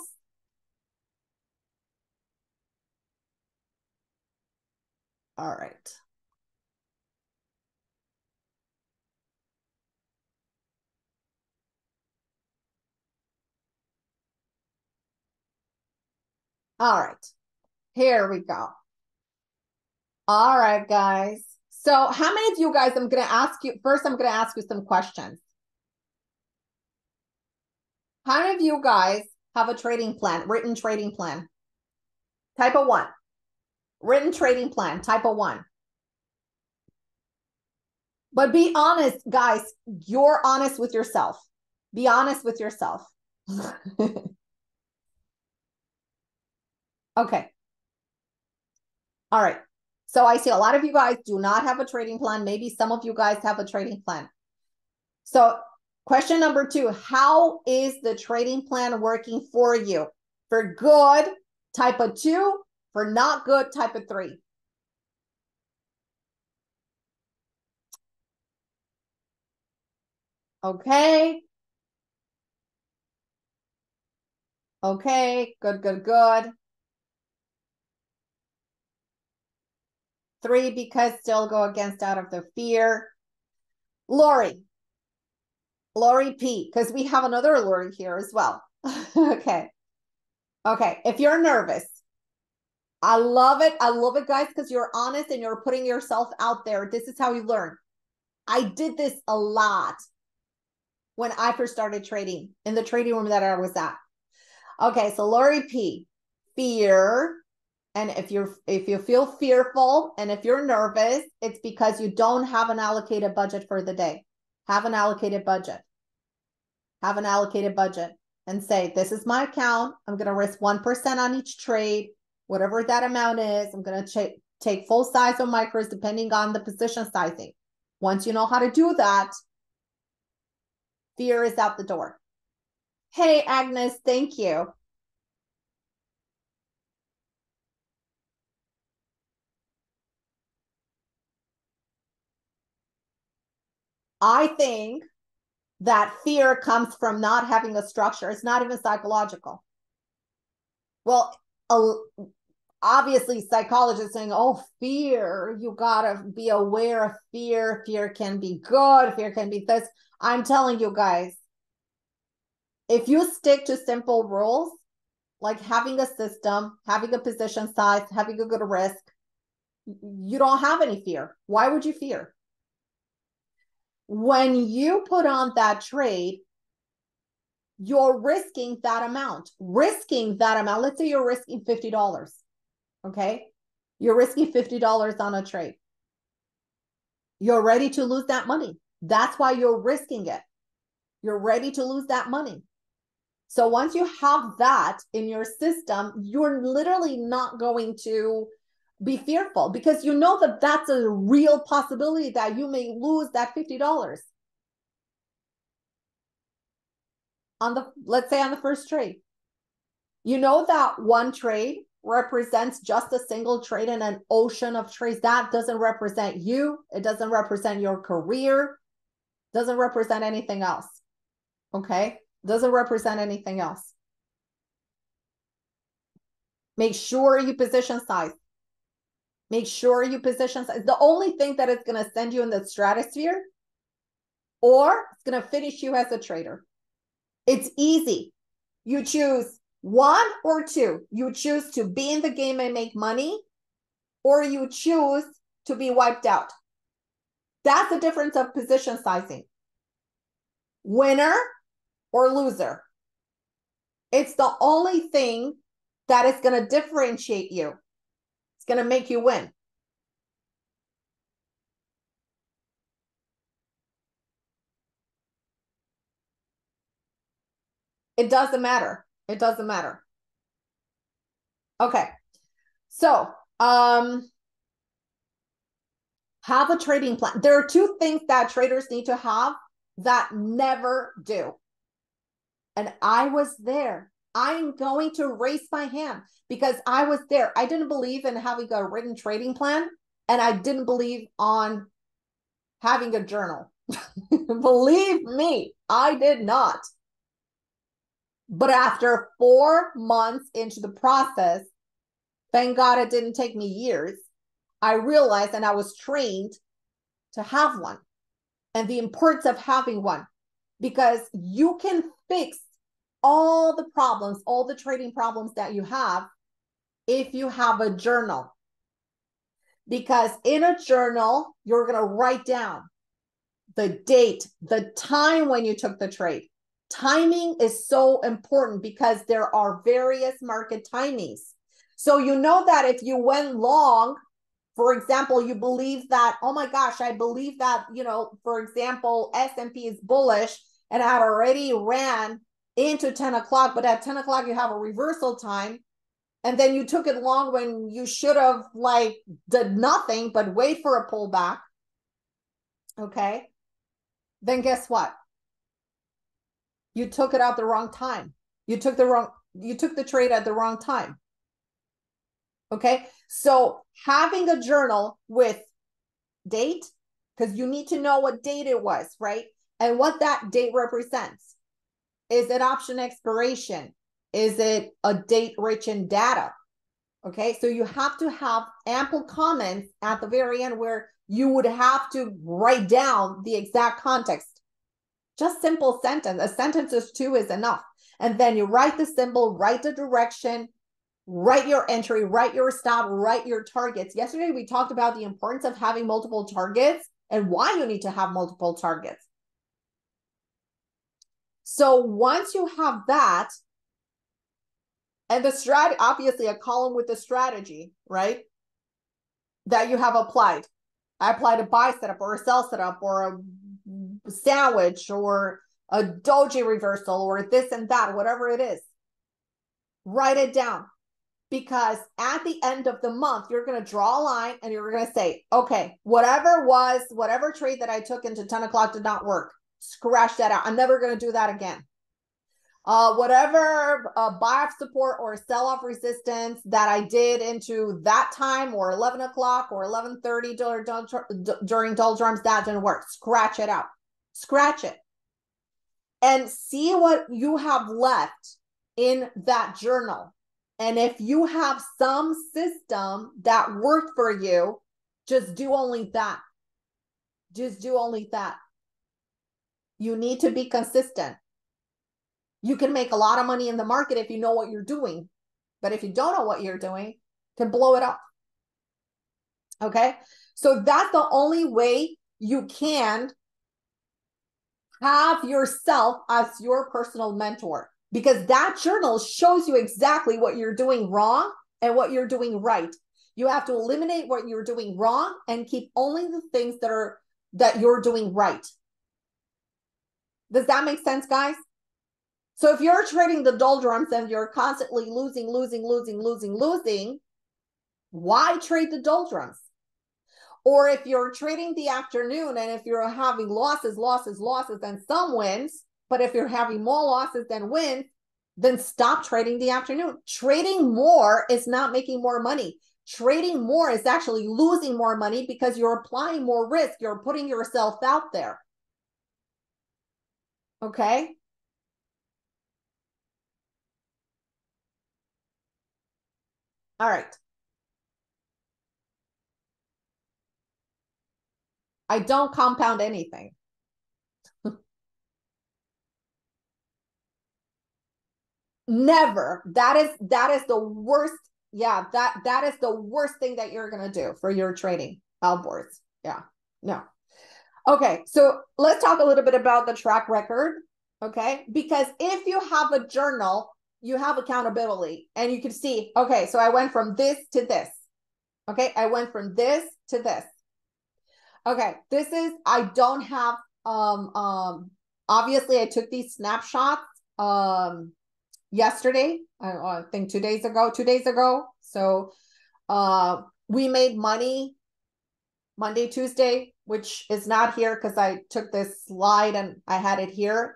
All right. All right, here we go. All right, guys. So how many of you guys, I'm going to ask you, first I'm going to ask you some questions. How many of you guys have a trading plan, written trading plan? Type of 1. Written trading plan, type of 1. But be honest, guys, you're honest with yourself. Be honest with yourself. Okay. All right. So I see a lot of you guys do not have a trading plan. Maybe some of you guys have a trading plan. So question number 2, how is the trading plan working for you? For good, type of 2. For not good, type of 3. Okay. Okay, good, good, good. 3 because still go against out of the fear. Lori P, because we have another Lori here as well. Okay, if you're nervous, I love it, guys, because you're honest and you're putting yourself out there. This is how you learn. I did this a lot when I first started trading in the trading room that I was at. Okay, so Lori P, fear. And if you feel fearful and if you're nervous, it's because you don't have an allocated budget for the day. Have an allocated budget. Have an allocated budget and say, this is my account. I'm going to risk 1% on each trade, whatever that amount is. I'm going to take full size or micros depending on the position sizing. Once you know how to do that, fear is out the door. Hey, Agnes, thank you. I think that fear comes from not having a structure. It's not even psychological. Well, obviously psychologists saying, oh, fear, you gotta be aware of fear. Fear can be good, fear can be this. I'm telling you guys, if you stick to simple rules, like having a system, having a position size, having a good risk, you don't have any fear. Why would you fear? When you put on that trade, you're risking that amount. Risking that amount. Let's say you're risking $50, okay? You're risking $50 on a trade. You're ready to lose that money. That's why you're risking it. You're ready to lose that money. So once you have that in your system, you're literally not going to be fearful because you know that that's a real possibility that you may lose that $50 on the, let's say on the first trade. You know that one trade represents just a single trade in an ocean of trades. That doesn't represent you. It doesn't represent your career. Doesn't represent anything else. Okay? Doesn't represent anything else. Make sure you position size. Make sure you position size. The only thing that is going to send you in the stratosphere or it's going to finish you as a trader. It's easy. You choose one or two. You choose to be in the game and make money or you choose to be wiped out. That's the difference of position sizing. Winner or loser. It's the only thing that is going to differentiate you. Going to make you win. It doesn't matter. It doesn't matter. Okay. So, have a trading plan. There are two things that traders need to have that never do. And I was there. I'm going to raise my hand because I was there. I didn't believe in having a written trading plan and I didn't believe on having a journal. Believe me, I did not. But after 4 months into the process, thank God it didn't take me years, I realized and I was trained to have one and the importance of having one because you can fix all the problems, all the trading problems that you have if you have a journal. Because in a journal, you're going to write down the date, the time when you took the trade. Timing is so important because there are various market timings. So you know that if you went long, for example, you believe that, oh my gosh, I believe that, you know, for example, S&P is bullish and I already ran into 10 o'clock, but at 10 o'clock you have a reversal time. And then you took it long when you should have like did nothing, but wait for a pullback. Okay. Then guess what? You took it out the wrong time. You took the trade at the wrong time. Okay. So having a journal with date, because you need to know what date it was, right? And what that date represents. Is it option expiration? Is it a date rich in data? Okay, so you have to have ample comments at the very end where you would have to write down the exact context. Just simple sentence. A sentence or two is enough. And then you write the symbol, write the direction, write your entry, write your stop, write your targets. Yesterday, we talked about the importance of having multiple targets and why you need to have multiple targets. So once you have that, and the strategy, obviously a column with the strategy, right, that you have applied. I applied a buy setup or a sell setup or a sandwich or a doji reversal or this and that, whatever it is. Write it down, because at the end of the month, you're going to draw a line and you're going to say, okay, whatever trade that I took into 10 o'clock did not work. Scratch that out. I'm never going to do that again. Whatever buy-off support or sell-off resistance that I did into that time or 11 o'clock or 11:30 during doldrums, that didn't work. Scratch it out. Scratch it. And see what you have left in that journal. And if you have some system that worked for you, just do only that. Just do only that. You need to be consistent. You can make a lot of money in the market if you know what you're doing. But if you don't know what you're doing, you can blow it up. Okay? So that's the only way you can have yourself as your personal mentor, because that journal shows you exactly what you're doing wrong and what you're doing right. You have to eliminate what you're doing wrong and keep only the things that you're doing right. Does that make sense, guys? So if you're trading the doldrums and you're constantly losing, why trade the doldrums? Or if you're trading the afternoon and if you're having losses, and some wins, but if you're having more losses than wins, then stop trading the afternoon. Trading more is not making more money. Trading more is actually losing more money because you're applying more risk. You're putting yourself out there. Okay? All right. I don't compound anything. Never. That is the worst. Yeah, that is the worst thing that you're going to do for your trading algorithms. Yeah. No. Okay, so let's talk a little bit about the track record, okay? Because if you have a journal, you have accountability and you can see, okay, so I went from this to this. Okay, I went from this to this. Okay, this is, I don't have, obviously I took these snapshots yesterday, I think 2 days ago. So we made money Monday, Tuesday, which is not here because I took this slide and I had it here.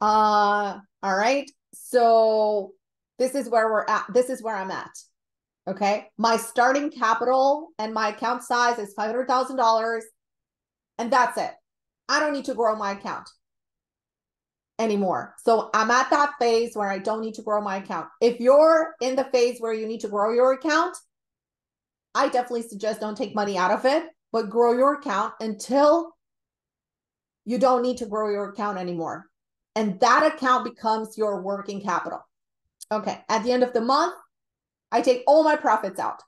All right. So this is where we're at. This is where I'm at. Okay. My starting capital and my account size is $500,000. And that's it. I don't need to grow my account anymore. So I'm at that phase where I don't need to grow my account. If you're in the phase where you need to grow your account, I definitely suggest don't take money out of it, but grow your account until you don't need to grow your account anymore. And that account becomes your working capital. Okay, at the end of the month, I take all my profits out.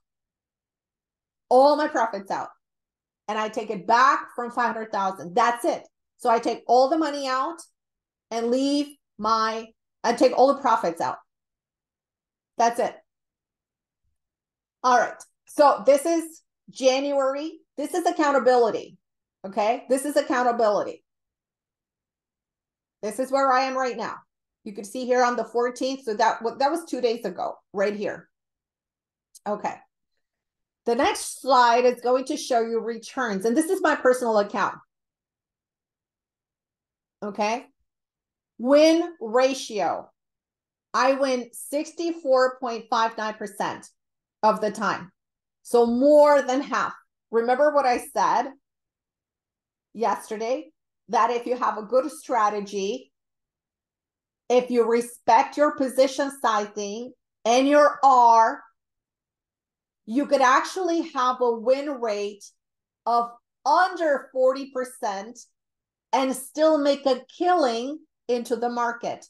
All my profits out. And I take it back from $500,000. That's it. So I take all the money out and I take all the profits out. That's it. All right. So this is January. This is accountability. Okay, this is accountability. This is where I am right now. You can see here on the 14th. So that was 2 days ago, right here. Okay. The next slide is going to show you returns. And this is my personal account. Okay. Win ratio. I win 64.59% of the time. So more than half. Remember what I said yesterday? That if you have a good strategy, if you respect your position sizing and your R, you could actually have a win rate of under 40% and still make a killing into the market.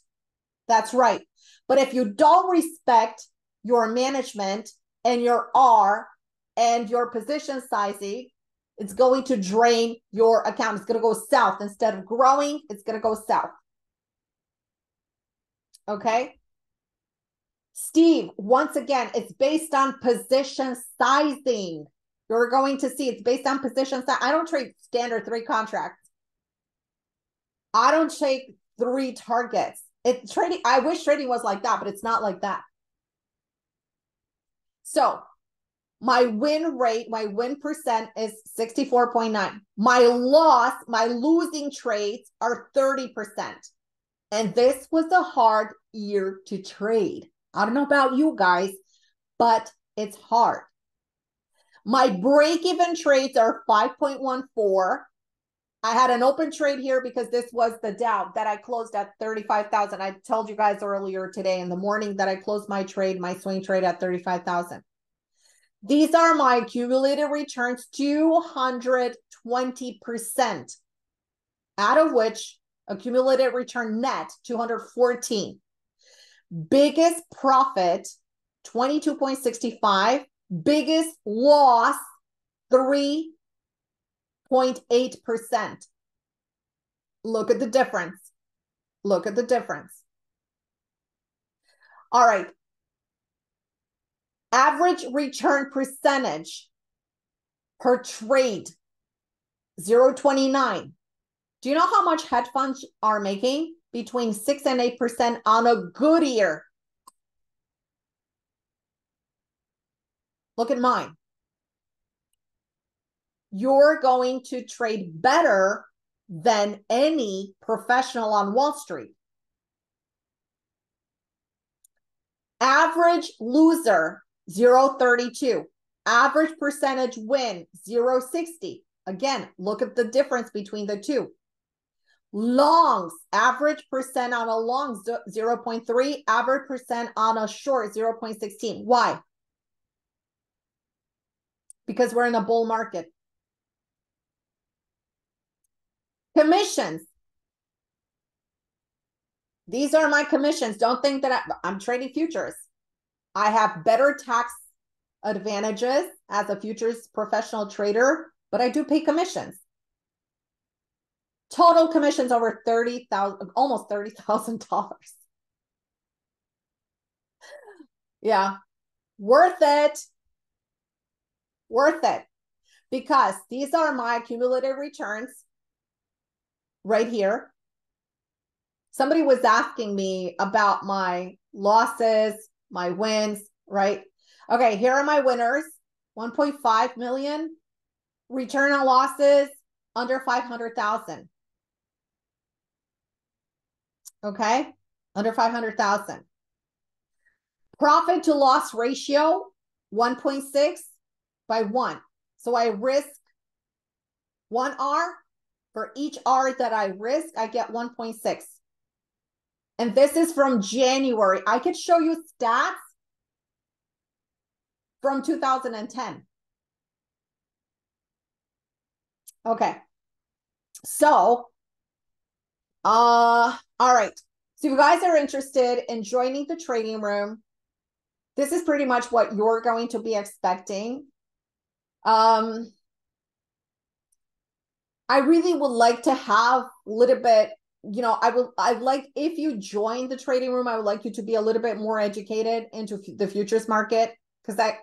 That's right. But if you don't respect your management and your R and your position sizing, it's going to drain your account. It's going to go south. Instead of growing, it's going to go south. Okay. Steve, once again, it's based on position sizing. You're going to see it's based on position size. I don't trade standard 3 contracts. I don't trade 3 targets. It's trading. I wish trading was like that, but it's not like that. So my win rate, my win percent is 64.9. My loss, my losing trades are 30%. And this was a hard year to trade. I don't know about you guys, but it's hard. My break-even trades are 5.14. I had an open trade here because this was the Dow that I closed at 35,000. I told you guys earlier today in the morning that I closed my trade, my swing trade at 35,000. These are my accumulated returns, 220%, out of which accumulated return net, 214. Biggest profit, 22.65. Biggest loss, 3.8%. Look at the difference. Look at the difference. All right. Average return percentage per trade, 0.29. Do you know how much hedge funds are making? Between 6 and 8% on a good year. Look at mine. You're going to trade better than any professional on Wall Street. Average loser, 0.32. Average percentage win, 0.60. Again, look at the difference between the two. Longs, average percent on a long, 0.3. Average percent on a short, 0.16. Why? Because we're in a bull market. Commissions. These are my commissions. Don't think that I'm trading futures. I have better tax advantages as a futures professional trader, but I do pay commissions. Total commissions over $30,000, almost $30,000. Yeah, worth it. Worth it. Because these are my accumulated returns right here. Somebody was asking me about my losses, my wins, right? Okay, here are my winners. 1.5 million. Return on losses under 500,000. Okay, under 500,000. Profit to loss ratio, 1.6 by 1. So I risk 1 R. For each R that I risk, I get 1.6. And this is from January. I could show you stats from 2010. Okay. So, all right. So if you guys are interested in joining the trading room, this is pretty much what you're going to be expecting. I really would like to have a little bit, you know, I'd like, if you join the trading room, I would like you to be a little bit more educated into the futures market. Cause I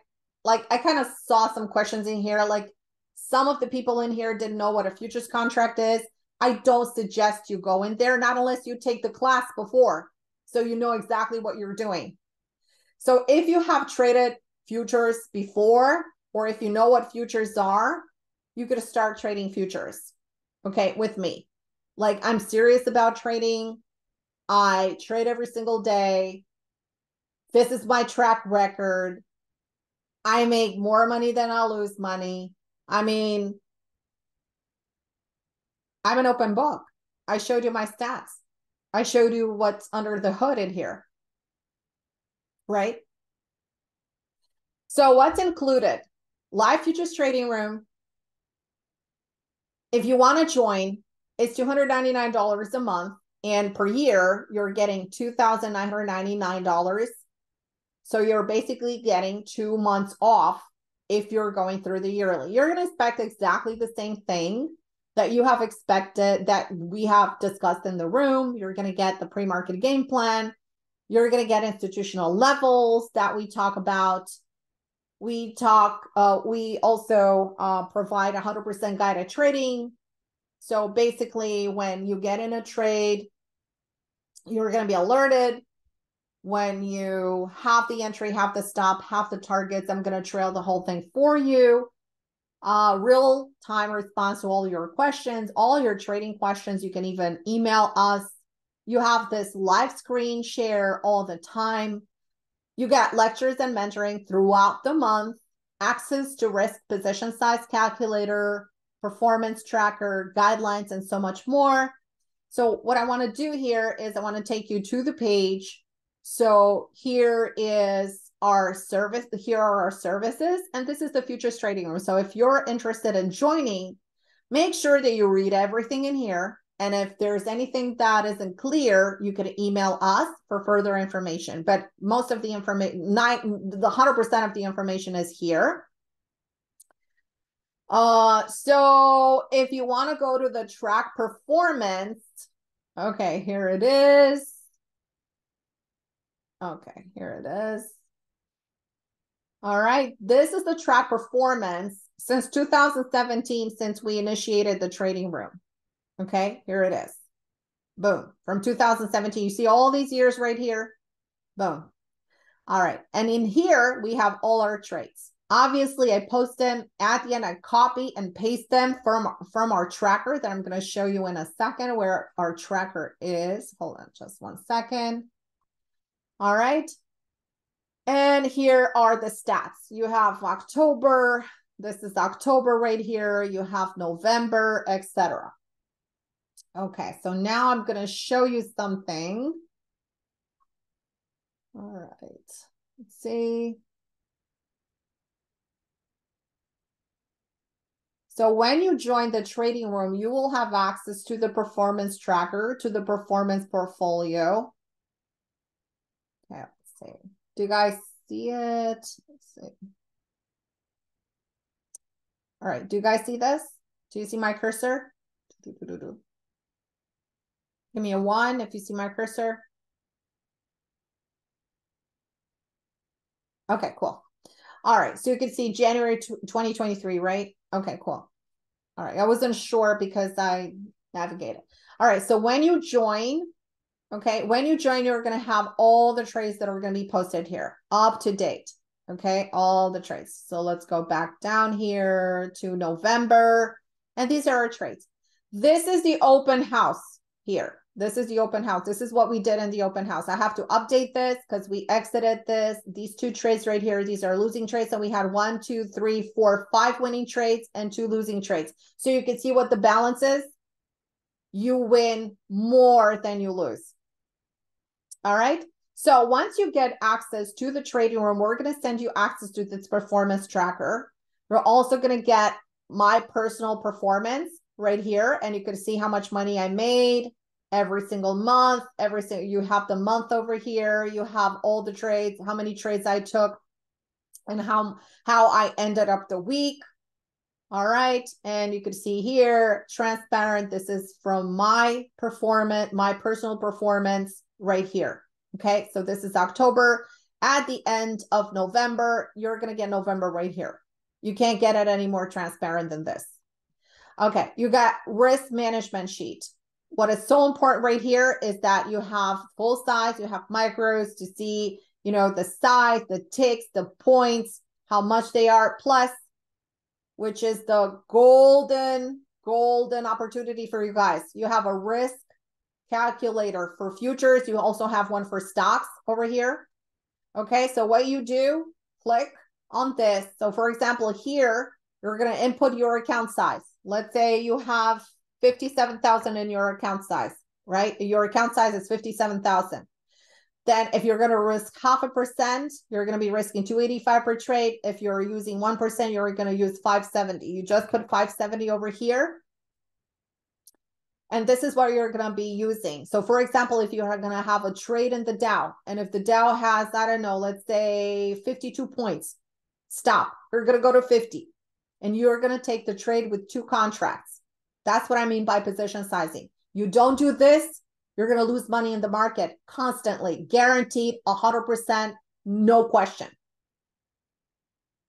kind of saw some questions in here. Like some of the people in here didn't know what a futures contract is. I don't suggest you go in there, not unless you take the class before. So you know exactly what you're doing. So if you have traded futures before, or if you know what futures are, you could start trading futures, okay, with me. Like, I'm serious about trading. I trade every single day. This is my track record. I make more money than I lose money. I mean, I'm an open book. I showed you my stats. I showed you what's under the hood in here, right? So what's included? Live futures trading room. If you want to join, it's $299 a month. And per year, you're getting $2,999. So you're basically getting 2 months off if you're going through the yearly. You're going to expect exactly the same thing that you have expected, that we have discussed in the room. You're going to get the pre-market game plan. You're going to get institutional levels that we talk about. We also provide 100% guided trading. So basically, when you get in a trade, you're going to be alerted. When you have the entry, have the stop, have the targets, I'm going to trail the whole thing for you. Real-time response to all your questions, all your trading questions. You can even email us. You have this live screen share all the time. You get lectures and mentoring throughout the month, access to risk position size calculator, performance tracker, guidelines, and so much more. So what I want to do here is I want to take you to the page. So here is our service. Here are our services. And this is the futures trading room. So if you're interested in joining, make sure that you read everything in here. And if there's anything that isn't clear, you could email us for further information. But most of the information, 100% of the information is here. So if you want to go to the track performance, okay, here it is. Okay, here it is. All right, this is the track performance since 2017, since we initiated the trading room. Okay, here it is. Boom. From 2017, you see all these years right here. Boom. All right. And in here, we have all our trades. Obviously, I post them at the end. I copy and paste them from our tracker that I'm going to show you in a second where our tracker is. Hold on just 1 second. All right. And here are the stats. You have October. This is October right here. You have November, etc. Okay, so now I'm going to show you something. All right, let's see. So when you join the trading room, you will have access to the performance tracker, to the performance portfolio. Okay, let's see. Do you guys see it? Let's see. All right, do you guys see this? Do you see my cursor? Give me a 1 if you see my cursor. Okay, cool. All right, so you can see January 2023, right? Okay, cool. All right, I wasn't sure because I navigated. All right, so when you join, okay, when you join, you're going to have all the trades that are going to be posted here, up to date, okay, all the trades. So let's go back down here to November, and these are our trades. This is the open house here. This is the open house. This is what we did in the open house. I have to update this because we exited this. These two trades right here, these are losing trades. So we had 1, 2, 3, 4, 5 winning trades and 2 losing trades. So you can see what the balance is. You win more than you lose. All right. So once you get access to the trading room, we're going to send you access to this performance tracker. We're also going to get my personal performance right here. And you can see how much money I made every single month. You have the month over here. You have all the trades, how many trades I took and how I ended up the week. All right. And you can see here, transparent. This is from my performance, my personal performance right here. Okay. So this is October. At the end of November, you're going to get November right here. You can't get it any more transparent than this. Okay, you got risk management sheet. What is so important right here is that you have full size, you have micros to see, you know, the size, the ticks, the points, how much they are, plus, which is the golden opportunity for you guys. You have a risk calculator for futures. You also have one for stocks over here. Okay, so what you do, click on this. So for example, here, you're going to input your account size. Let's say you have 57,000 in your account size, right? Your account size is 57,000. Then if you're going to risk 0.5%, you're going to be risking 285 per trade. If you're using 1%, you're going to use 570. You just put 570 over here. And this is what you're going to be using. So for example, if you are going to have a trade in the Dow, and if the Dow has, I don't know, let's say 52 points, stop. You're going to go to 50 and you're going to take the trade with 2 contracts. That's what I mean by position sizing. You don't do this, you're going to lose money in the market constantly, guaranteed 100%, no question.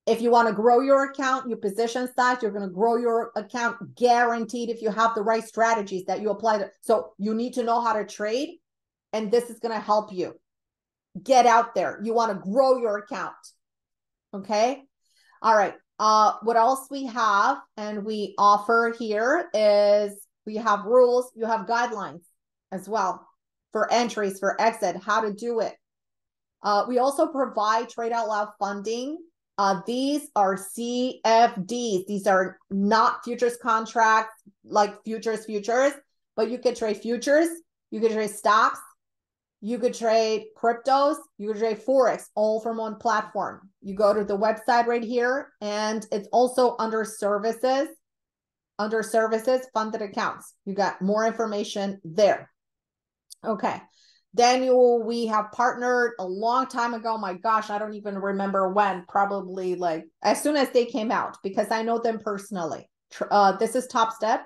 If you want to grow your account, your position size, you're going to grow your account guaranteed if you have the right strategies that you apply to. So you need to know how to trade, and this is going to help you. Get out there. You want to grow your account. Okay? All right. What else we have and we offer here is we have rules. You have guidelines as well for entries, for exit, how to do it. We also provide Trade Out Loud funding. These are CFDs. These are not futures contracts like futures, but you could trade futures. You could trade stocks. You could trade cryptos. You could trade Forex, all from one platform. You go to the website right here, and it's also under services, funded accounts. You got more information there. Okay. Then we have partnered a long time ago. My gosh, I don't even remember when, probably like as soon as they came out, because I know them personally. This is Top Step,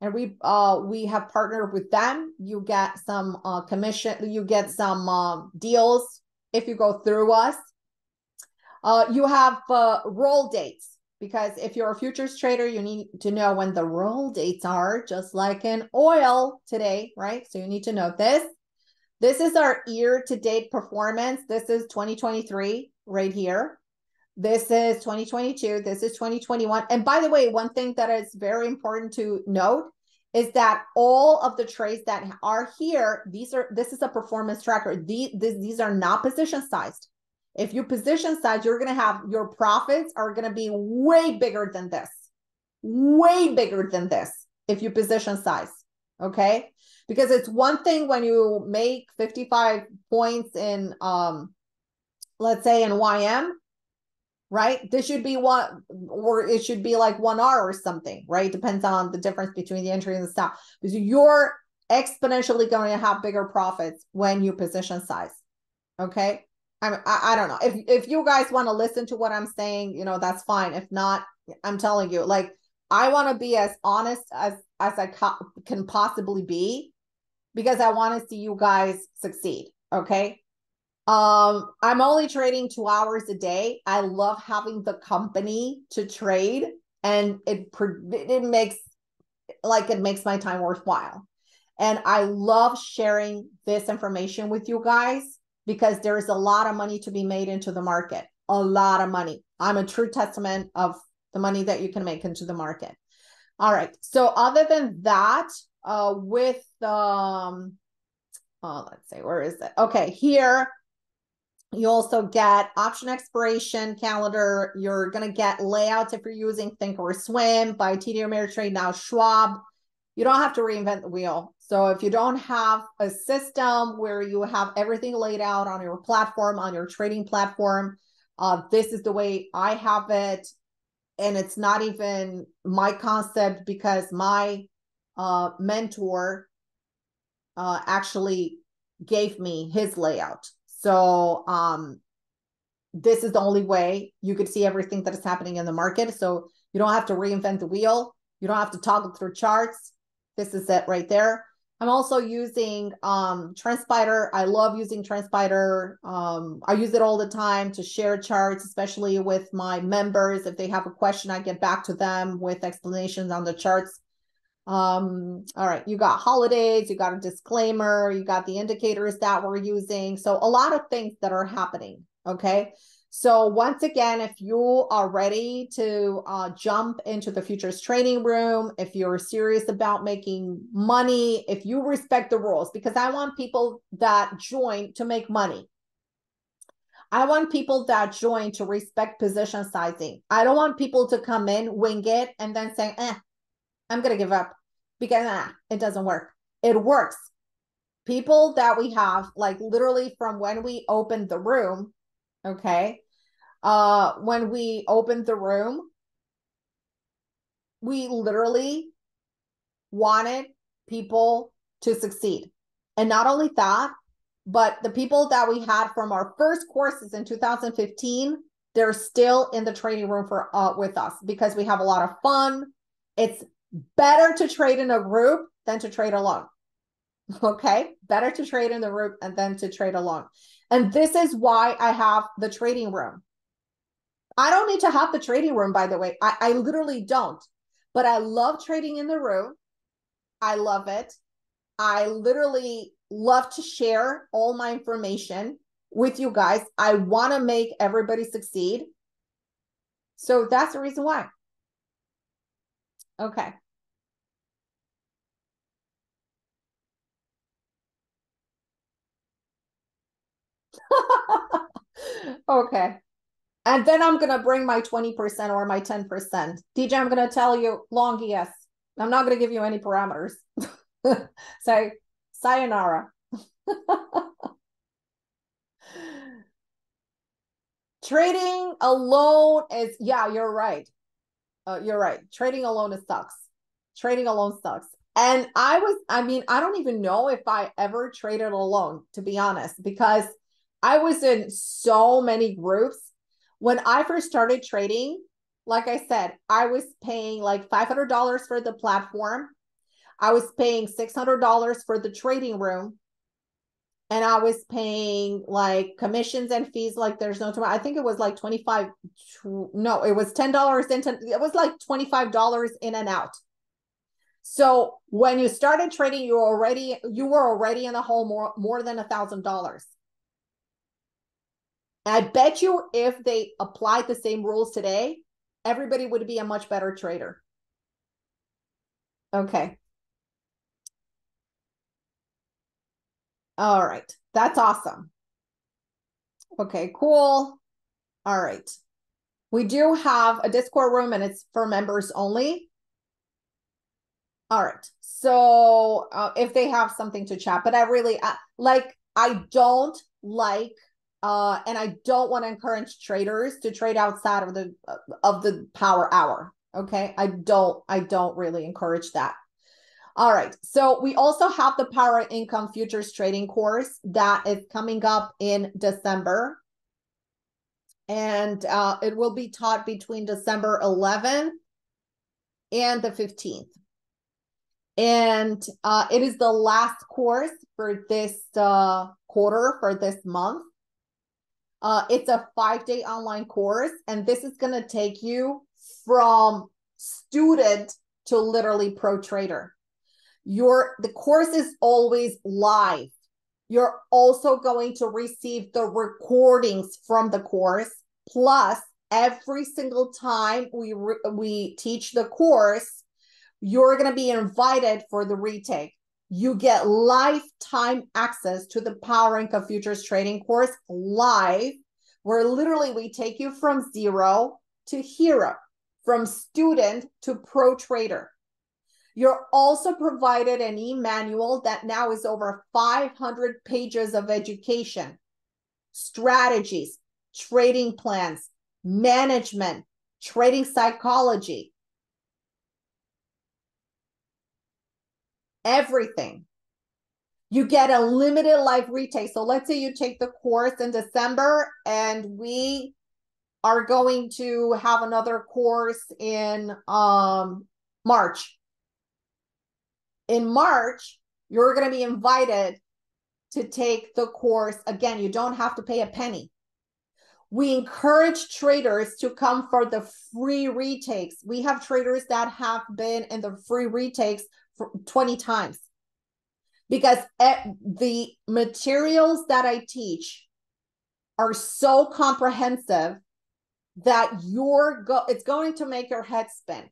and we have partnered with them. You get some commission, you get some deals if you go through us. You have roll dates, because if you're a futures trader, you need to know when the roll dates are, just like in oil today, right? So you need to know this. This is our year-to-date performance. This is 2023 right here. This is 2022. This is 2021. And by the way, one thing that is very important to note is that all of the trades that are here, this is a performance tracker. These are not position sized. If you position size, you're going to have your profits are going to be way bigger than this. Way bigger than this if you position size. Okay? Because it's one thing when you make 55 points in, let's say in YM, right? This should be one, or it should be like 1R or something, right? Depends on the difference between the entry and the stop. Because you're exponentially going to have bigger profits when you position size, okay? I mean, I don't know. If you guys want to listen to what I'm saying, you know, that's fine. If not, I'm telling you, like, I want to be as honest as I can possibly be, because I want to see you guys succeed, okay? I'm only trading 2 hours a day. I love having the company to trade, and it makes my time worthwhile. And I love sharing this information with you guys, because there is a lot of money to be made into the market, a lot of money. I'm a true testament of the money that you can make into the market. All right. So other than that, with, let's see, where is it? Okay. Here, you also get option expiration calendar. You're going to get layouts if you're using ThinkOrSwim by TD Ameritrade, now Schwab. You don't have to reinvent the wheel. So if you don't have a system where you have everything laid out on your platform, on your trading platform, this is the way I have it. And it's not even my concept, because my mentor actually gave me his layout. So this is the only way you could see everything that is happening in the market. So you don't have to reinvent the wheel. You don't have to toggle through charts. This is it right there. I'm also using TrendSpider. I love using TrendSpider. I use it all the time to share charts, especially with my members. If they have a question, I get back to them with explanations on the charts. All right, you got holidays, you got a disclaimer, you got the indicators that we're using. So a lot of things that are happening, okay? So once again, if you are ready to jump into the futures trading room, if you're serious about making money, if you respect the rules, because I want people that join to make money. I want people that join to respect position sizing. I don't want people to come in, wing it, and then say, I'm going to give up because it doesn't work. It works. people that we have, like literally from when we opened the room, okay, when we opened the room, we literally wanted people to succeed. And not only that, but the people that we had from our first courses in 2015, they're still in the trading room for with us because we have a lot of fun. It's better to trade in a group than to trade alone. Okay, better to trade in the group and then to trade alone. And this is why I have the trading room. I don't need to have the trading room, by the way. I literally don't. But I love trading in the room. I love it. I literally love to share all my information with you guys. I want to make everybody succeed. So that's the reason why. Okay. Okay. And then I'm going to bring my 20% or my 10%. DJ, I'm going to tell you long ES. I'm not going to give you any parameters. So, sayonara. Trading alone is, yeah, you're right. You're right. Trading alone sucks. Trading alone sucks. And I mean, I don't even know if I ever traded alone, to be honest, because I was in so many groups. When I first started trading, like I said, I was paying like $500 for the platform. I was paying $600 for the trading room. And I was paying like commissions and fees. Like there's no tomorrow. I think it was like $10 in. It was like $25 in and out. So when you started trading, you were already in the hole more than $1,000. I bet you if they applied the same rules today, everybody would be a much better trader. Okay. All right. That's awesome. Okay, cool. All right. We do have a Discord room and it's for members only. All right. So if they have something to chat, but I really like, I don't like, and I don't want to encourage traders to trade outside of the power hour. Okay. I don't really encourage that. All right. So we also have the Power Income Futures Trading course that is coming up in December. And it will be taught between December 11th and the 15th. And it is the last course for this quarter, for this month. It's a 5-day online course, and this is going to take you from student to literally pro trader. The course is always live. You're also going to receive the recordings from the course. Plus, every single time we teach the course, you're going to be invited for the retake. You get lifetime access to the Power Income Futures Trading course live, where literally we take you from zero to hero, from student to pro trader. You're also provided an e-manual that now is over 500 pages of education, strategies, trading plans, management, trading psychology, everything. You get a limited live retake. So let's say you take the course in December and we are going to have another course in March. In March, you're going to be invited to take the course. Again, you don't have to pay a penny. We encourage traders to come for the free retakes. We have traders that have been in the free retakes for 20 times because the materials that I teach are so comprehensive that it's going to make your head spin.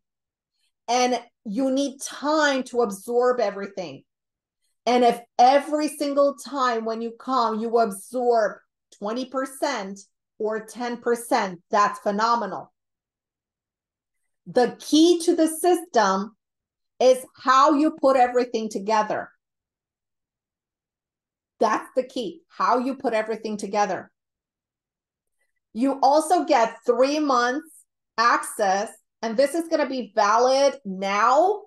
And you need time to absorb everything. And if every single time when you come, you absorb 20% or 10%, that's phenomenal. The key to the system is how you put everything together. That's the key, how you put everything together. You also get 3 months access, and this is going to be valid now.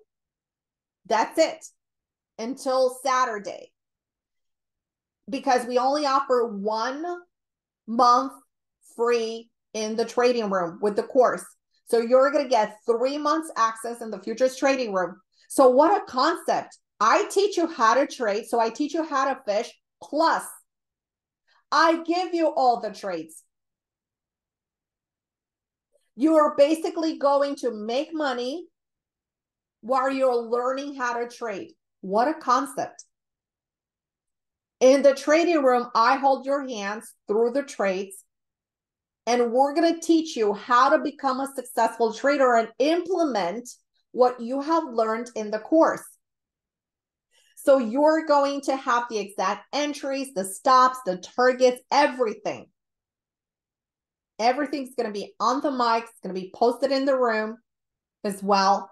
That's it, until Saturday, because we only offer 1 month free in the trading room with the course. So you're going to get 3 months access in the futures trading room. So what a concept. I teach you how to trade. So I teach you how to fish. Plus, I give you all the trades. You are basically going to make money while you're learning how to trade. What a concept. In the trading room, I hold your hands through the trades, and we're going to teach you how to become a successful trader and implement what you have learned in the course. So you're going to have the exact entries, the stops, the targets, everything. Everything's going to be on the mic. It's going to be posted in the room as well.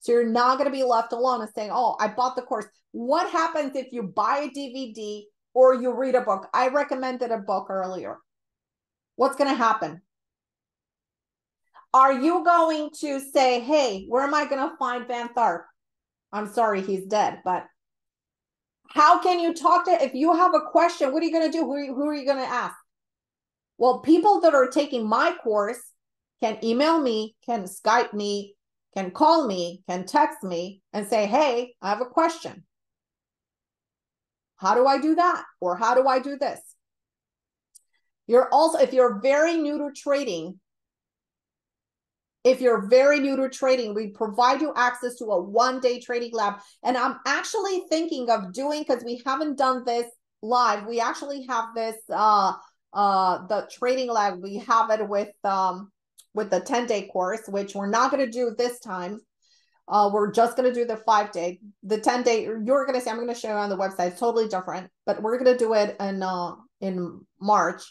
So you're not going to be left alone and saying, oh, I bought the course. What happens if you buy a DVD or you read a book? I recommended a book earlier. What's going to happen? Are you going to say, hey, where am I going to find Van Tharp? I'm sorry, he's dead, but how can you talk to, if you have a question, what are you going to do? Who are you going to ask? Well, people that are taking my course can email me, can Skype me, can call me, can text me and say, hey, I have a question. How do I do that? Or how do I do this? You're also, if you're very new to trading, we provide you access to a one-day trading lab. And I'm actually thinking of doing, because we haven't done this live, we actually have this, the trading lab, we have it with the 10-day course, which we're not going to do this time. We're just going to do the 5-day, the 10-day, you're going to see, I'm going to show you on the website. It's totally different, but we're going to do it in March.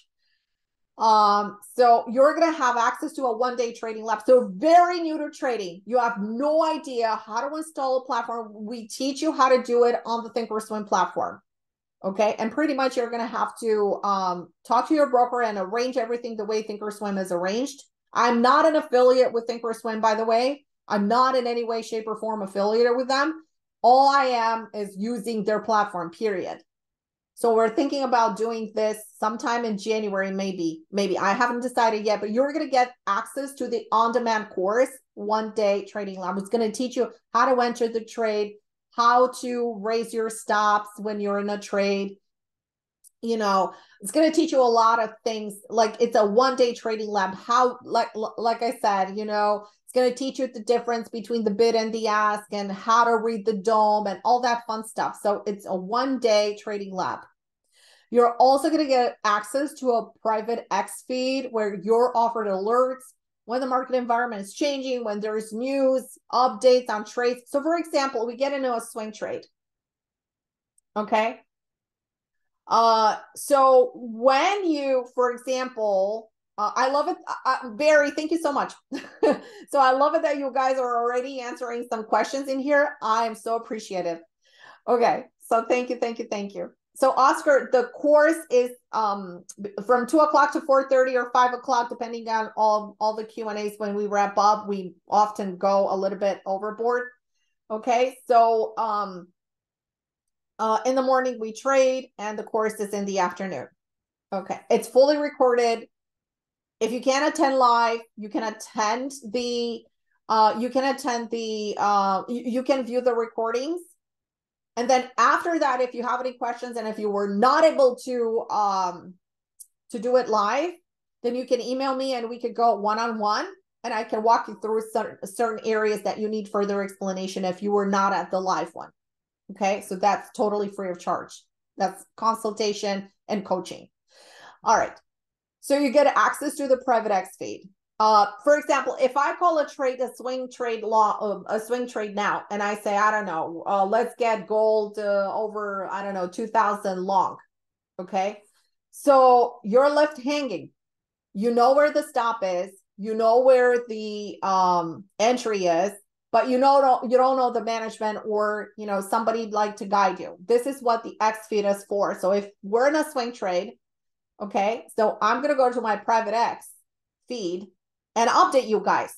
So you're going to have access to a one-day trading lab. So very new to trading. You have no idea how to install a platform. We teach you how to do it on the ThinkOrSwim platform. Okay. And pretty much you're going to have to, talk to your broker and arrange everything the way ThinkOrSwim is arranged. I'm not an affiliate with ThinkOrSwim, by the way. I'm not in any way, shape, or form affiliated with them. All I am is using their platform, period. So we're thinking about doing this sometime in January, maybe. I haven't decided yet, but you're going to get access to the on-demand course, one-day trading lab. It's going to teach you how to enter the trade, how to raise your stops when you're in a trade. You know, it's going to teach you a lot of things. Like, it's a one-day trading lab. How, like I said, you know, it's going to teach you the difference between the bid and the ask and how to read the dome and all that fun stuff. So it's a one-day trading lab. You're also going to get access to a private X feed where you're offered alerts when the market environment is changing, when there's news, updates on trades. So for example, we get into a swing trade. Okay. So when you, for example, I love it. Barry, thank you so much. So I love it that you guys are already answering some questions in here. I'm so appreciative. Okay. So thank you. So Oscar, the course is, from 2 o'clock to 4:30 or 5 o'clock, depending on all the Q&As. When we wrap up, we often go a little bit overboard. Okay. So, in the morning, we trade, and the course is in the afternoon. Okay. It's fully recorded. If you can't attend live, you can attend the, you can view the recordings. And then after that, if you have any questions, and if you were not able to do it live, then you can email me and we could go one-on-one, and I can walk you through certain areas that you need further explanation if you were not at the live one. Okay, so that's totally free of charge. That's consultation and coaching. All right, so you get access to the private X feed. For example, if I call a trade a swing trade now, and I say, I don't know, let's get gold over, I don't know, 2,000 long. Okay, so you're left hanging. You know where the stop is. You know where the entry is. but you don't know the management, or, you know, somebody like to guide you. This is what the X feed is for. So if we're in a swing trade, okay, so I'm going to go to my private X feed and update you guys.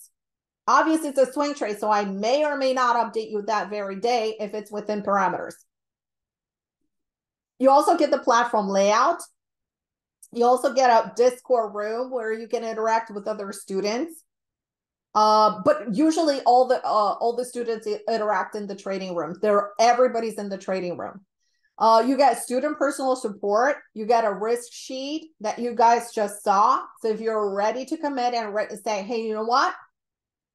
Obviously it's a swing trade, so I may or may not update you that very day if it's within parameters. You also get the platform layout. You also get a Discord room where you can interact with other students. But usually all the students interact in the trading room. Everybody's in the trading room. You get student personal support. You get a risk sheet that you guys just saw. So if you're ready to commit and say, hey, you know what?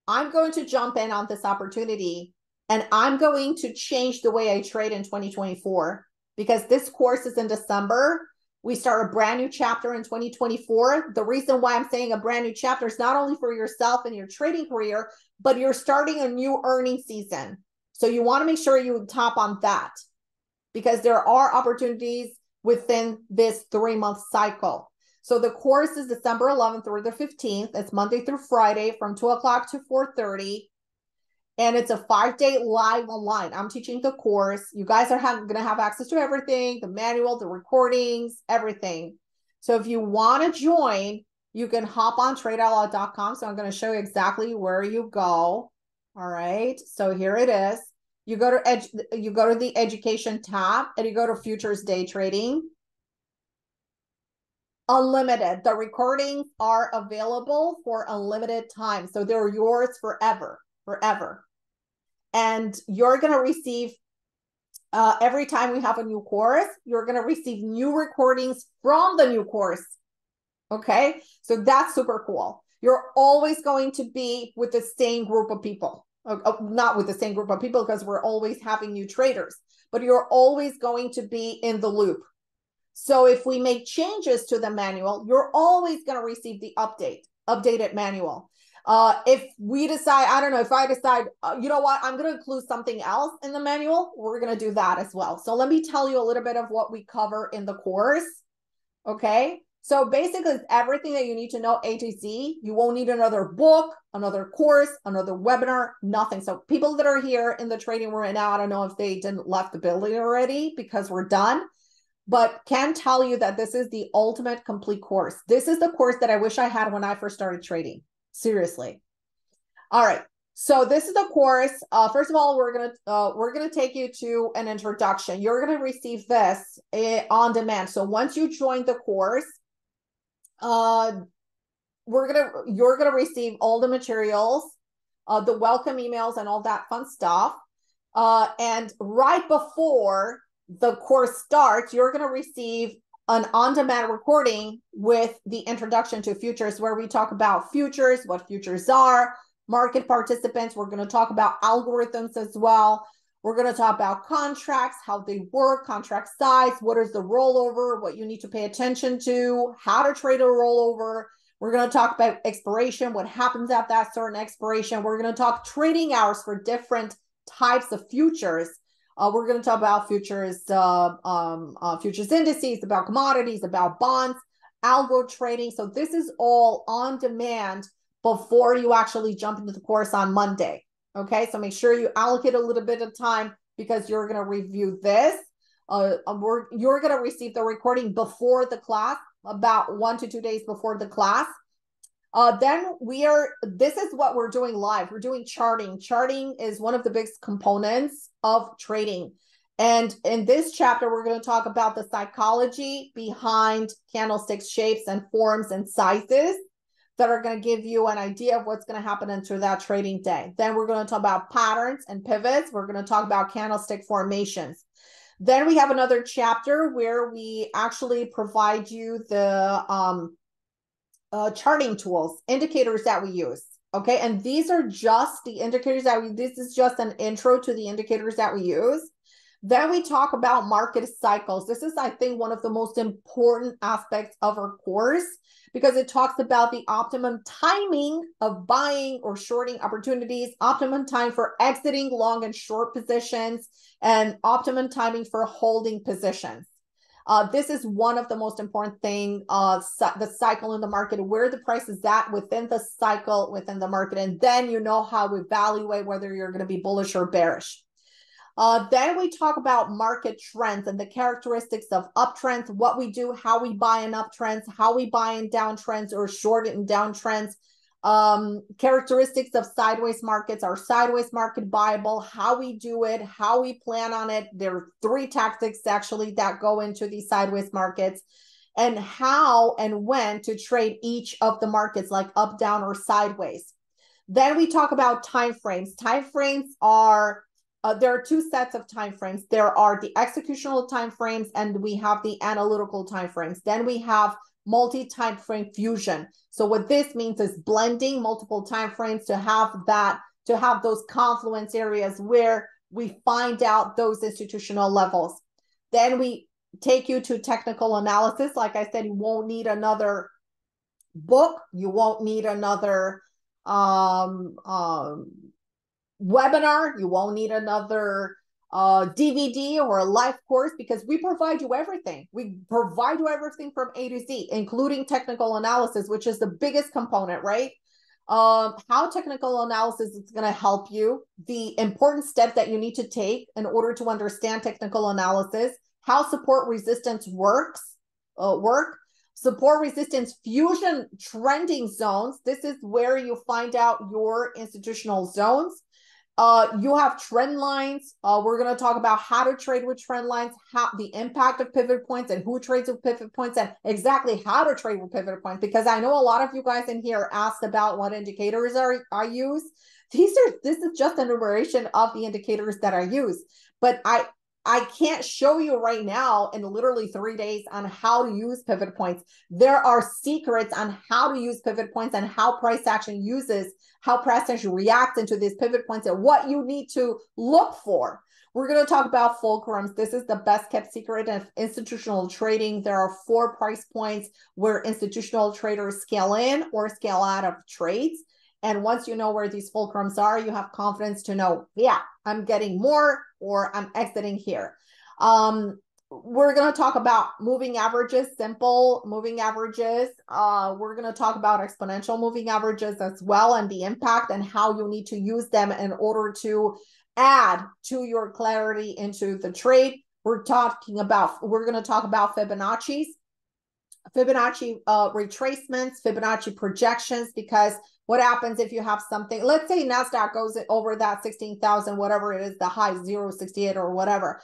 I'm going to jump in on this opportunity and I'm going to change the way I trade in 2024 because this course is in December. We start a brand new chapter in 2024. The reason why I'm saying a brand new chapter is not only for yourself and your trading career, but you're starting a new earning season. So you want to make sure you top on that because there are opportunities within this 3-month cycle. So the course is December 11th through the 15th. It's Monday through Friday from 2 o'clock to 4:30. And it's a 5-day live online. I'm teaching the course. You guys are going to have access to everything, the manual, the recordings, everything. So if you want to join, you can hop on tradeoutloud.com. So I'm going to show you exactly where you go. All right. So here it is. You go to the education tab and you go to futures day trading. Unlimited. The recordings are available for unlimited time. So they're yours forever, forever. And you're going to receive, every time we have a new course, you're going to receive new recordings from the new course. Okay. So that's super cool. You're always going to be with the same group of people, not with the same group of people because we're always having new traders, but you're always going to be in the loop. So if we make changes to the manual, you're always going to receive the updated manual. If we decide, I don't know, if I decide, you know what, I'm going to include something else in the manual, we're going to do that as well. So let me tell you a little bit of what we cover in the course. Okay. So basically it's everything that you need to know A to Z. You won't need another book, another course, another webinar, nothing. So people that are here in the trading room right now, I don't know if they didn't left the building already because we're done, but can tell you that this is the ultimate complete course. This is the course that I wish I had when I first started trading. Seriously. All right. So this is the course. First of all, we're gonna take you to an introduction. You're gonna receive this on demand. So once you join the course, you're gonna receive all the materials, the welcome emails, and all that fun stuff. And right before the course starts, you're gonna receive an on-demand recording with the introduction to futures, where we talk about futures, what futures are, market participants. We're going to talk about algorithms as well. We're going to talk about contracts, how they work, contract size, what is the rollover, what you need to pay attention to, how to trade a rollover. We're going to talk about expiration, what happens at that certain expiration. We're going to talk trading hours for different types of futures. We're going to talk about futures, futures indices, about commodities, about bonds, algo trading. So this is all on demand before you actually jump into the course on Monday. Okay, so make sure you allocate a little bit of time because you're going to review this. You're going to receive the recording before the class, about 1 to 2 days before the class. Then this is what we're doing live. We're doing charting. Charting is one of the biggest components of trading. And in this chapter, we're going to talk about the psychology behind candlestick shapes and forms and sizes that are going to give you an idea of what's going to happen into that trading day. Then we're going to talk about patterns and pivots. We're going to talk about candlestick formations. Then we have another chapter where we actually provide you the, charting tools, indicators that we use. Okay. And these are just the indicators that this is just an intro to the indicators that we use. Then we talk about market cycles. This is, I think, one of the most important aspects of our course because it talks about the optimum timing of buying or shorting opportunities, optimum time for exiting long and short positions, and optimum timing for holding positions. This is one of the most important things, the cycle in the market, where the price is at within the cycle, within the market. And then you know how we evaluate whether you're going to be bullish or bearish. Then we talk about market trends and the characteristics of uptrends, what we do, how we buy in uptrends, how we buy in downtrends or short in downtrends, characteristics of sideways markets, are sideways market viable, how we do it, how we plan on it. There are three tactics actually that go into these sideways markets, and how and when to trade each of the markets, like up, down, or sideways. Then we talk about timeframes. Timeframes are... there are two sets of timeframes. There are the executional timeframes, and we have the analytical timeframes. Then we have multi-timeframe fusion. So what this means is blending multiple timeframes to have that, to have those confluence areas where we find out those institutional levels. Then we take you to technical analysis. Like I said, you won't need another book. You won't need another webinar, you won't need another DVD or a live course, because we provide you everything. We provide you everything from A to Z, including technical analysis, which is the biggest component, right? How technical analysis is going to help you, the important steps that you need to take in order to understand technical analysis, how support resistance works, support resistance fusion trending zones. This is where you find out your institutional zones. You have trend lines. We're going to talk about how to trade with trend lines, how the impact of pivot points, and who trades with pivot points, and exactly how to trade with pivot points, because I know a lot of you guys in here asked about what indicators I use. This is just an enumeration of the indicators that I use, but I can't show you right now in literally 3 days on how to use pivot points. There are secrets on how to use pivot points and how price action uses, how price action reacts into these pivot points, and what you need to look for. We're going to talk about fulcrums. This is the best kept secret of institutional trading. There are 4 price points where institutional traders scale in or scale out of trades. And once you know where these fulcrums are, you have confidence to know, yeah, I'm getting more or I'm exiting here. We're going to talk about moving averages, simple moving averages. We're going to talk about exponential moving averages as well, and the impact and how you need to use them in order to add to your clarity into the trade. We're going to talk about Fibonacci's, Fibonacci retracements, Fibonacci projections, because what happens if you have something, let's say NASDAQ goes over that 16,000, whatever it is, the high 068 or whatever.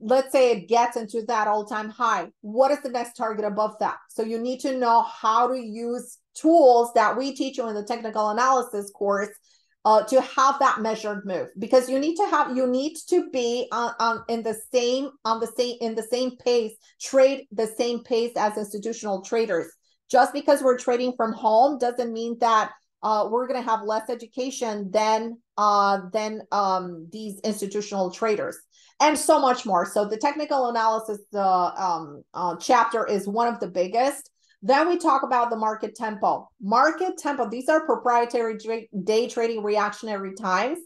Let's say it gets into that all-time high. What is the next target above that? So you need to know how to use tools that we teach you in the technical analysis course to have that measured move, because you need to be trade the same pace as institutional traders. Just because we're trading from home doesn't mean that we're going to have less education than these institutional traders, and so much more. So the technical analysis chapter is one of the biggest. Then we talk about the market tempo. Market tempo, these are proprietary day trading reactionary times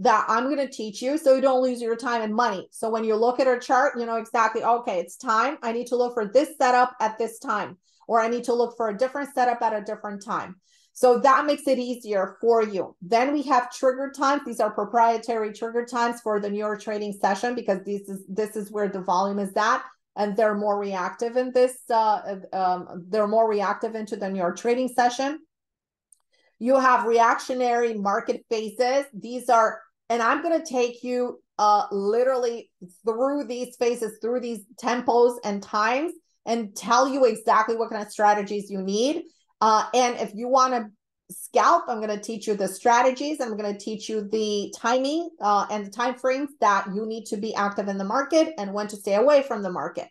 that I'm going to teach you so you don't lose your time and money. So when you look at a chart, you know exactly, okay, it's time. I need to look for this setup at this time, or I need to look for a different setup at a different time. So that makes it easier for you. Then we have trigger times. These are proprietary trigger times for the New York trading session, because this is where the volume is at. And they're more reactive in this, they're more reactive into the New York trading session. You have reactionary market phases. These are, and I'm going to take you literally through these phases, through these tempos and times, and tell you exactly what kind of strategies you need. And if you want to scalp, I'm going to teach you the strategies. I'm going to teach you the timing and the timeframes that you need to be active in the market and when to stay away from the market.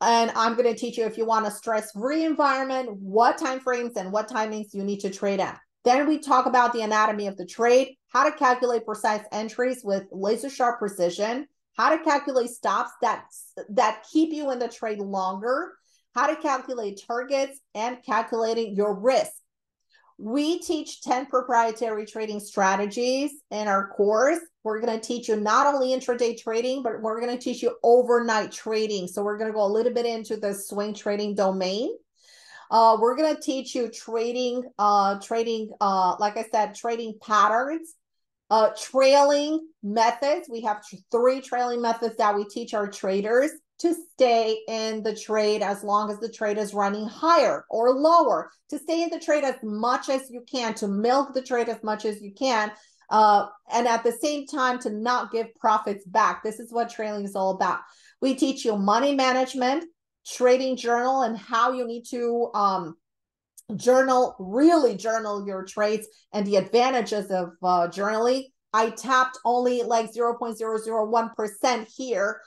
And I'm going to teach you, if you want a stress-free environment, what timeframes and what timings you need to trade at. Then we talk about the anatomy of the trade, how to calculate precise entries with laser-sharp precision, how to calculate stops that keep you in the trade longer, how to calculate targets, and calculating your risk. We teach 10 proprietary trading strategies in our course. We're going to teach you not only intraday trading, but we're going to teach you overnight trading. So we're going to go a little bit into the swing trading domain. We're going to teach you trading, like I said, trading patterns, trailing methods. We have 3 trailing methods that we teach our traders to stay in the trade as long as the trade is running higher or lower, to stay in the trade as much as you can, to milk the trade as much as you can, and at the same time to not give profits back. This is what trailing is all about. We teach you money management, trading journal, and how you need to really journal your trades and the advantages of journaling. I tapped only like 0.001% here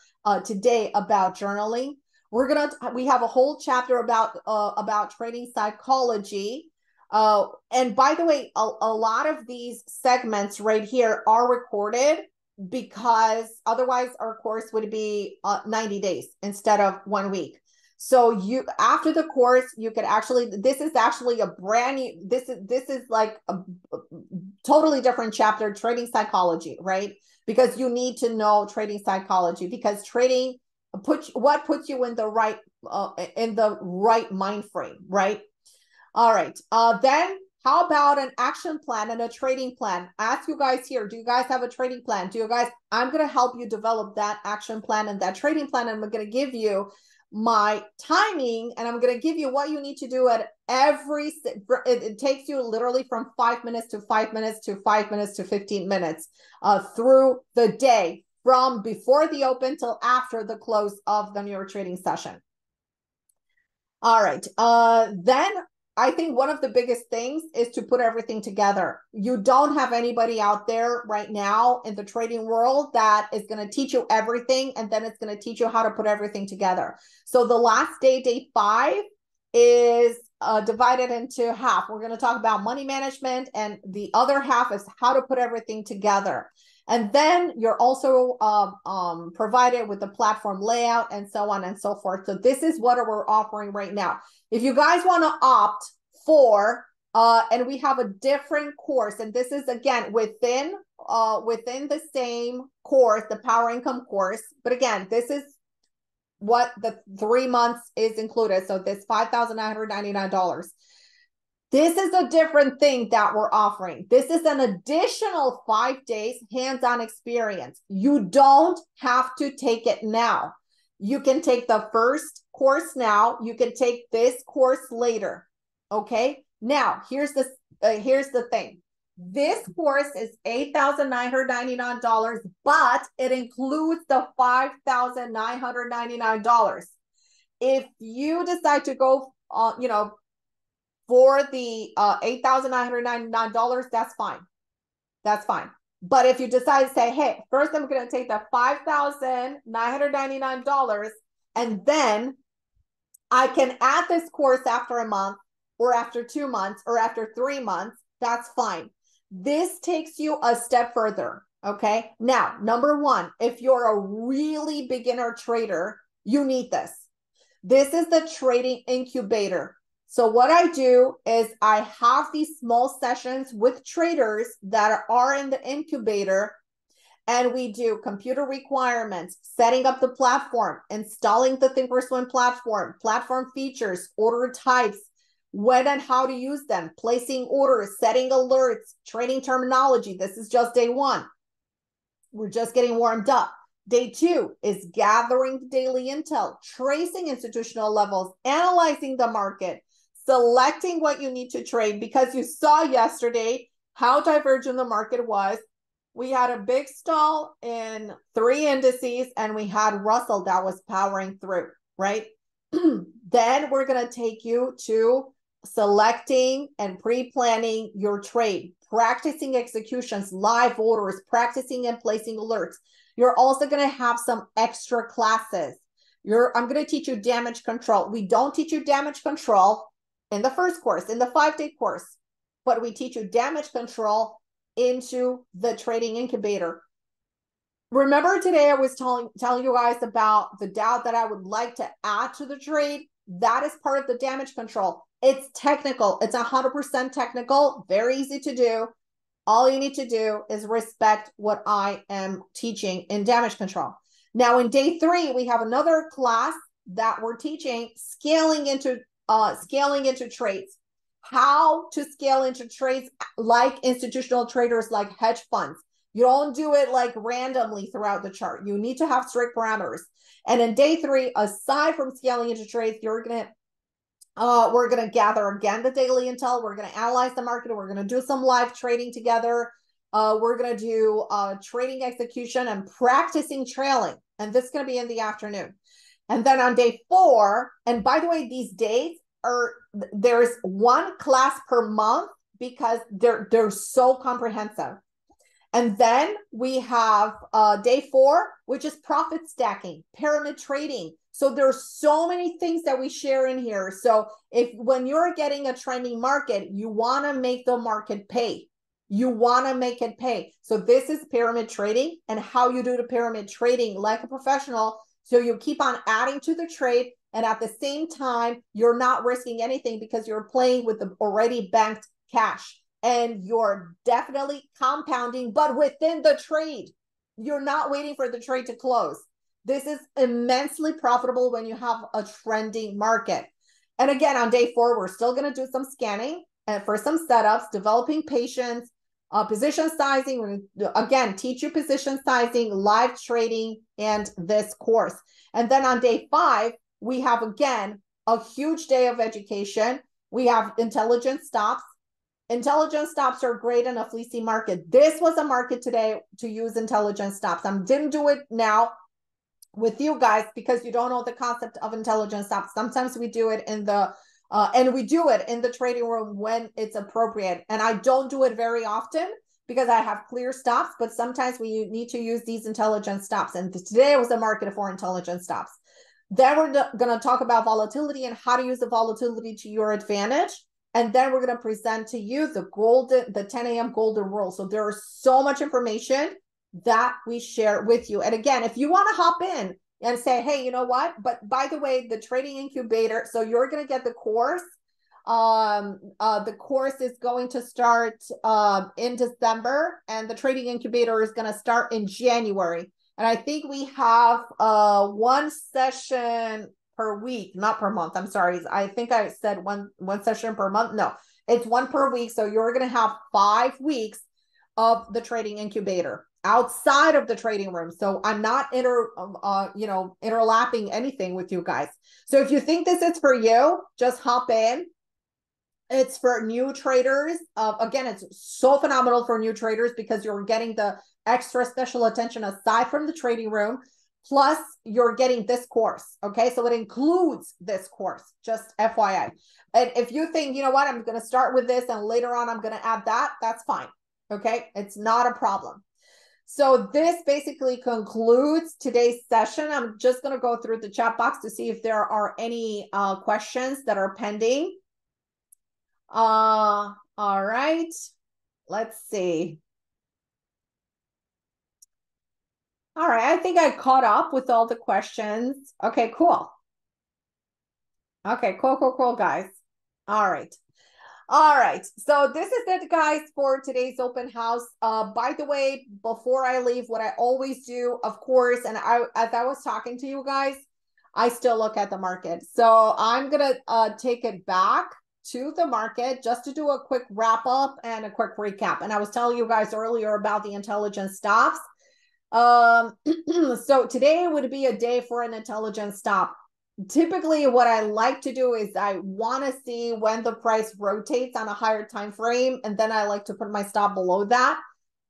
today about journaling. We have a whole chapter about trading psychology. And by the way, a lot of these segments right here are recorded, because otherwise our course would be 90 days instead of 1 week. So you, after the course, you could actually, this is actually a brand new, this is like a totally different chapter, trading psychology, right? Because you need to know trading psychology, because trading puts you in the right, mind frame, right? All right. Then how about an action plan and a trading plan? I ask you guys here, do you guys have a trading plan? I'm going to help you develop that action plan and that trading plan. And I'm going to give you my timing, and I'm going to give you what you need to do at every, it takes you literally from 5 minutes to 5 minutes to 5 minutes to 15 minutes through the day, from before the open till after the close of the New York trading session. All right. Then I think one of the biggest things is to put everything together. You don't have anybody out there right now in the trading world that is going to teach you everything, and then it's going to teach you how to put everything together. So the last day, day 5, is divided into half. We're going to talk about money management, and the other half is how to put everything together. And then you're also provided with the platform layout and so on and so forth. So this is what we're offering right now. If you guys want to opt for, and we have a different course, and this is again within the same course, the Power Income course. But again, this is what the 3 months is included. So this $5,999. This is a different thing that we're offering. This is an additional 5 days hands-on experience. You don't have to take it now. You can take the first course now. You can take this course later. Okay? Now, here's the thing. This course is $8,999, but it includes the $5,999. If you decide to go on, for the $8,999, that's fine. That's fine. But if you decide to say, hey, first I'm going to take the $5,999, and then I can add this course after a month or after 2 months or after 3 months, that's fine. This takes you a step further, okay? Now, number 1, if you're a really beginner trader, you need this. This is the trading incubator. So what I do is I have these small sessions with traders that are in the incubator, and we do computer requirements, setting up the platform, installing the ThinkOrSwim platform, platform features, order types, when and how to use them, placing orders, setting alerts, trading terminology. This is just day 1. We're just getting warmed up. Day 2 is gathering the daily intel, tracing institutional levels, analyzing the market, selecting what you need to trade, because you saw yesterday how divergent the market was. We had a big stall in 3 indices, and we had Russell that was powering through, right? Then we're going to take you to selecting and pre-planning your trade, practicing executions, live orders, practicing and placing alerts. You're also going to have some extra classes. I'm going to teach you damage control. We don't teach you damage control in the first course, in the 5-day course, but we teach you damage control into the trading incubator. Remember today I was telling you guys about the doubt that I would like to add to the trade. That is part of the damage control. It's technical. It's 100% technical. Very easy to do. All you need to do is respect what I am teaching in damage control. Now in day 3, we have another class that we're teaching scaling into trades, how to scale into trades like institutional traders, like hedge funds. You don't do it like randomly throughout the chart. You need to have strict parameters. And in day 3, aside from scaling into trades, you're going to we're going to gather again the daily intel. We're going to analyze the market. We're going to do some live trading together. We're going to do trading execution and practicing trailing. And this is going to be in the afternoon. And then on day 4, and by the way, these days are, there's one class per month because they're so comprehensive. And then we have day 4, which is profit stacking, pyramid trading. So there's so many things that we share in here. So if when you're getting a trending market, you want to make the market pay. You want to make it pay. So this is pyramid trading and how you do the pyramid trading like a professional. So you keep on adding to the trade. And at the same time, you're not risking anything because you're playing with the already banked cash. And you're definitely compounding, but within the trade. You're not waiting for the trade to close. This is immensely profitable when you have a trending market. And again, on day 4, we're still going to do some scanning and for some setups, developing patience, position sizing. We're going to, again, teach you position sizing, live trading, and this course. And then on day 5, we have, again, a huge day of education. We have intelligent stops. Intelligence stops are great in a fleecy market. This was a market today to use intelligence stops. I didn't do it now with you guys because you don't know the concept of intelligence stops. Sometimes we do it in the trading room when it's appropriate. And I don't do it very often because I have clear stops, but sometimes we need to use these intelligence stops. And today was a market for intelligence stops. Then we're going to talk about volatility and how to use the volatility to your advantage. And then we're going to present to you the 10 a.m. golden rule. So there is so much information that we share with you. And again, if you want to hop in and say, hey, you know what? But by the way, the trading incubator, so you're going to get the course. The course is going to start in December, and the trading incubator is going to start in January. And I think we have one session per week, not per month. I'm sorry. I think I said one session per month. No, it's one per week. So you're going to have 5 weeks of the trading incubator outside of the trading room. So I'm not interlapping anything with you guys. So if you think this is for you, just hop in. It's for new traders. Again, it's so phenomenal for new traders because you're getting the extra special attention aside from the trading room. Plus you're getting this course. Okay. So it includes this course, just FYI. And if you think, you know what, I'm going to start with this and later on I'm going to add that, that's fine. Okay. It's not a problem. So this basically concludes today's session. I'm just going to go through the chat box to see if there are any questions that are pending. All right, let's see. All right, I think I caught up with all the questions. Okay, cool. Okay, cool, guys. All right. All right, so this is it, guys, for today's open house. By the way, before I leave, what I always do, of course, and as I was talking to you guys, I still look at the market. So I'm going to take it back to the market just to do a quick wrap up and a quick recap. And I was telling you guys earlier about the intelligence stops. So today would be a day for an intelligence stop. Typically, what I like to do is I want to see when the price rotates on a higher time frame, and then I like to put my stop below that.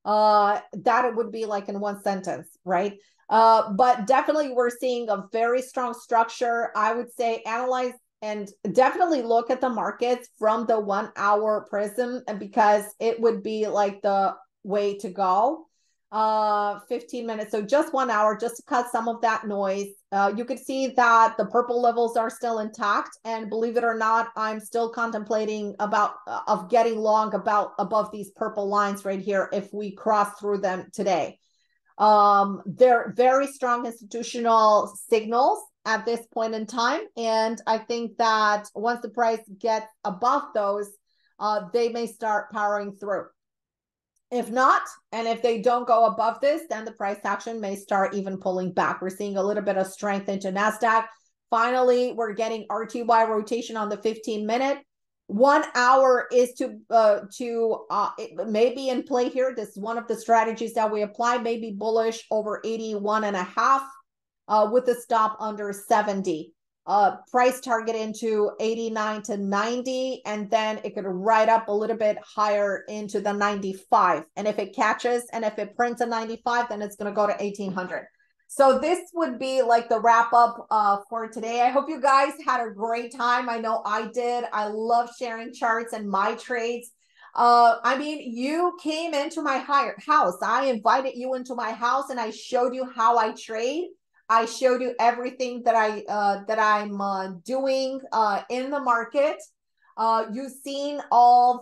That it would be like in one sentence, right? But definitely we're seeing a very strong structure. I would say analyze and definitely look at the markets from the 1 hour prism, because it would be like the way to go. 15 minutes. So just 1 hour, just to cut some of that noise. You could see that the purple levels are still intact. And believe it or not, I'm still contemplating about of getting long about above these purple lines right here if we cross through them today. They're very strong institutional signals at this point in time. And I think that once the price gets above those, they may start powering through. If not, and if they don't go above this, then the price action may start even pulling back. We're seeing a little bit of strength into NASDAQ. Finally, we're getting RTY rotation on the 15-minute. 1 hour is it may be in play here. This is one of the strategies that we apply, maybe bullish over 81.5 with a stop under 70. Price target into 89 to 90, and then it could ride up a little bit higher into the 95. And if it catches and if it prints a 95, then it's going to go to 1800. So this would be like the wrap up for today. I hope you guys had a great time. I know I did. I love sharing charts and my trades. I mean, you came into my house. I invited you into my house and I showed you how I trade. I showed you everything that I'm doing in the market. You've seen all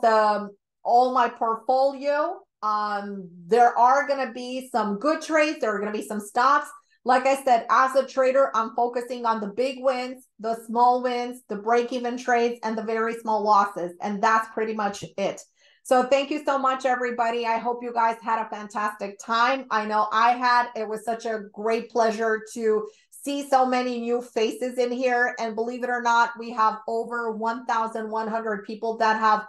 my portfolio. There are going to be some good trades. There are going to be some stops. Like I said, as a trader, I'm focusing on the big wins, the small wins, the break-even trades, and the very small losses. And that's pretty much it. So thank you so much, everybody. I hope you guys had a fantastic time. I know I had. It was such a great pleasure to see so many new faces in here. And believe it or not, we have over 1,100 people that have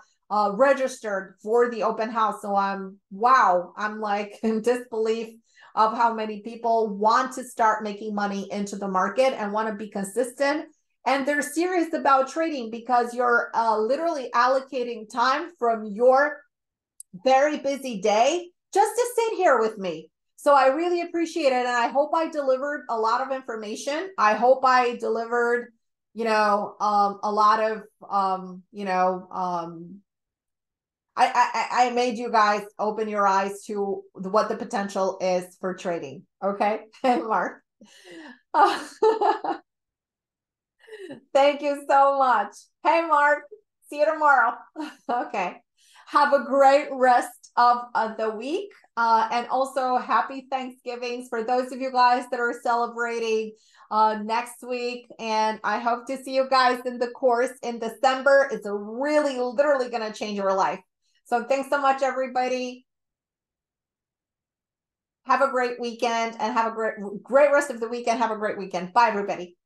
registered for the open house. So I'm like in disbelief of how many people want to start making money into the market and want to be consistent. And they're serious about trading because you're literally allocating time from your very busy day just to sit here with me. So I really appreciate it. And I hope I delivered a lot of information. I hope I delivered, a lot of, I made you guys open your eyes to what the potential is for trading. Okay, Mark. Thank you so much. Hey, Mark. See you tomorrow. Okay. Have a great rest of the week. And also happy Thanksgivings for those of you guys that are celebrating next week. And I hope to see you guys in the course in December. It's literally going to change your life. So thanks so much, everybody. Have a great weekend and have a great rest of the weekend. Have a great weekend. Bye, everybody.